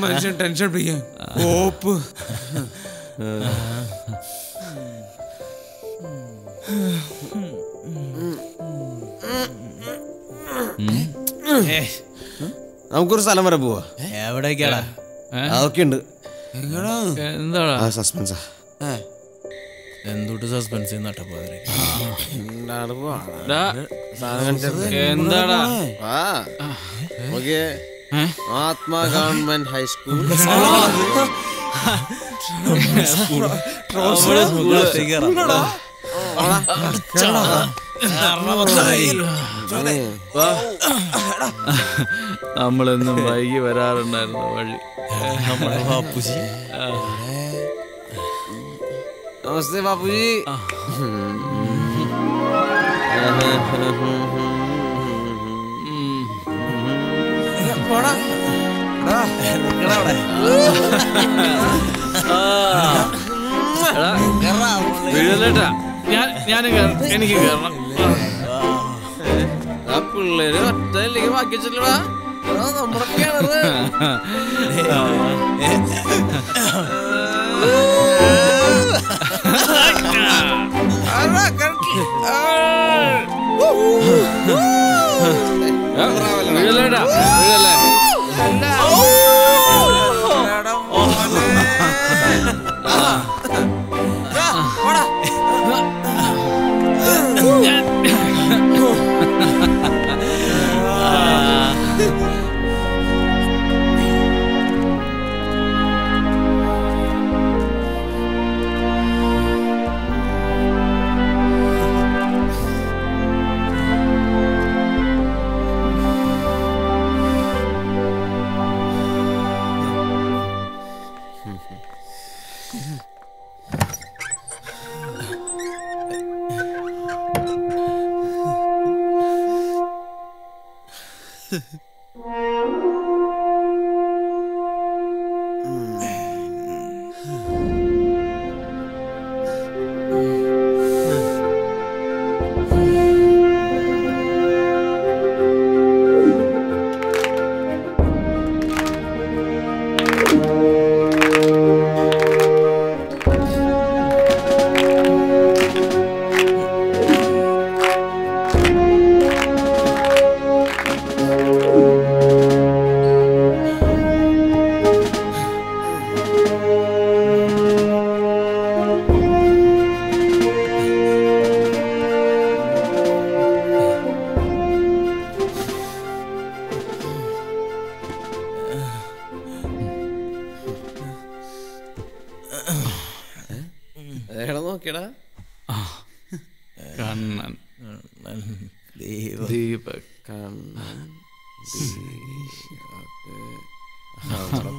മനുഷ്യൻ ടെൻഷൻ പിടിക്കാം. ഓപ്പ് നമുക്കൊരു സ്ഥലം വരെ പോവാ. എവിടേക്കാടാ? അതൊക്കെ ഉണ്ട്. എന്താടാ സസ്പെൻസാ? എന്തുട്ട് സസ്പെൻസ് ആത്മാ ഗവൺമെന്റ് ഹൈസ്കൂൾ നമ്മളെന്നും വൈകി വരാറുണ്ടായിരുന്നു വഴി. നമ്മളെ ബാപ്പുജി. नमस्ते बापू जी। പിള്ളേര് ഒറ്റയിലേക്ക് ബാക്കി വെച്ചിട്ടാ നമ്മളൊക്കെയാണ്. Oh,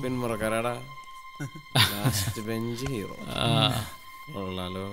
പിന്മുറക്കാരാടാ ലാസ്റ്റ് ബെഞ്ച് ഹീറോ കൊള്ളാലോ.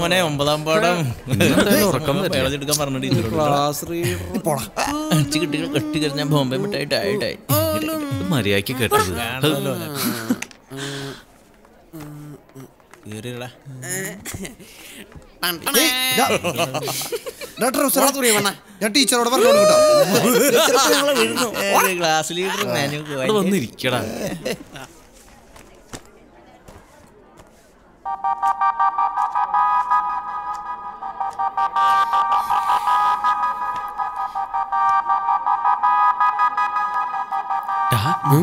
മോനെ ഒമ്പതാം പാടം കെട്ടിക്കഴിഞ്ഞാൽ ബോംബെ മിട്ടായിട്ടായിട്ടായി മര്യാദക്ക് കേട്ടത് ക്ലാസ് ലീഡർ വന്നിരിക്കടാ.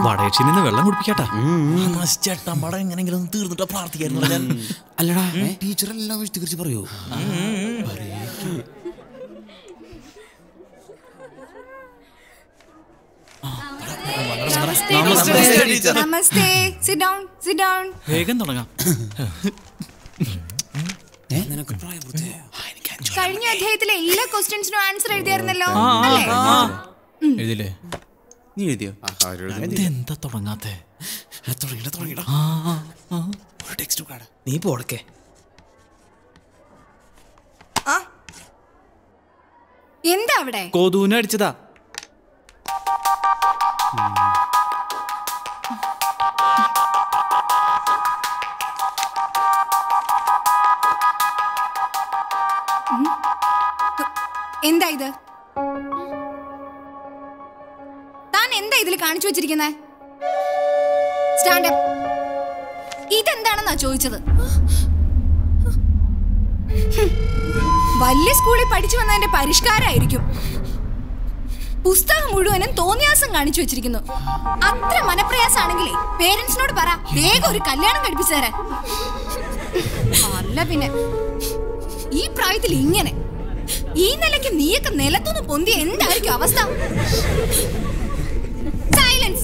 വടയച്ചിൽ നിന്ന് വെള്ളം കുടിപ്പിക്കാട്ടാ ചേട്ടാ. പടം എങ്ങനെങ്കിലും ഒന്ന് തീർന്നിട്ടാ പ്രാർത്ഥിക്കാറുള്ള ഞാൻ. അല്ലടാ ടീച്ചർ എല്ലാം കുറിച്ച് പറയൂ. വേഗം തുടങ്ങാം. കഴിഞ്ഞ അധ്യായത്തിലെ എല്ലാ ക്വസ്റ്റ്യൻസിനും ആൻസർ എഴുതിയായിരുന്നല്ലോ. എഴുതില്ലേ? നീ എഴുതിയോ? എന്താ തുടങ്ങാത്ത? നീ പോടക്കെ. എന്താ അവിടെ? കൊതുവിനെ അടിച്ചതാ. എന്താ ഇത്? താൻ എന്താ ഇതിൽ കാണിച്ചു വെച്ചിരിക്കുന്നേ? Stand up. ഇതെന്താണെന്നാ ചോദിച്ചത്? വലിയ സ്കൂളിൽ പഠിച്ചു വന്നതിന്റെ പരിഷ്കാരമായിരിക്കും. പുസ്തകം മുഴുവനും തോന്നിയാസം കാണിച്ചു വെച്ചിരിക്കുന്നു. അത്ര മനപ്രയാസാണെങ്കിലേ പേരൻസിനോട് പറ, വേഗം ഒരു കല്യാണം കഴിപ്പിച്ചു തരാൻ. അല്ല പിന്നെ ഈ പ്രായത്തിൽ ഇങ്ങനെ ഈ നിലയ്ക്ക് നീയൊക്കെ നിലത്തൊന്ന് പൊന്തിയ എന്തായിരിക്കും അവസ്ഥ? സൈലൻസ്.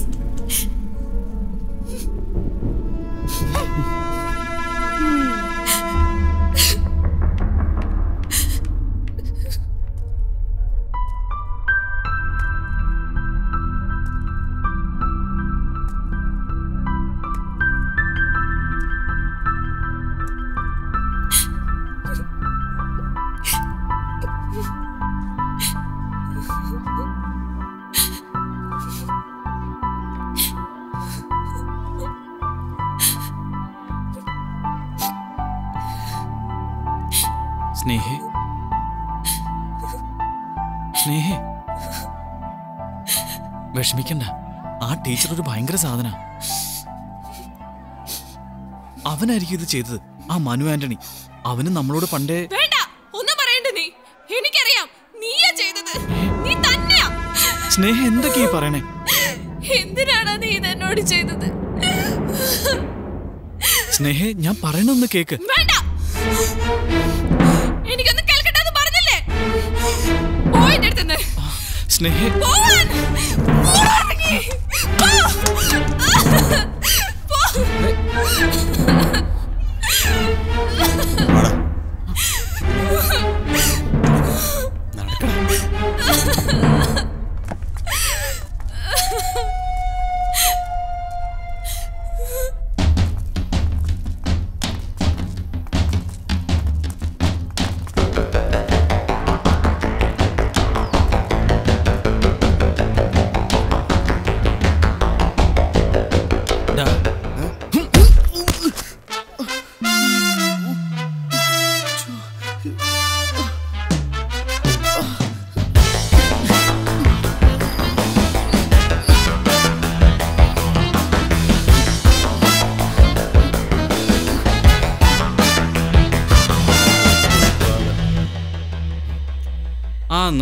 വിഷമിക്കണ്ട, ആ ടീച്ചർ ഒരു ഭയങ്കര സാധന. അവനായിരിക്കും ഇത് ചെയ്തത്, ആ മനു ആന്റണി. അവന് നമ്മളോട് പണ്ടേ സ്നേഹ എന്തൊക്കെയാ പറയണേ? എന്തിനാണ് നീ എന്നോട് ചെയ്തത്? സ്നേഹ, ഞാൻ പറയണൊന്ന് കേക്ക്. സ്നേഹ,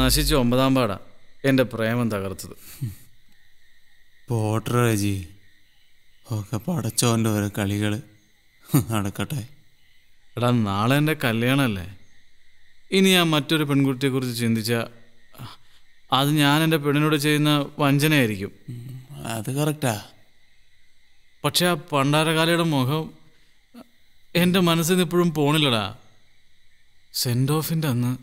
നശിച്ച് 9ാം പാടാ എൻ്റെ പ്രേമം തകർത്തത്. പോട്ടറേജി ഒക്കെ പടച്ചോൻ്റെ ഓരോ കളികൾ നടക്കട്ടെ. എടാ, നാളെ എൻ്റെ കല്യാണമല്ലേ? ഇനി ഞാൻ മറ്റൊരു പെൺകുട്ടിയെക്കുറിച്ച് ചിന്തിച്ചാൽ അത് ഞാൻ എൻ്റെ പെണ്ണിനോട് ചെയ്യുന്ന വഞ്ചനയായിരിക്കും. അത് കറക്റ്റാ. പക്ഷെ ആ പണ്ടാരകാലയുടെ മുഖം എൻ്റെ മനസ്സിൽ നിന്ന് ഇപ്പോഴും പോണില്ലടാ. സെൻഡ് ഓഫിൻ്റെ അന്ന്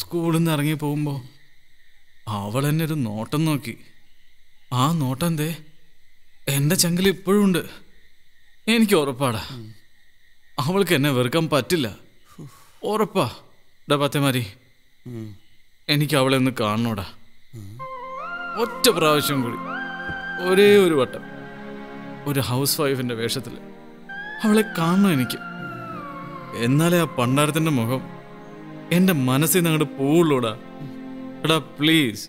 സ്കൂളിൽ നിന്ന് ഇറങ്ങി പോകുമ്പോൾ അവൾ എന്നെ ഒരു നോട്ടം നോക്കി. ആ നോട്ടം എന്തേ എൻ്റെ ചങ്കൽ ഇപ്പോഴും ഉണ്ട്. എനിക്ക് ഉറപ്പാടാ, അവൾക്ക് എന്നെ വെറുക്കാൻ പറ്റില്ല. ഉറപ്പാ. ഡാ പത്തേമാരി, എനിക്ക് അവളെ ഒന്ന് കാണണോടാ. ഒറ്റ പ്രാവശ്യം കൂടി, ഒരേ ഒരു വട്ടം, ഒരു ഹൗസ് വൈഫിൻ്റെ വേഷത്തിൽ അവളെ കാണണം എനിക്ക്. എന്നാലേ ആ പണ്ടാരത്തിൻ്റെ മുഖം എന്റെ മനസ്സിൽ നിന്ന് അങ്ങോട്ട് പോവുള്ളൂടാ. എടാ പ്ലീസ്,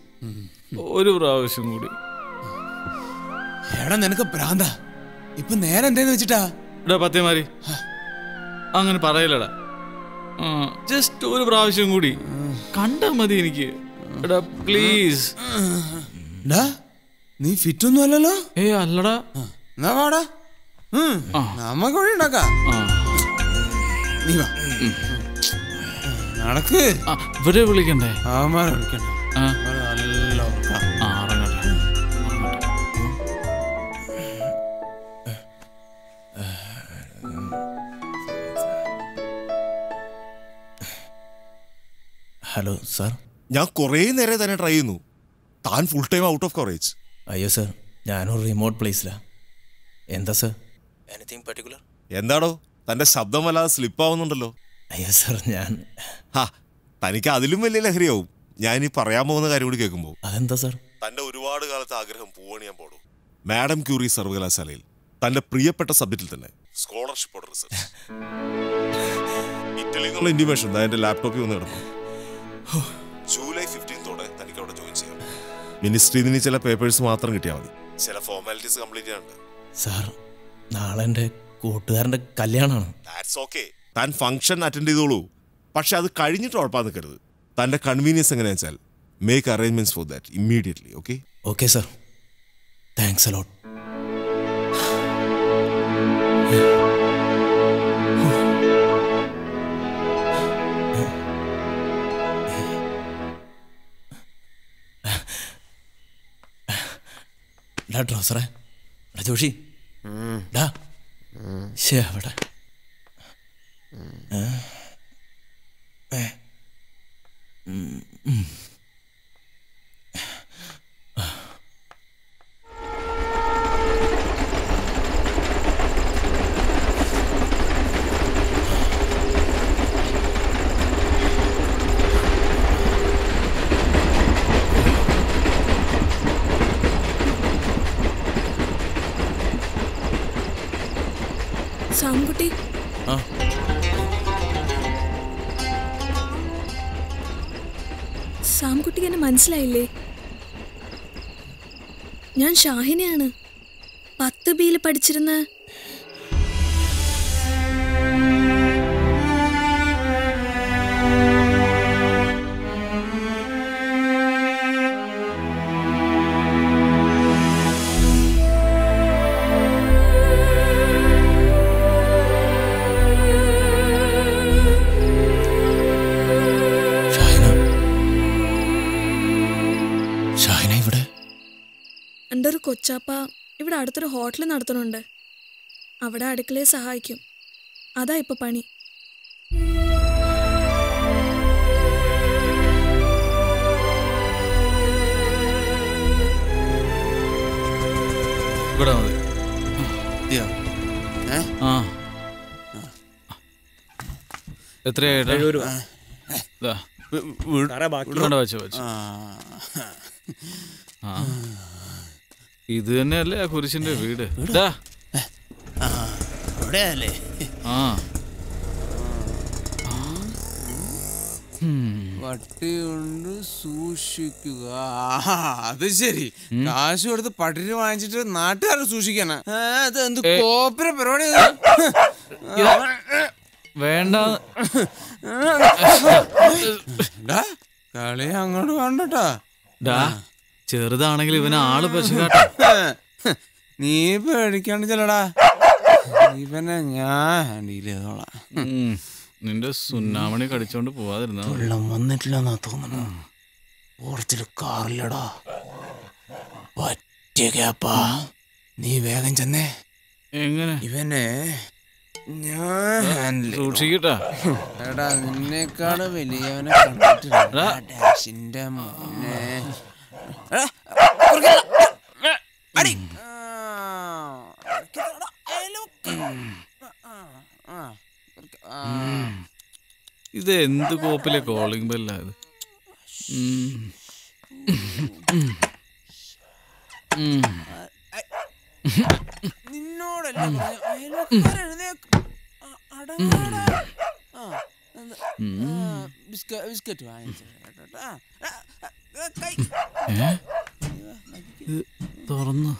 ഒരു പ്രാവശ്യം കൂടി. എടാ നിനക്ക് ഭ്രാന്താ? ഇപ്പൊ നേരെ എന്തേന്ന് വെച്ചിട്ടാ? എടാ പത്തേമാരി, അങ്ങനെ പറയലടാ. ജസ്റ്റ് ഒരു പ്രാവശ്യം കൂടി കണ്ടാ മതി എനിക്ക്. എടാ പ്ലീസ്. നീ ഫിറ്റൊന്നും അല്ലല്ലോ. ഏ അല്ലടാ. എന്നാ വാടാ, നമുക്ക് വഴി ഉണ്ടാക്കാം. നീ വാ. നടക്ക്. ഇവരെ വിളിക്കണ്ടേ? ആമാരെ വിളിക്കണ്ട. ഹലോ സാർ, ഞാൻ കുറേ നേരെ തന്നെ ട്രൈ ചെയ്യുന്നു. താൻ full time out of coverage. അയ്യോ സാർ, ഞാനൊരു റിമോട്ട് പ്ലേസിലാണ്. എന്താ സാർ, എനിത്തിങ് പർട്ടിക്കുലർ? എന്താടോ, തൻ്റെ ശബ്ദം വല്ലാതെ സ്ലിപ്പാവുന്നുണ്ടല്ലോ. അയ്യോ സാർ, ഞാൻ തനിക്ക് അതിലും വലിയ ലഹരിയാവും ഞാൻ ഈ പറയാൻ പോകുന്ന കാര്യം കൂടി കേൾക്കുമ്പോൾ. അതെന്താ സാർ? തൻ്റെ ഒരുപാട് കാലത്തെ ആഗ്രഹം പൂവണിയാൻ പോടും. മാഡം ക്യൂറി സർവകലാശാലയിൽ തൻ്റെ പ്രിയപ്പെട്ട സബ്ജക്റ്റിൽ തന്നെ സ്കോളർഷിപ്പോടെ റിസർച്ച്. ഇറ്റലിയിലുള്ള ഇൻഡിമേഷൻ എൻ്റെ ലാപ്ടോപ്പിൽ വന്ന് കിടന്നു. ജൂലൈ 15 തനിക്ക് അവിടെ ജോയിൻ ചെയ്യാം. മിനിസ്ട്രിയിൽ നിന്ന് ചില പേപ്പേഴ്സ് മാത്രം കിട്ടിയാൽ മതി. ചില ഫോർമാലിറ്റീസ് കംപ്ലീറ്റ് ചെയ്യാനുണ്ട്. സാർ, നാളെ എൻ്റെ കൂട്ടുകാരൻ്റെ കല്യാണമാണ്. താൻ ഫംഗ്ഷൻ അറ്റൻഡ് ചെയ്തോളൂ. പക്ഷേ അത് കഴിഞ്ഞിട്ട് ഉറപ്പാ നിൽക്കരുത്. തൻ്റെ കൺവീനിയൻസ് എങ്ങനെയാണെന്ന് വെച്ചാൽ make arrangements for that immediately. Okay okay sir, thanks a lot. ഡാ ട്രൗസറേ, ഡാ ജോഷി, ഡാ ശേവടാ, മനസ്സിലായില്ലേ? ഞാൻ ഷാഹിനെയാണ്, 10 ബിയിൽ പഠിച്ചിരുന്ന. കൊച്ചാപ്പ ഇവിടെ അടുത്തൊരു ഹോട്ടൽ നടത്തുന്നുണ്ട്, അവിടെ അടുക്കളയെ സഹായിക്കും. അതാ ഇപ്പൊ പണി. ഇത് തന്നെയല്ലേ ആ കുരിശിന്റെ വീട്? പട്ടി കൊണ്ട് സൂക്ഷിക്കുക. അത് ശരി, കാശ് കൊടുത്ത് പട്ടിന് വാങ്ങിച്ചിട്ട് നാട്ടുകാരെ സൂക്ഷിക്കാനാ? അത് എന്ത് കോപ്പര പരിപാടി വേണ്ട. കളി അങ്ങോട്ട് വേണ്ടട്ടാ. ചെറുതാണെങ്കിൽ ഇവന് ആള് പശുക്കാട്ടാ. നീ പേടിക്കാണ്ട് ചെല്ലടാ, ഇവനെ ഞാൻ ഹാൻഡിൽ ചെയ്തോളാം. നിന്റെ സുന്നാമണി കടിച്ചോണ്ട് പോവാതിരുന്ന. വെള്ളം വന്നിട്ടില്ലെന്നാ തോന്നണ. ഓർച്ചിട്ട് കാറില്ലടാ. പറ്റിയ കേപ്പാ, നീ വേഗം ചെന്നേ. എങ്ങനെ ഇവനെ ഞാൻ ഹാൻഡിൽ സൂക്ഷിക്കട്ടാ? എടാ നിന്നേക്കാള് വലിയവനെ കണ്ടിട്ടില്ല മോനെ. ഇത് എന്ത് കോപ്പിലെ കോളിംഗ് ബെല്ലാണ്? നിന്നോടല്ലേ ബിസ്ക്കറ്റ് വാങ്ങിച്ചേട്ടാ. തുറന്നു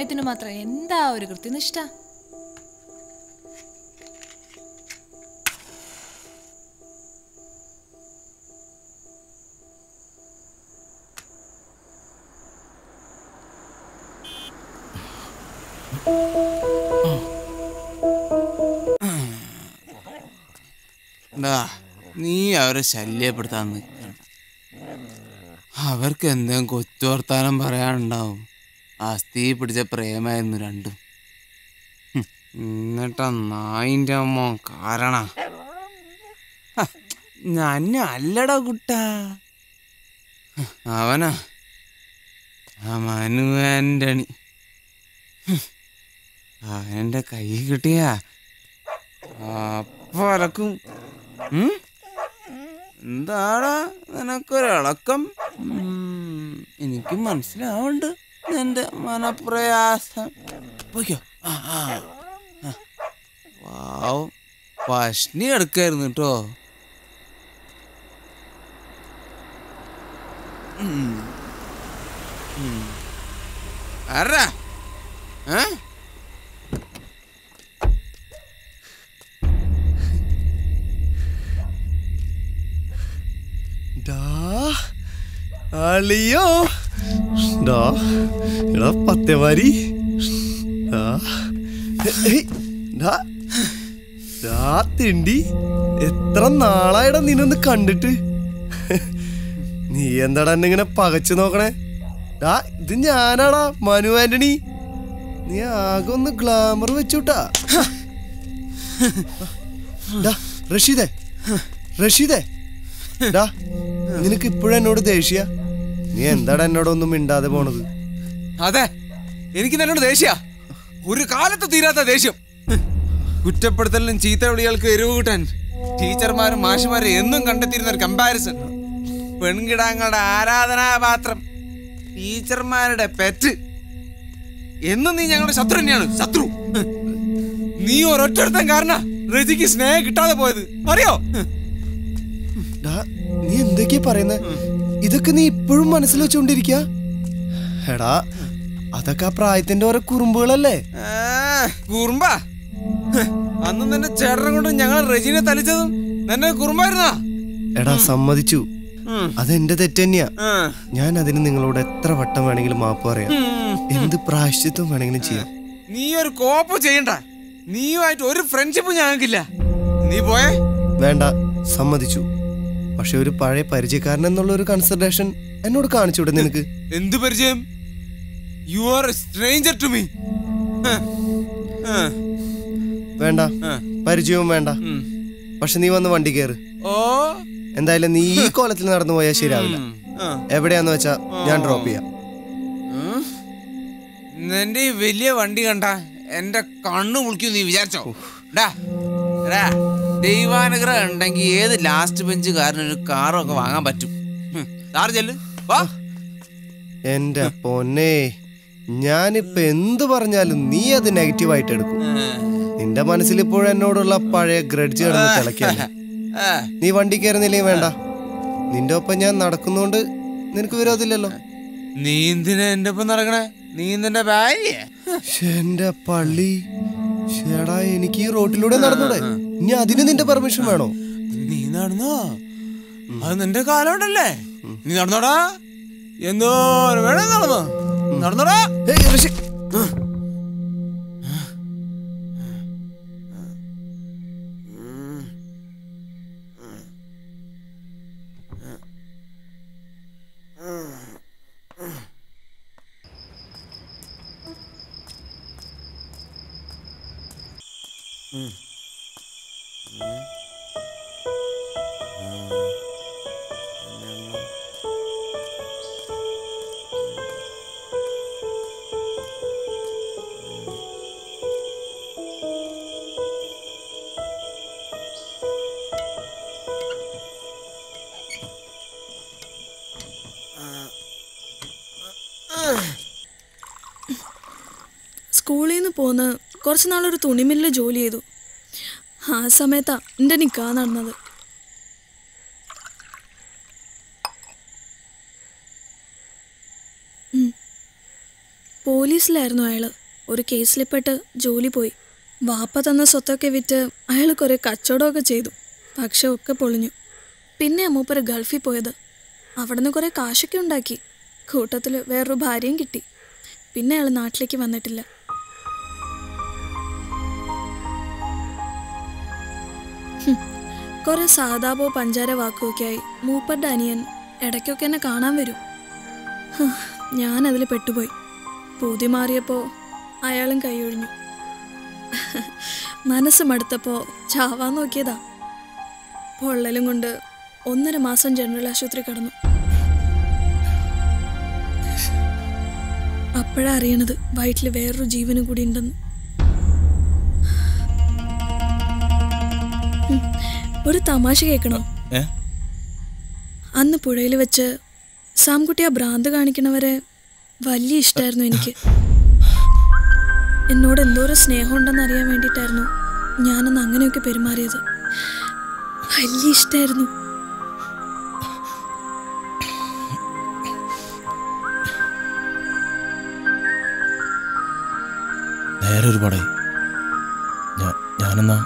സമയത്തിന് മാത്രം എന്താ ഒരു കൃത്യനിഷ്ഠ. നീ അവരെ ശല്യപ്പെടുത്താൻ നിൽക്കണം. അവർക്ക് എന്തെങ്കിലും കൊച്ചു വർത്താനം പറയാനുണ്ടാവും. ആസ്തി പിടിച്ച പ്രേമായിരുന്നു രണ്ടും. എന്നിട്ടാ നായിൻ്റെ അമ്മ കാരണ നന്നെ അല്ലടാ കുട്ട അവനാ ആ മനു ആൻ്റണി. അവനെൻ്റെ കൈ കിട്ടിയ അപ്പം അലക്കും. എന്താടാ നിനക്കൊരിളക്കം? എനിക്ക് മനസ്സിലാവുണ്ട് നിന്റെ മനപ്രയാസം. പോയിക്കോ. വാവ്, പഷ്ണി എടുക്കായിരുന്നു കേട്ടോ. ആരാ? അളിയോ ഡാ എടാ പത്തേവാരി തിണ്ടി എത്ര നാളായിടാ നിന്നൊന്ന് കണ്ടിട്ട്. നീ എന്താടാ എന്നിങ്ങനെ പകച്ചു നോക്കണേ? ഡാ ഇത് ഞാനാടാ മനു ആൻ്റണി. നീ ആകെ ഒന്ന് ഗ്ലാമർ വെച്ചുട്ടാ. റഷീദേ റഷീദേ ഡാ നിനക്ക് ഇപ്പോഴും എന്നോട് ദേഷ്യ? നീ എന്താടാ എന്നോടൊന്നും മിണ്ടാതെ പോണത്? അതെ, എനിക്ക് എന്നോട് ദേഷ്യ, ഒരു കാലത്ത് തീരാത്ത ദേഷ്യം. കുറ്റപ്പെടുത്തലിനും ചീത്ത വിളികൾക്ക് എരിവ് കൂട്ടാൻ ടീച്ചർമാരും മാഷുമാരും എന്നും കണ്ടെത്തിയിരുന്ന ഒരു കമ്പാരിസൺ. പെൺകിടാങ്ങളുടെ ആരാധനാപാത്രം, ടീച്ചർമാരുടെ പെറ്റ്. എന്നും നീ ഞങ്ങളുടെ ശത്രു തന്നെയാണ്, ശത്രു. നീ ഒരൊറ്റൊരുത്തൻ കാരണം രജിക്ക് സ്നേഹം കിട്ടാതെ പോയത് അറിയോ? നീ എന്തൊക്കെയാ പറയുന്നേ? ഇതൊക്കെ നീ ഇപ്പോഴും മനസ്സിൽ വെച്ചോണ്ടിരിക്ക? എടാ അതൊക്കെ ആ പ്രായത്തിന്റെ ഓരോ കുറുമ്പുകളല്ലേ. കുറുമ്പ അന്ന് നിന്റെ ചേട്ടനെ കൊണ്ട് ഞങ്ങൾ റെജീനെ തലിച്ചതും നിന്നെ കുറുമ്പായിരുന്നാ? എടാ സമ്മതിച്ചു, അതെന്റെ തെറ്റ് തന്നെയാ. ഞാൻ അതിന് നിങ്ങളോട് എത്ര വട്ടം വേണമെങ്കിലും മാപ്പ് പറയാം, എന്ത് പ്രായശ്ചിത്വം വേണമെങ്കിലും ചെയ്യാം. നീ ഒരു കോപ്പ് ചെയ്യണ്ട, നീയുമായിട്ട് ഒരു ഫ്രണ്ട്ഷിപ്പ് ഞങ്ങൾക്കില്ല. നീ പോയേ. വേണ്ട, സമ്മതിച്ചു. പക്ഷെ ഒരു പഴയ പരിചയക്കാരൻ എന്നുള്ള ഒരു കൺസിഡറേഷൻ എന്നോട് കാണിച്ചുവിടെ നിനക്ക്. എന്ത് പരിചയം? You are a stranger to me. വേണ്ട, പരിചയവും വേണ്ട. പക്ഷെ നീ വന്ന് വണ്ടി കയറ്. എന്തായാലും നീ ഈ കോലത്തിൽ നടന്നു പോയാൽ ശരിയാവില്ല. എവിടെയാന്ന് വെച്ചാ ഞാൻ ഡ്രോപ്പ് ചെയ്യാം. നിന്റെ ഈ വലിയ വണ്ടി കണ്ട എന്റെ കണ്ണു മുളിക്കും. നീ വിചാരിച്ചോ ദൈവാനുഗ്രഹം ഉണ്ടെങ്കിൽ ഏത് ലാസ്റ്റ് ബെഞ്ച് കാരനൊരു കാറും ഒക്കെ വാങ്ങാൻ പറ്റും. എന്റെ പൊന്നെ, ഞാനിപ്പോ എന്ത് പറഞ്ഞാലും നീ അത് നെഗറ്റീവായിട്ട് എടുക്കും. നിന്റെ മനസ്സിൽ ഇപ്പോഴും എന്നോടുള്ള പഴയ ഗ്രഡ്ജ് കിടന്ന് തിളക്കാൻ. നീ വണ്ടി കയറുന്നില്ലേ? വേണ്ട, നിന്റെ ഒപ്പം ഞാൻ നടക്കുന്നോണ്ട് നിനക്ക് വിരോധമില്ലല്ലോ. നീ എന്തിനാ എന്റെ ഒപ്പം നടക്കണേ? നീ നിന്റെ ഭാര്യ. എന്റെ പള്ളി, എനിക്ക് ഈ റോട്ടിലൂടെ നടന്നൂടെ? ഇനി അതിന് നിന്റെ പെർമിഷൻ വേണോ? നീ നടന്നോ? അത് നിന്റെ കാലോണ്ടല്ലേ, നീ നടന്നോടാ. എന്തോ വേണം, നടന്നോ നടന്നോടാ. സ്കൂളിൽ നിന്ന് പോന്ന് കുറച്ച് നാളൊരു തുണിമില്ലിൽ ജോലി ചെയ്തു. ആ സമയത്താണ് എൻ്റെ നിക്കാഹ് നടന്നത്. പോലീസിലായിരുന്നു അയാൾ. ഒരു കേസിൽപ്പെട്ട് ജോലി പോയി. വാപ്പ തന്ന സ്വത്തൊക്കെ വിറ്റ് അയാൾ കുറേ കച്ചവടമൊക്കെ ചെയ്തു. പക്ഷെ ഒക്കെ പൊളിഞ്ഞു. പിന്നെ മൂപ്പർ ഗൾഫിൽ പോയത്. അവിടെ നിന്ന് കുറേ കാശൊക്കെ ഉണ്ടാക്കി. കൂട്ടത്തിൽ വേറൊരു ഭാര്യയും കിട്ടി. പിന്നെ അയാൾ നാട്ടിലേക്ക് വന്നിട്ടില്ല. കുറേ സാധാപോ പഞ്ചാര വാക്കുമൊക്കെയായി മൂപ്പരുടെ അനിയൻ ഇടയ്ക്കൊക്കെ എന്നെ കാണാൻ വരും. ഞാനതിൽ പെട്ടുപോയി. പൂതി മാറിയപ്പോൾ അയാളും കൈയൊഴിഞ്ഞു. മനസ്സ് മടുത്തപ്പോൾ ചാവാൻ നോക്കിയതാ. പൊള്ളലും കൊണ്ട് 1.5 മാസം ജനറൽ ആശുപത്രി കടന്നു. അപ്പോഴറിയണത് വയറ്റിൽ വേറൊരു ജീവനും കൂടി ഉണ്ടെന്ന്. ഒരു തമാശ കേൾക്കണോ? അന്ന് പുഴയിൽ വെച്ച് സാംകുട്ടി ആ ഭ്രാന്ത് കാണിക്കണവരെ വലിയ ഇഷ്ടമായിരുന്നു എനിക്ക്. എന്നോട് എന്തോരം സ്നേഹമുണ്ടെന്ന് അറിയാൻ വേണ്ടിയിട്ടായിരുന്നു ഞാനന്ന് അങ്ങനെയൊക്കെ പെരുമാറിയത്. വലിയ ഇഷ്ടമായിരുന്നു. ഞാനെന്നാ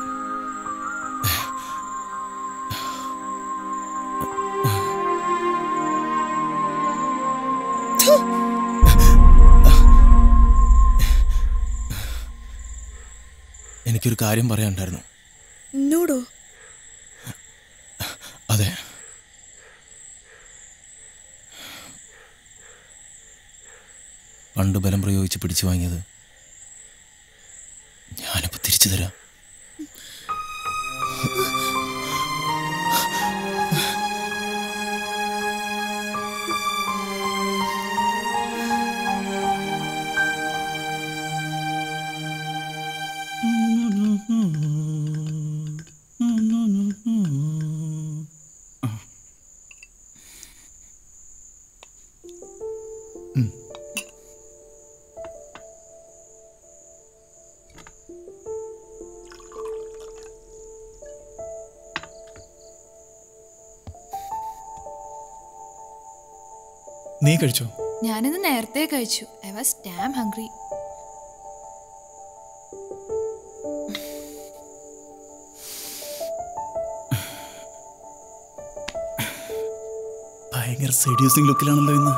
എനിക്കൊരു കാര്യം പറയാനുണ്ടായിരുന്നു. എന്നോടോ? അതെ. പണ്ട് ബലം പ്രയോഗിച്ച് പിടിച്ചു വാങ്ങിയത് ഞാനിപ്പോൾ തിരിച്ചു തരാം. നീ കഴിച്ചോ? ഞാനിന്ന് നേരത്തെ കഴിച്ചു. I was damn hungry. ഭയങ്കര സെഡ്യൂസിംഗ് ലുക്കിലാണല്ലോ ഇന്ന്.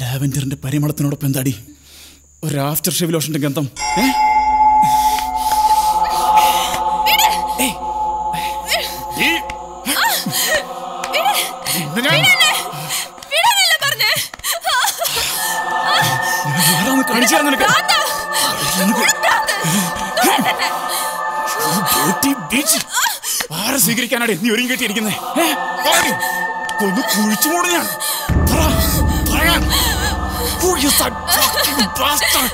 ലാവൻഡറിന്റെ പരിമളത്തിനോടൊപ്പം എന്താടി ഒരു ആഫ്റ്റർ ഷേവ് ലോഷന്റെ ഗന്ധം? സ്വീകരിക്കാനാണ് നീ ഒരുങ്ങി കെട്ടിയിരിക്കുന്നേ. ഒന്ന് കുഴിച്ചു മൂടും ഞാൻ. Who is that fucking bastard?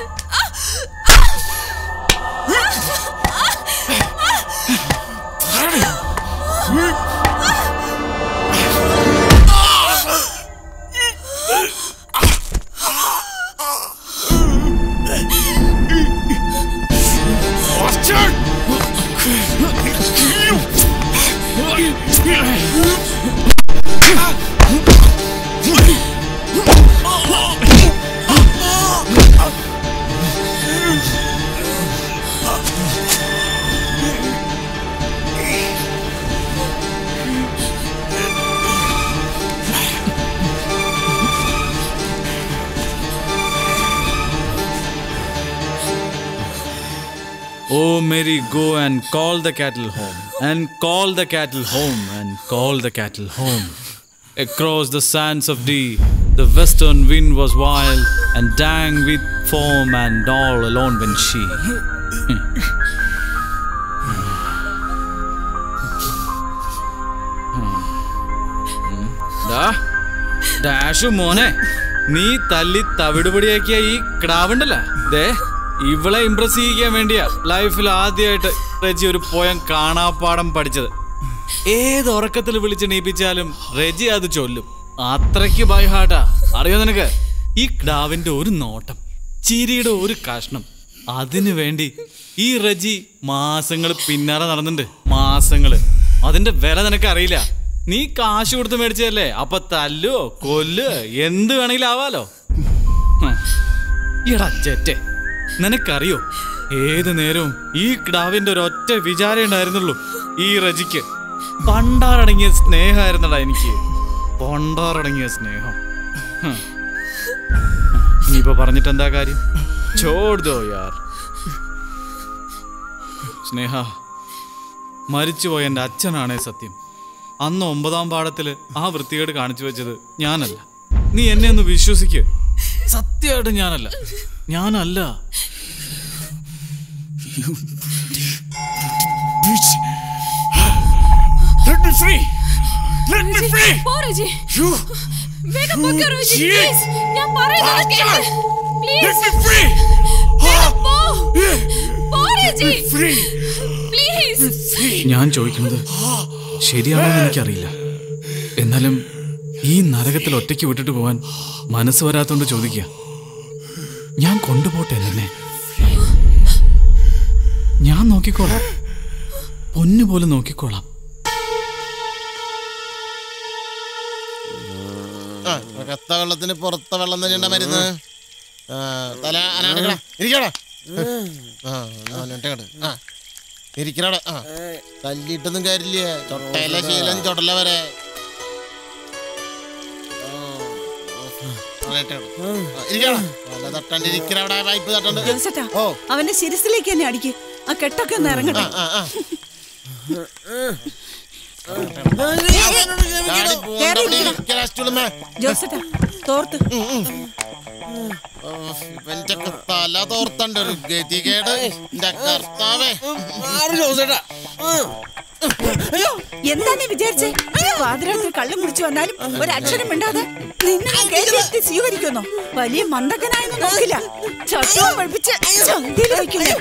Oh Mary, go and call the cattle home, and call the cattle home, and call the cattle home. Across the sands of Dee, the western wind was wild and dank with foam, and all alone when she. Da, dashu mone, nee thalli tavidupadiyakiya ee kadavundalla. De, ivvale impress cheyikan vendiya life il aadiyayittu Reggie oru poem kaanapaadam padichadu. ഏത് ഉറക്കത്തിൽ വിളിച്ച് നീപ്പിച്ചാലും റെജി അത് ചൊല്ലും. അത്രയ്ക്ക് ബൈഹാർട്ടാ. അറിയോ നിനക്ക് ഈ ക്ടാവിന്റെ ഒരു നോട്ടം, ചിരിയുടെ ഒരു കഷ്ണം, അതിനു വേണ്ടി ഈ റെജി മാസങ്ങൾ പിന്നാലെ നടന്നുണ്ട്. മാസങ്ങൾ, അതിന്റെ വില നിനക്ക് അറിയില്ല. നീ കാശ് കൊടുത്ത് മേടിച്ചതല്ലേ, അപ്പൊ തല്ലോ കൊല്ലോ എന്ത് വേണമെങ്കിലും ആവാലോ. എടാ ചേട്ടേ, നിനക്കറിയോ ഏത് നേരവും ഈ ക്ടാവിന്റെ ഒരൊറ്റ വിചാരം ഉണ്ടായിരുന്നുള്ളൂ ഈ റെജിക്ക്. കണ്ടാറടങ്ങിയ സ്നേഹമായിരുന്നടാ എനിക്ക്, കൊണ്ടാറടങ്ങിയ സ്നേഹം. ഇനിയിപ്പോ പറഞ്ഞിട്ട് എന്താ കാര്യം? ചോടോ യാർ. സ്നേഹ, മരിച്ചുപോയ എൻ്റെ അച്ഛനാണേ സത്യം. അന്ന് 9ാം പാഠത്തിൽ ആ വൃത്തികേട് കാണിച്ചു വെച്ചത് ഞാനല്ല. നീ എന്നെ ഒന്ന് വിശ്വസിക്ക്, സത്യമായിട്ട് ഞാനല്ല. Let me free! Let me free! Poraji! You! Wake up, Poraji! Please! I'm not going to please! Let me free! Wake up, Poraji! Let me free! Please! ഞാൻ ചോദിക്കുന്നത് ശരിയാണെന്ന് എനിക്കറിയില്ല. എന്നാലും ഈ നരകത്തിൽ ഒറ്റയ്ക്ക് വിട്ടിട്ട് പോകാൻ മനസ്സ് വരാത്തോണ്ട് ചോദിക്കുക. ഞാൻ കൊണ്ടുപോട്ടെ എന്നെ, ഞാൻ നോക്കിക്കോളാം, പൊന്നുപോലെ നോക്കിക്കോളാം. കത്ത വെള്ളത്തിന് പുറത്തെ വെള്ളം തന്നെ മരുന്ന്. തല അനാണിക്കടാ, ഇരിക്കടാ, ഇരിക്കടാ. തല്ലിട്ടൊന്നും കാര്യമില്ല, ചൊട്ടല ശീലം ചൊടല വരെ. അവന്റെ ശിരസിലേക്ക് തന്നെ അടിക്ക്, ആ കെട്ടൊക്കെ ഒന്ന് ഇറങ്ങട്ടെ. എന്താ വിചാരിച്ചേ? പാതിരാത്രി കള്ളം കുടിച്ചു വന്നാലും ഒരക്ഷരം മിണ്ടാതെ നിന്നെ സ്വീകരിക്കുന്നു. വലിയ മന്ദക്കനായൊന്നും നോക്കില്ല, ചട്ടവും പഠിപ്പിച്ച് ചന്തിയിൽ വയ്ക്കുന്നു.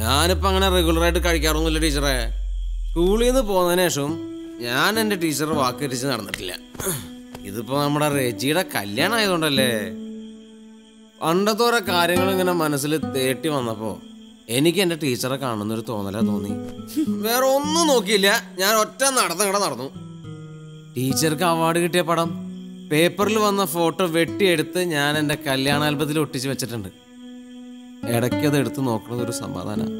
ഞാനിപ്പോൾ അങ്ങനെ റെഗുലറായിട്ട് കഴിക്കാറൊന്നുമില്ല ടീച്ചറെ. സ്കൂളിൽ നിന്ന് പോകുന്നതിന് ശേഷം ഞാൻ എൻ്റെ ടീച്ചറെ വാക്കരിച്ച് നടന്നിട്ടില്ല. ഇതിപ്പോൾ നമ്മുടെ റെജിയുടെ കല്യാണം ആയതുകൊണ്ടല്ലേ. പണ്ടത്തെ ഓരോ കാര്യങ്ങൾ ഇങ്ങനെ മനസ്സിൽ തേട്ടി വന്നപ്പോൾ എനിക്ക് എൻ്റെ ടീച്ചറെ കാണുന്നൊരു തോന്നലാ തോന്നി. വേറെ ഒന്നും നോക്കിയില്ല, ഞാൻ ഒറ്റ നടന്നു. ടീച്ചർക്ക് അവാർഡ് കിട്ടിയ പടം പേപ്പറിൽ വന്ന ഫോട്ടോ വെട്ടിയെടുത്ത് ഞാൻ എൻ്റെ കല്യാണ ആൽബത്തിൽ ഒട്ടിച്ച് വെച്ചിട്ടുണ്ട്. ഇടയ്ക്കത് എടുത്ത് നോക്കുന്നത് ഒരു സമാധാനമാണ്.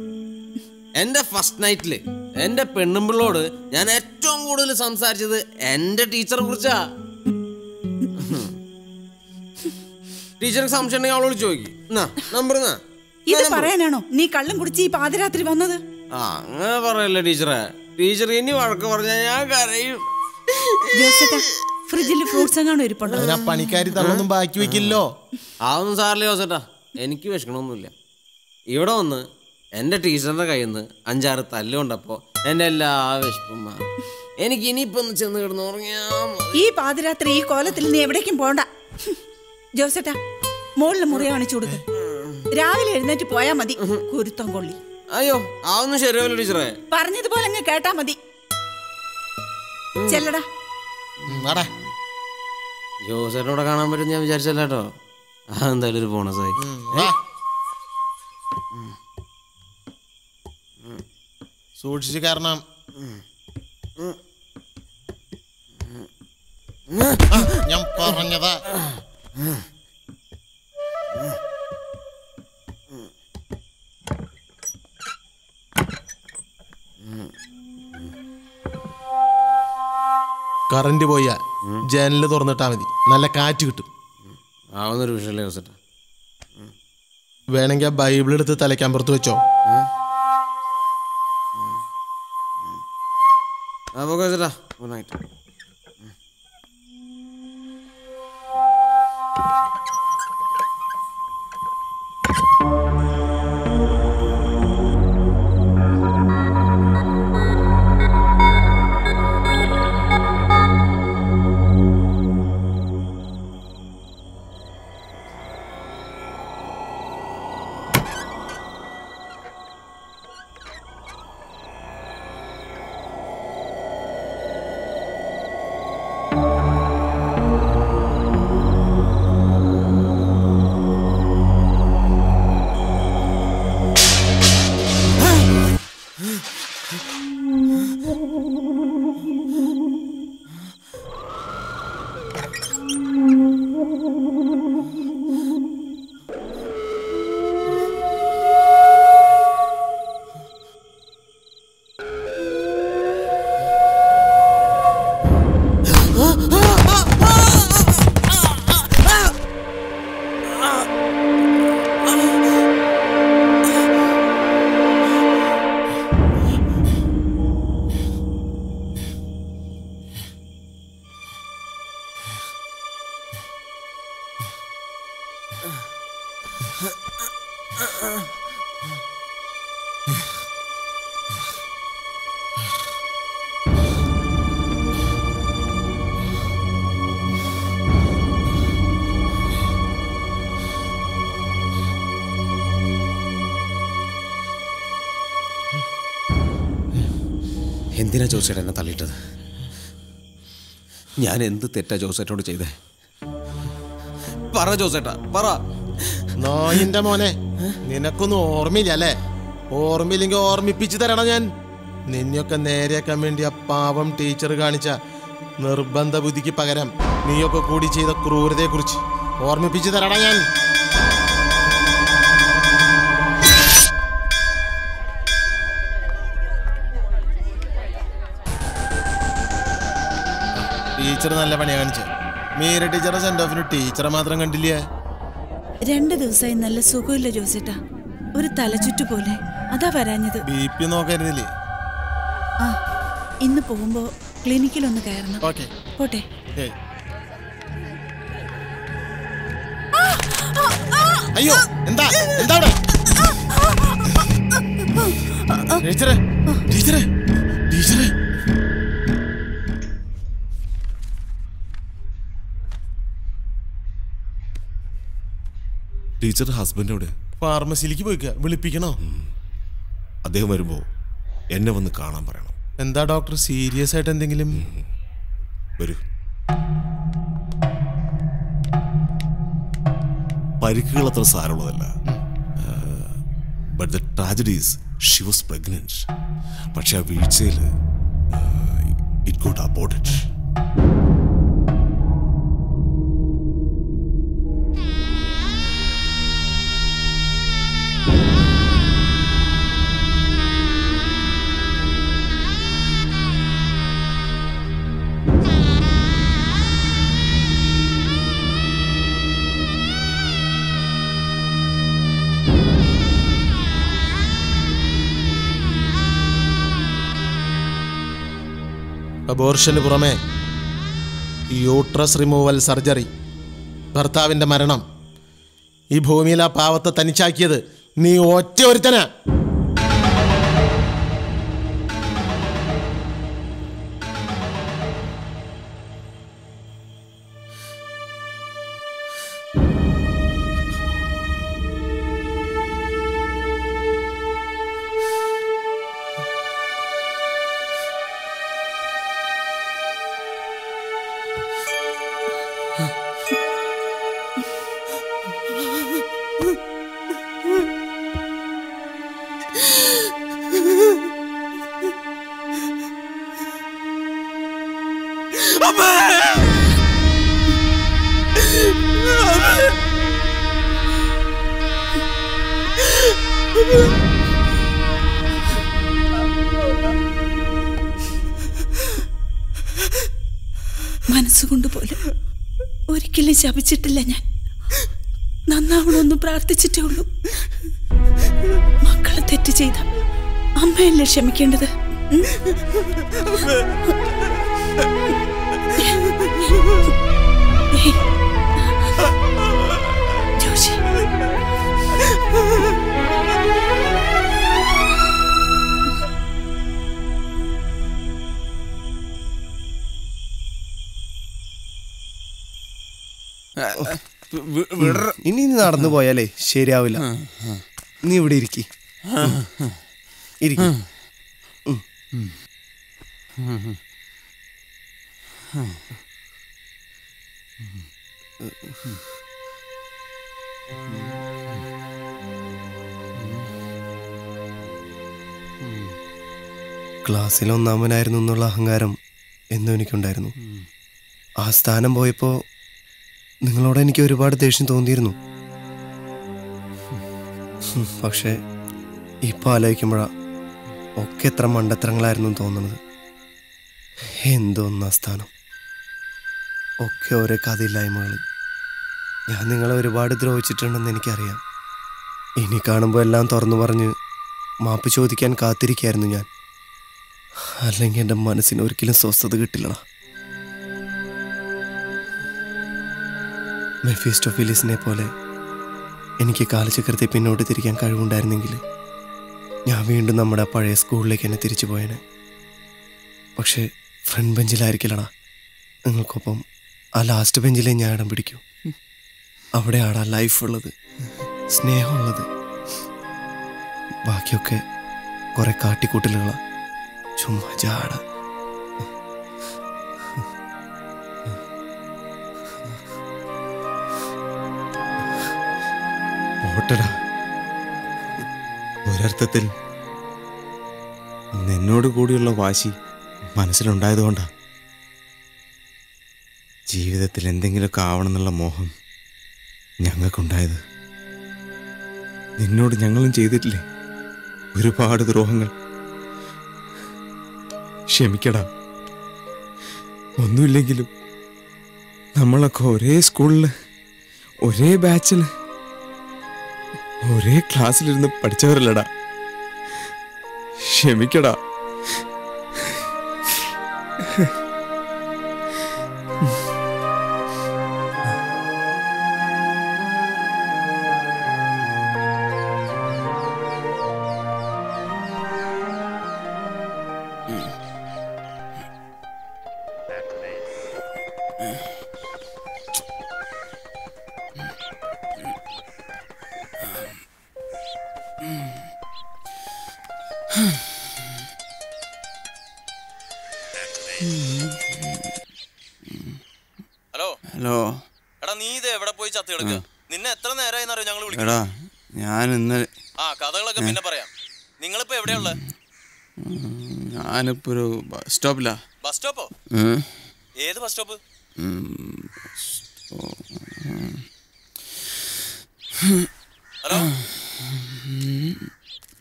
എൻ്റെ ഫസ്റ്റ് നൈറ്റില് എൻ്റെ പെണ്ണുമ്പിള്ളോട് ഞാൻ ഏറ്റവും കൂടുതൽ സംസാരിച്ചത് എൻ്റെ ടീച്ചറെ കുറിച്ചാ. ടീച്ചർക്ക് സംശയം ഉണ്ടെങ്കിൽ അവളോട് ചോദിക്കും. അങ്ങനെ പറയല്ലേ ടീച്ചറെ, ടീച്ചർ ഇനി വഴക്ക് പറഞ്ഞാൽ ഞാൻ കരയും. അതൊന്നും സാറില്ല ജോസേട്ടാ, എനിക്ക് വിഷമമൊന്നുമില്ല. ഇവിടെ വന്ന് എൻ്റെ ടീച്ചറിൻ്റെ കയ്യിൽ നിന്ന് 5-6 തല്ലുകൊണ്ടപ്പോൾ എൻ്റെ എല്ലാ വിഷപ്പും എനിക്ക്. ഇനിയിപ്പം ചെന്ന് കിടന്ന് ഉറങ്ങിയാൽ ഈ പാതിരാത്രി ഈ കോലത്തിൽ നീ എവിടേക്കും പോകണ്ട. ജോസേട്ടാ, മോളിൽ മുറി കാണിച്ചു കൊടുക്ക, രാവിലെ എഴുന്നേറ്റ് പോയാൽ മതി. കുരുത്തം കൊള്ളി. അയ്യോ, അതൊന്നും ശരിയാവില്ല ടീച്ചറെ, പറഞ്ഞതുപോലെ അങ്ങ് കേട്ടാ മതി. ചെല്ലടാ. ജോസേട്ടനോടെ കാണാൻ പറ്റും ഞാൻ വിചാരിച്ചല്ല കേട്ടോ. അതെന്തായാലും ഒരു ബോണസായി. സൂക്ഷിച്ചു, കാരണം ഞാൻ പറഞ്ഞതാ. കറന്റ് പോയാ ജനല് തുറന്നിട്ടാ മതി, നല്ല കാറ്റ് കിട്ടും. ആവുന്നൊരു വിഷയല്ലേ ദിവസം. വേണമെങ്കിൽ ആ ബൈബിൾ എടുത്ത് തലയ്ക്കമ്പുറത്ത് വെച്ചോ. എന്തിനാ ജോസേട്ട എന്നെ തള്ളിയിട്ടത്? ഞാൻ എന്ത് തെറ്റാ ജോസേട്ടോട് ചെയ്തേ? പറ ജോസേട്ടാ, പറ. നോയിന്റെ മോനെ, നിനക്കൊന്നും ഓർമ്മയില്ല അല്ലേ? ഓർമ്മയില്ലെങ്കിൽ ഓർമ്മിപ്പിച്ചു തരണം ഞാൻ. നിന്നെയൊക്കെ നേരെയാക്കാൻ വേണ്ടി ആ പാവം ടീച്ചർ കാണിച്ച നിർബന്ധ ബുദ്ധിക്ക് പകരം നീയൊക്കെ കൂടി ചെയ്ത ക്രൂരതയെക്കുറിച്ച് ഓർമ്മിപ്പിച്ചു തരണം ഞാൻ. ടീച്ചർ നല്ല പണിയാ കാണിച്ചത്. മീര ടീച്ചറെ സെൻഡ് ഓഫിന് ടീച്ചറെ മാത്രം കണ്ടില്ലേ? രണ്ടു ദിവസമായി നല്ല സുഖമില്ല ജോസേട്ടാ, ഒരു തലചുറ്റു പോലെ. അതാ വരാഞ്ഞത്. ബിപി നോക്കരുതില്ലേ? ആ, ഇന്ന് പോകുമ്പോ ക്ലിനിക്കിൽ ഒന്ന് കയറണം. ഓക്കേ പോട്ടെ. അയ്യോ, എന്താ എന്താ അവിടെ? ടീച്ചറെ, ടീച്ചറെ, ടീച്ചറെ. ടീച്ചർ ഹസ്ബൻഡോട് ഫാർമസിയിലേക്ക് പോയിക്ക, വിളിപ്പിക്കണോ? അദ്ദേഹം വരുമ്പോ എന്നെ വന്ന് കാണാൻ പറയണം. എന്താ ഡോക്ടർ, സീരിയസ് ആയിട്ട് എന്തെങ്കിലും? വരൂ. പരിക്കുകൾ അത്ര സാരമുള്ളതല്ല. But the tragedy is she was pregnant. പക്ഷെ ആ വീഴ്ചയിൽ ഇറ്റ് ഗോട്ട് അബോർട്ടഡ്. അബോർഷന് പുറമെ യൂട്രസ് റിമൂവൽ സർജറി, ഭർത്താവിൻ്റെ മരണം, ഈ ഭൂമിയിൽ ആ പാവത്തെ തനിച്ചാക്കിയത് നീ ഒറ്റ ഒരുത്തനാ. മനസ്സുകൊണ്ട് പോലും ഒരിക്കലും ശപിച്ചിട്ടില്ല ഞാൻ. നന്നാവണമെന്ന് പ്രാർത്ഥിച്ചിട്ടേ ഉള്ളൂ. മക്കളെ തെറ്റ് ചെയ്ത അമ്മയല്ലേ ക്ഷമിക്കേണ്ടത്. ജോഷി ഇനി നടന്നു പോയാലേ ശരിയാവില്ല. നീ ഇവിടെ ഇരിക്കി ഇരിക്കി. ക്ലാസ്സിൽ ഒന്നാമനായിരുന്നു എന്നുള്ള അഹങ്കാരം എന്നും എനിക്കുണ്ടായിരുന്നു. ആ സ്ഥാനം പോയപ്പോൾ നിങ്ങളോട് എനിക്ക് ഒരുപാട് ദേഷ്യം തോന്നിയിരുന്നു. പക്ഷേ ഇപ്പം ആലോചിക്കുമ്പോഴാണ് ഒക്കെ എത്ര മണ്ടത്തരങ്ങളായിരുന്നു തോന്നുന്നത്. എന്തോന്നാ സ്ഥാനം, ഒക്കെ ഓരോ കഥയില്ലായ്മകൾ. ഞാൻ നിങ്ങളെ ഒരുപാട് ദ്രോഹിച്ചിട്ടുണ്ടെന്ന് എനിക്കറിയാം. ഇനി കാണുമ്പോൾ എല്ലാം തുറന്നു പറഞ്ഞ് മാപ്പ് ചോദിക്കാൻ കാത്തിരിക്കുകയായിരുന്നു ഞാൻ. അല്ലെങ്കിൽ എൻ്റെ മനസ്സിന് ഒരിക്കലും സ്വസ്ഥത കിട്ടില്ലടാ. മെഫീസ്റ്റോഫിലിസിനെ പോലെ എനിക്ക് കാലചക്രത്തെ പിന്നോട്ട് തിരിക്കാൻ കഴിവുണ്ടായിരുന്നെങ്കിൽ ഞാൻ വീണ്ടും നമ്മുടെ പഴയ സ്കൂളിലേക്ക് തന്നെ തിരിച്ചു പോയേനെ. പക്ഷേ ഫ്രണ്ട് ബെഞ്ചിലായിരിക്കില്ലടാ, നിങ്ങൾക്കൊപ്പം ആ ലാസ്റ്റ് ബെഞ്ചിലേ ഞാൻ ഇടം പിടിക്കൂ. അവിടെയാണ് ആ ലൈഫുള്ളത്, സ്നേഹമുള്ളത്. ബാക്കിയൊക്കെ കുറേ കാട്ടിക്കൂട്ടലുകളാ, ചുമ്മാ ജാട. ഒരർത്ഥത്തിൽ നിന്നോട് കൂടിയുള്ള വാശി മനസ്സിലുണ്ടായതുകൊണ്ടാ ജീവിതത്തിൽ എന്തെങ്കിലുമൊക്കെ ആവണമെന്നുള്ള മോഹം ഞങ്ങൾക്കുണ്ടായത്. നിന്നോട് ഞങ്ങളും ചെയ്തിട്ടില്ലേ ഒരുപാട് ദ്രോഹങ്ങൾ. ക്ഷമിക്കടാ. ഒന്നുമില്ലെങ്കിലും നമ്മളൊക്കെ ഒരേ സ്കൂളിൽ, ഒരേ ബാച്ചിൽ, ഒരേ ക്ലാസ്സിലിരുന്ന് പഠിച്ചവരല്ലടാ. ക്ഷമിക്കടാ. ഞാനിപ്പൊരു ബസ് സ്റ്റോപ്പിലാ. ബസ് സ്റ്റോപ്പോ? ഏത് bus stop? Hello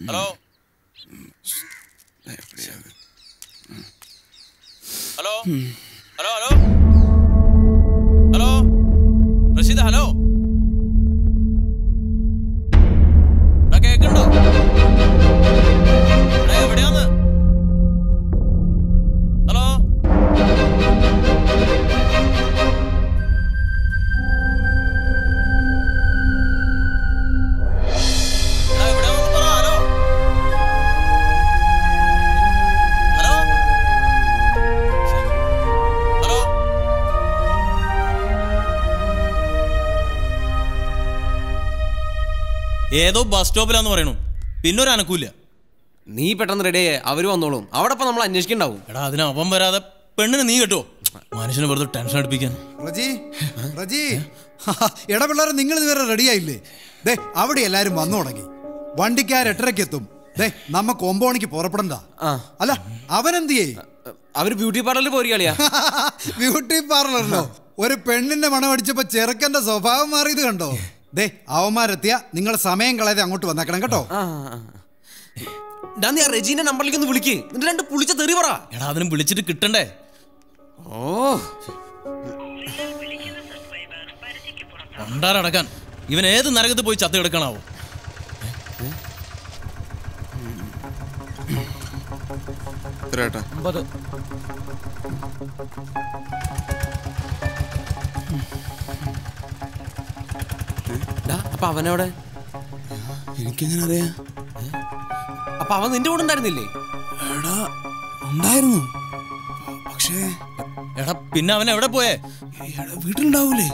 hello hello hello hello hello Rasheed, hello കേൾക്കണ്ടോ? എവിടെയാന്ന്? ഹലോ ഏതോ ബസ് സ്റ്റോപ്പിലാന്ന് പറയണു, പിന്നൊരു അനക്കൂല്ല. നീ പെട്ടെന്ന് റെഡി ആയേ, അവര് വന്നോളും. അവിടെ ഇപ്പൊ നമ്മൾ അന്വേഷിക്കണ്ടാവും. എടാ, അതിന് അവൻ വരാതെ പെണ്ണിന് നീ കേട്ടോ, മനുഷ്യനെ വെറുതെ ടെൻഷൻ അടിപ്പിക്കാൻ. എടാ പിള്ളേരെ, നിങ്ങൾ ഇതുവരെ റെഡിയായില്ലേ? ദേ അവിടെ എല്ലാരും വന്നു തുടങ്ങി. വണ്ടിക്കാർ 8:30 എത്തും. ദേ നമുക്ക് 9 മണിക്ക് പുറപ്പെടണ്ട. അല്ല, അവനെന്ത് ചെയ്യേ? അവര് ബ്യൂട്ടി പാർലറിൽ പോയി കളിയാ. ബ്യൂട്ടി പാർലറിലോ? ഒരു പെണ്ണിന്റെ മണം അടിച്ചപ്പോ ചെറുക്കന്റെ സ്വഭാവം മാറിയത് കണ്ടോ? ദേ അവന്മാരെത്തിയ നിങ്ങൾ സമയം കളയാതെ അങ്ങോട്ട് വന്നേക്കണം കേട്ടോ. റെജീന്റെ നമ്പറിലേക്ക് ഒന്ന് വിളിക്ക്, എന്നിട്ട് രണ്ട് പുളിച്ച തെറി പറ. എടാ, അതിനും വിളിച്ചിട്ട് കിട്ടണ്ടേ? ഓ, ഉണ്ടാരടക്കാൻ ഇവൻ ഏത് നരകത്തിൽ പോയി ചത്തു കിടക്കണാവോ? അപ്പൊ അവനവിടെ എനിക്കെങ്ങനെ അറിയാ? അപ്പൊ അവൻ നിന്റെ കൂടെ ഉണ്ടായിരുന്നില്ലേ? ഉണ്ടായിരുന്നു. പക്ഷേ എടാ പിന്നെ അവൻ എവിടെ പോയേ? വീട്ടിലുണ്ടാവൂലേ?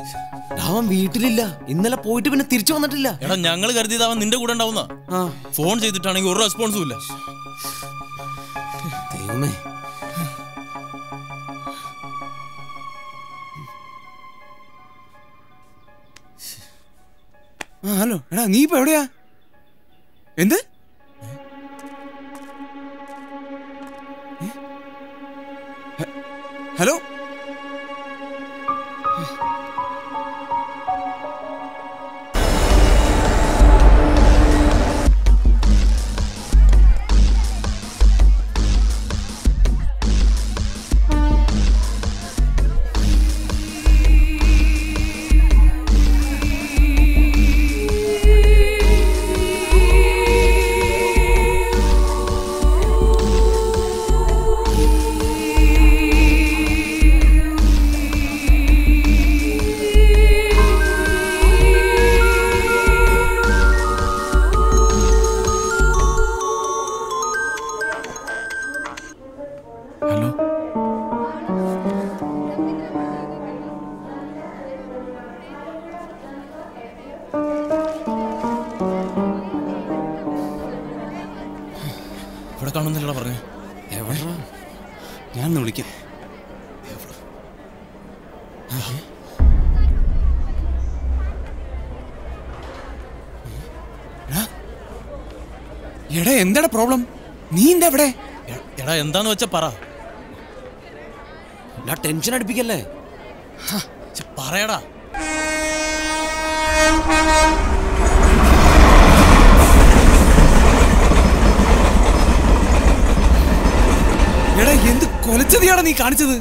അവൻ വീട്ടിലില്ല, ഇന്നലെ പോയിട്ട് പിന്നെ തിരിച്ചു വന്നിട്ടില്ല. എടാ ഞങ്ങൾ കരുതിയത് അവൻ നിന്റെ കൂടെ ഉണ്ടാവുന്ന, ഫോൺ ചെയ്തിട്ടാണെങ്കിൽ ഒരു റെസ്പോൺസും ഇല്ല. ദൈവമേ, ഹലോ എടാ നീ ഇപ്പൊ എവിടെയാ? എന്ത് ഹലോ? എന്താണ് പ്രോബ്ലം? നീ എന്താ ഇവിടെ? എടാ എന്താന്ന് വെച്ചാ പറ, ടെൻഷൻ അടിപ്പിക്കല്ലേ, പറയടാ. എടാ എന്ത് കൊലച്ചതിയാടാ നീ കാണിച്ചത്?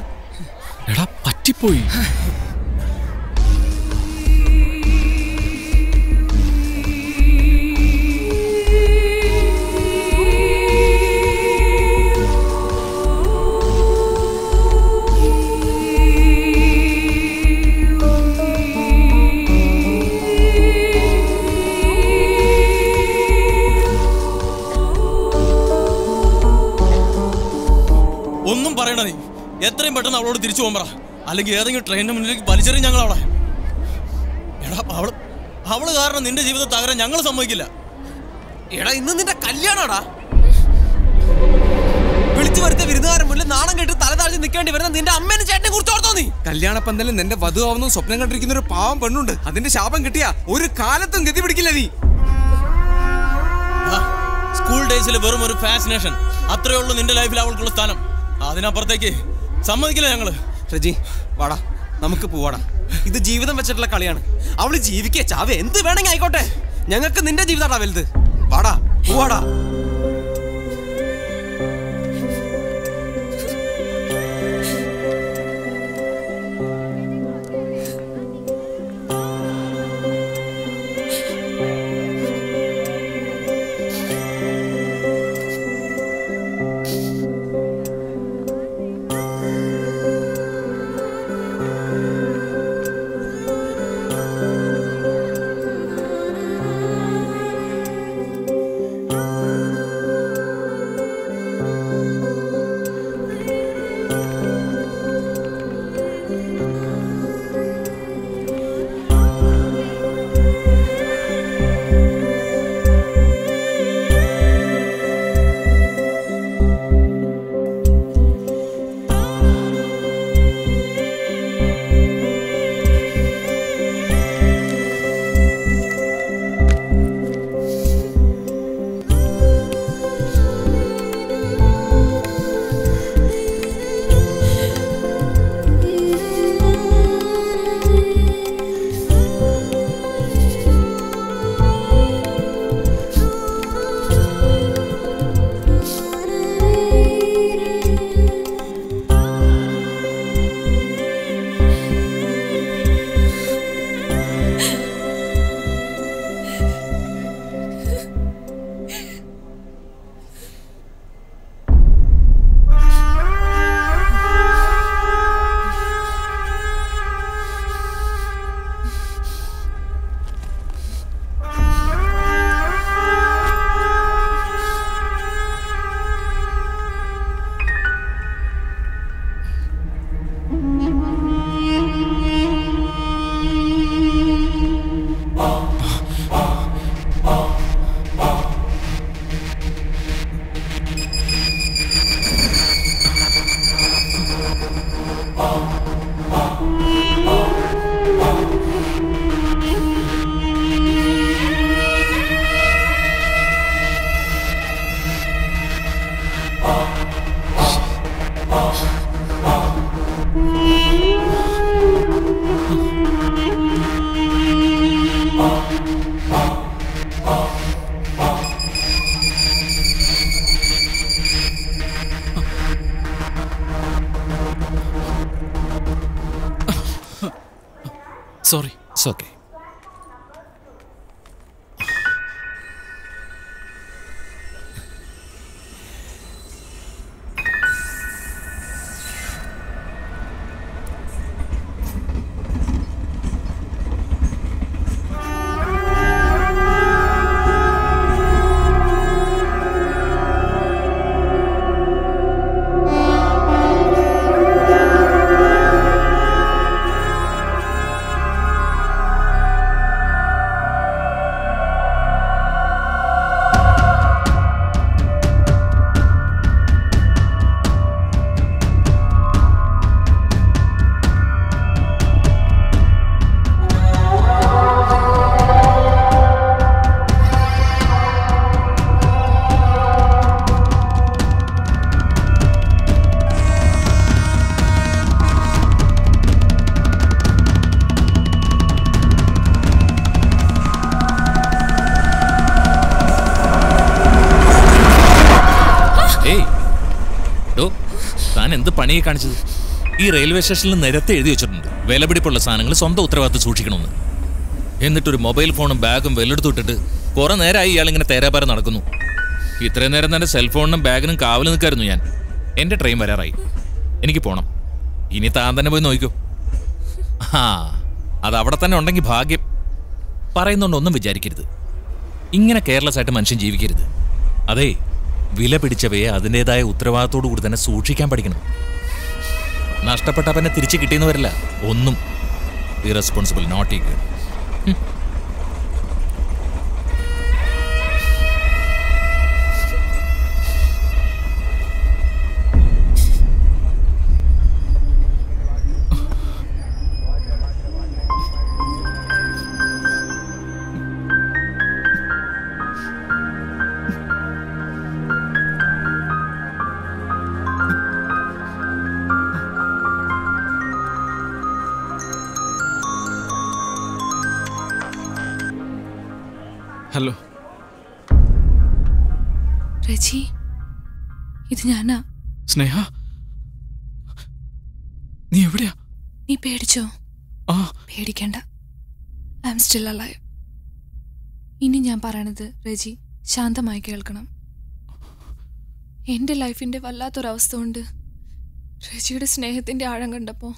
എടാ പറ്റിപ്പോയി. എത്രയും പെട്ടെന്ന് അവളോട് തിരിച്ചു പോകാൻ പറ, അല്ലെങ്കിൽ ഏതെങ്കിലും ട്രെയിനിന്റെ മുന്നിലേക്ക് വലിച്ചെറിയും ഞങ്ങൾ അവളെ. എടാ അവള് കാരണം നിന്റെ ജീവിതം തകരാൻ ഞങ്ങൾ സമ്മതിക്കില്ല. എടാ ഇന്ന് നിന്റെ കല്യാണാടാ, വിളിച്ചു വരുത്ത വിരുന്നുകാരൻ മുന്നിൽ നാണം കേട്ട് തലതാഴ്ച നിൽക്കേണ്ടി വരുന്ന നിന്റെ അമ്മേനെ ചേട്ടനെ കുറിച്ച് ഓർത്തോ? നീ കല്യാണപ്പന്തലിൽ നിന്റെ വധുവാവുന്ന സ്വപ്നം കണ്ടിരിക്കുന്ന ഒരു പാവം പെണ്ണുണ്ട്, അതിന്റെ ശാപം കിട്ടിയ ഒരു കാലത്തും ഗതി പിടിക്കില്ല നീ. സ്കൂൾ ഡേയ്സിൽ വെറും ഒരു ഫാസിനേഷൻ, അത്രയേ ഉള്ളൂ നിന്റെ ലൈഫിൽ അവൾക്കുള്ള സ്ഥാനം. അതിനപ്പുറത്തേക്ക് സമ്മതിക്കില്ല ഞങ്ങള്. റജി വാടാ, നമുക്ക് പോവാടാ. ഇത് ജീവിതം വെച്ചിട്ടുള്ള കളിയാണ്. അവള് ജീവിക്കുക, ചാവ എന്ത് വേണമെങ്കിൽ ആയിക്കോട്ടെ, ഞങ്ങൾക്ക് നിന്റെ ജീവിതമാടാ വലുത്. വാടാ പോവാടാ. Sorry. It's okay. പണിയെ കാണിച്ചത് ഈ റെയിൽവേ സ്റ്റേഷനിൽ നിരത്തെ എഴുതി വെച്ചിട്ടുണ്ട് വിലപിടിപ്പുള്ള സാധനങ്ങൾ സ്വന്തം ഉത്തരവാദിത്തം സൂക്ഷിക്കണമെന്ന്. എന്നിട്ടൊരു മൊബൈൽ ഫോണും ബാഗും വെല്ലെടുത്ത് ഇട്ടിട്ട് കുറേ നേരമായി ഇയാൾ ഇങ്ങനെ തേരാപാരം നടക്കുന്നു. ഇത്രയും നേരം തന്നെ സെൽഫോണിനും ബാഗിനും കാവൽ നിൽക്കായിരുന്നു ഞാൻ. എൻ്റെ ട്രെയിൻ വരാറായി, എനിക്ക് പോകണം. ഇനി താൻ തന്നെ പോയി നോക്കിക്കോ. ആ അതവിടെ തന്നെ ഉണ്ടെങ്കിൽ ഭാഗ്യം. പറയുന്നുണ്ടൊന്നും വിചാരിക്കരുത്. ഇങ്ങനെ കെയർലെസ് ആയിട്ട് മനുഷ്യൻ ജീവിക്കരുത്. അതേ, വില പിടിച്ചവയെ അതിൻ്റെതായ ഉത്തരവാദിത്തോടു കൂടി തന്നെ സൂക്ഷിക്കാൻ പഠിക്കണം. നഷ്ടപ്പെട്ട പിന്നെ തിരിച്ചു കിട്ടിയെന്ന് വരില്ല. ഒന്നും irresponsible not equal. Hello Reji, ഇത് ഞാനാ സ്നേഹ. നീ എവിടെയാ? നീ പേടിച്ചോ? ആ പേടിക്കണ്ട, ഐ ആം സ്റ്റിൽ അലൈവ്. ഇനി ഞാൻ പറയണത് രജി ശാന്തമായി കേൾക്കണം. എൻ്റെ ലൈഫിൻ്റെ വല്ലാത്തൊരവസ്ഥ കൊണ്ട് രജിയുടെ സ്നേഹത്തിൻ്റെ ആഴം കണ്ടപ്പോൾ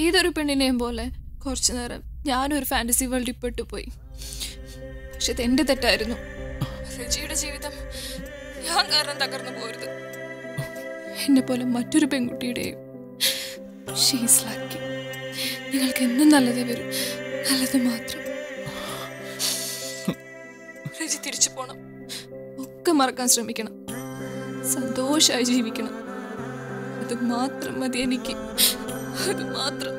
ഏതൊരു പെണ്ണിനെയും പോലെ കുറച്ചു നേരം ഞാനൊരു ഫാൻറ്റസി വേൾഡിൽ പെട്ടുപോയി. പക്ഷെ അതെന്റെ തെറ്റായിരുന്നു. രജിയുടെ ജീവിതം ഞാൻ കാരണം തകർന്നു പോരുത്. എന്നെ പോലെ മറ്റൊരു പെൺകുട്ടിയുടെയും നിങ്ങൾക്ക് എന്നും നല്ലതേ വരും, നല്ലത് മാത്രം. രജി തിരിച്ചു പോണം, ഒക്കെ മറക്കാൻ ശ്രമിക്കണം, സന്തോഷമായി ജീവിക്കണം. അത് മാത്രം മതി എനിക്ക്, അത് മാത്രം.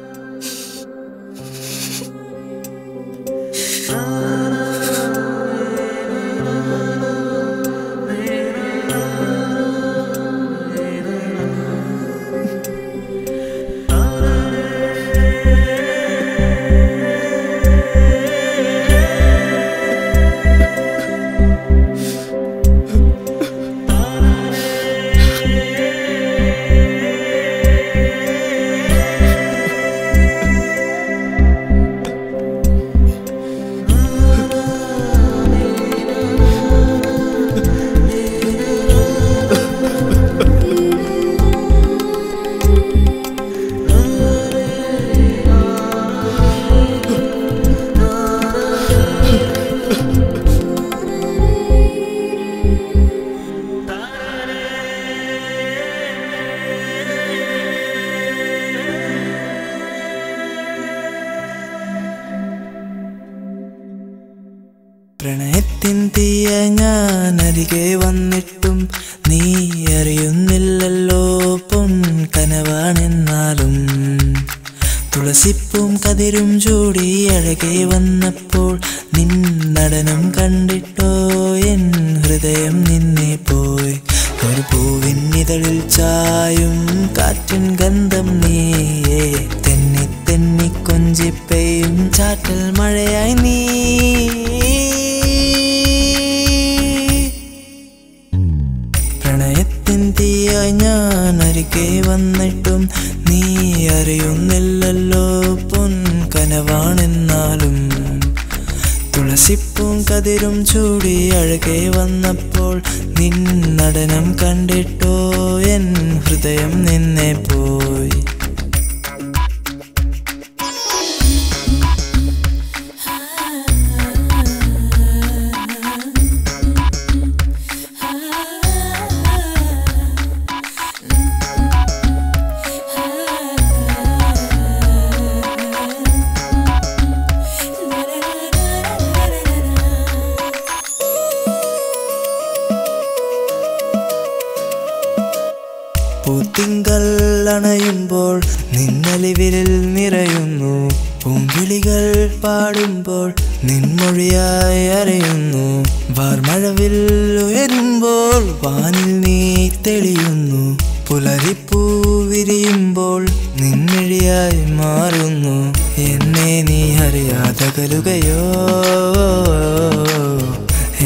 നനവാണെന്നാലും തുളസിപ്പൂം കതിരും ചൂടി അഴകെ വന്നപ്പോൾ നിൻ നടനം കണ്ടിട്ടോ എൻ ഹൃദയം നിന്നെ പോയി. പൂത്തിങ്കൾ അണയുമ്പോൾ നിന്നലിവിരൽ നിറയുന്നു, പൂങ്കിളികൾ പാടുമ്പോൾ നിൻമൊഴിയായി അറിയുന്നു, വാർമഴവിൽ ഉയരുമ്പോൾ വാനിൽ നീ തെളിയുന്നു, പുലരിപ്പൂ വിരിയുമ്പോൾ നിന്നിഴയായി മാറുന്നു, എന്നെ നീ അറിയാതെ കലുകയോ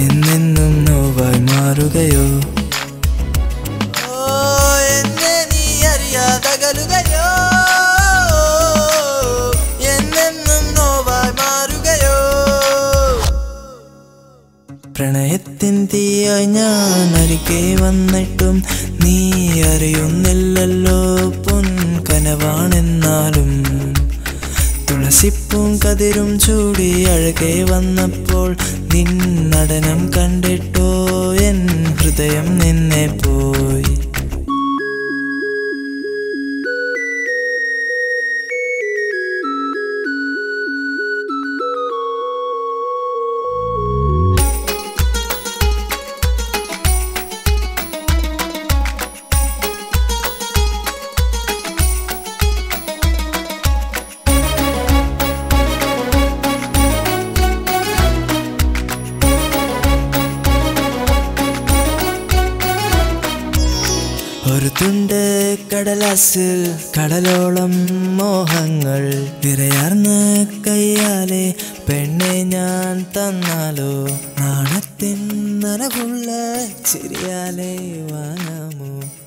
എന്നെന്നും നോവായി മാറുകയോ. പ്രണയത്തിൻ തീയായി ഞാൻ അരികെ വന്നിട്ടും നീ അറിയുന്നില്ലല്ലോ, പൊൻകനവാണെന്നാലും തുളസിപ്പൂം കതിരും ചൂടി അഴകെ വന്നപ്പോൾ നിൻ നടനം കണ്ടിട്ടോ എൻ ഹൃദയം നിന്നെ പോയി. ഒരു തുണ്ട് കടലാസിൽ കടലോളം മോഹങ്ങൾ നിറയാർന്ന് കയ്യാലെ പെണ്ണെ ഞാൻ തന്നാലോ, നാണത്തിൻ നനവുള്ള ചിരിയാലെ വാങ്ങാമോ.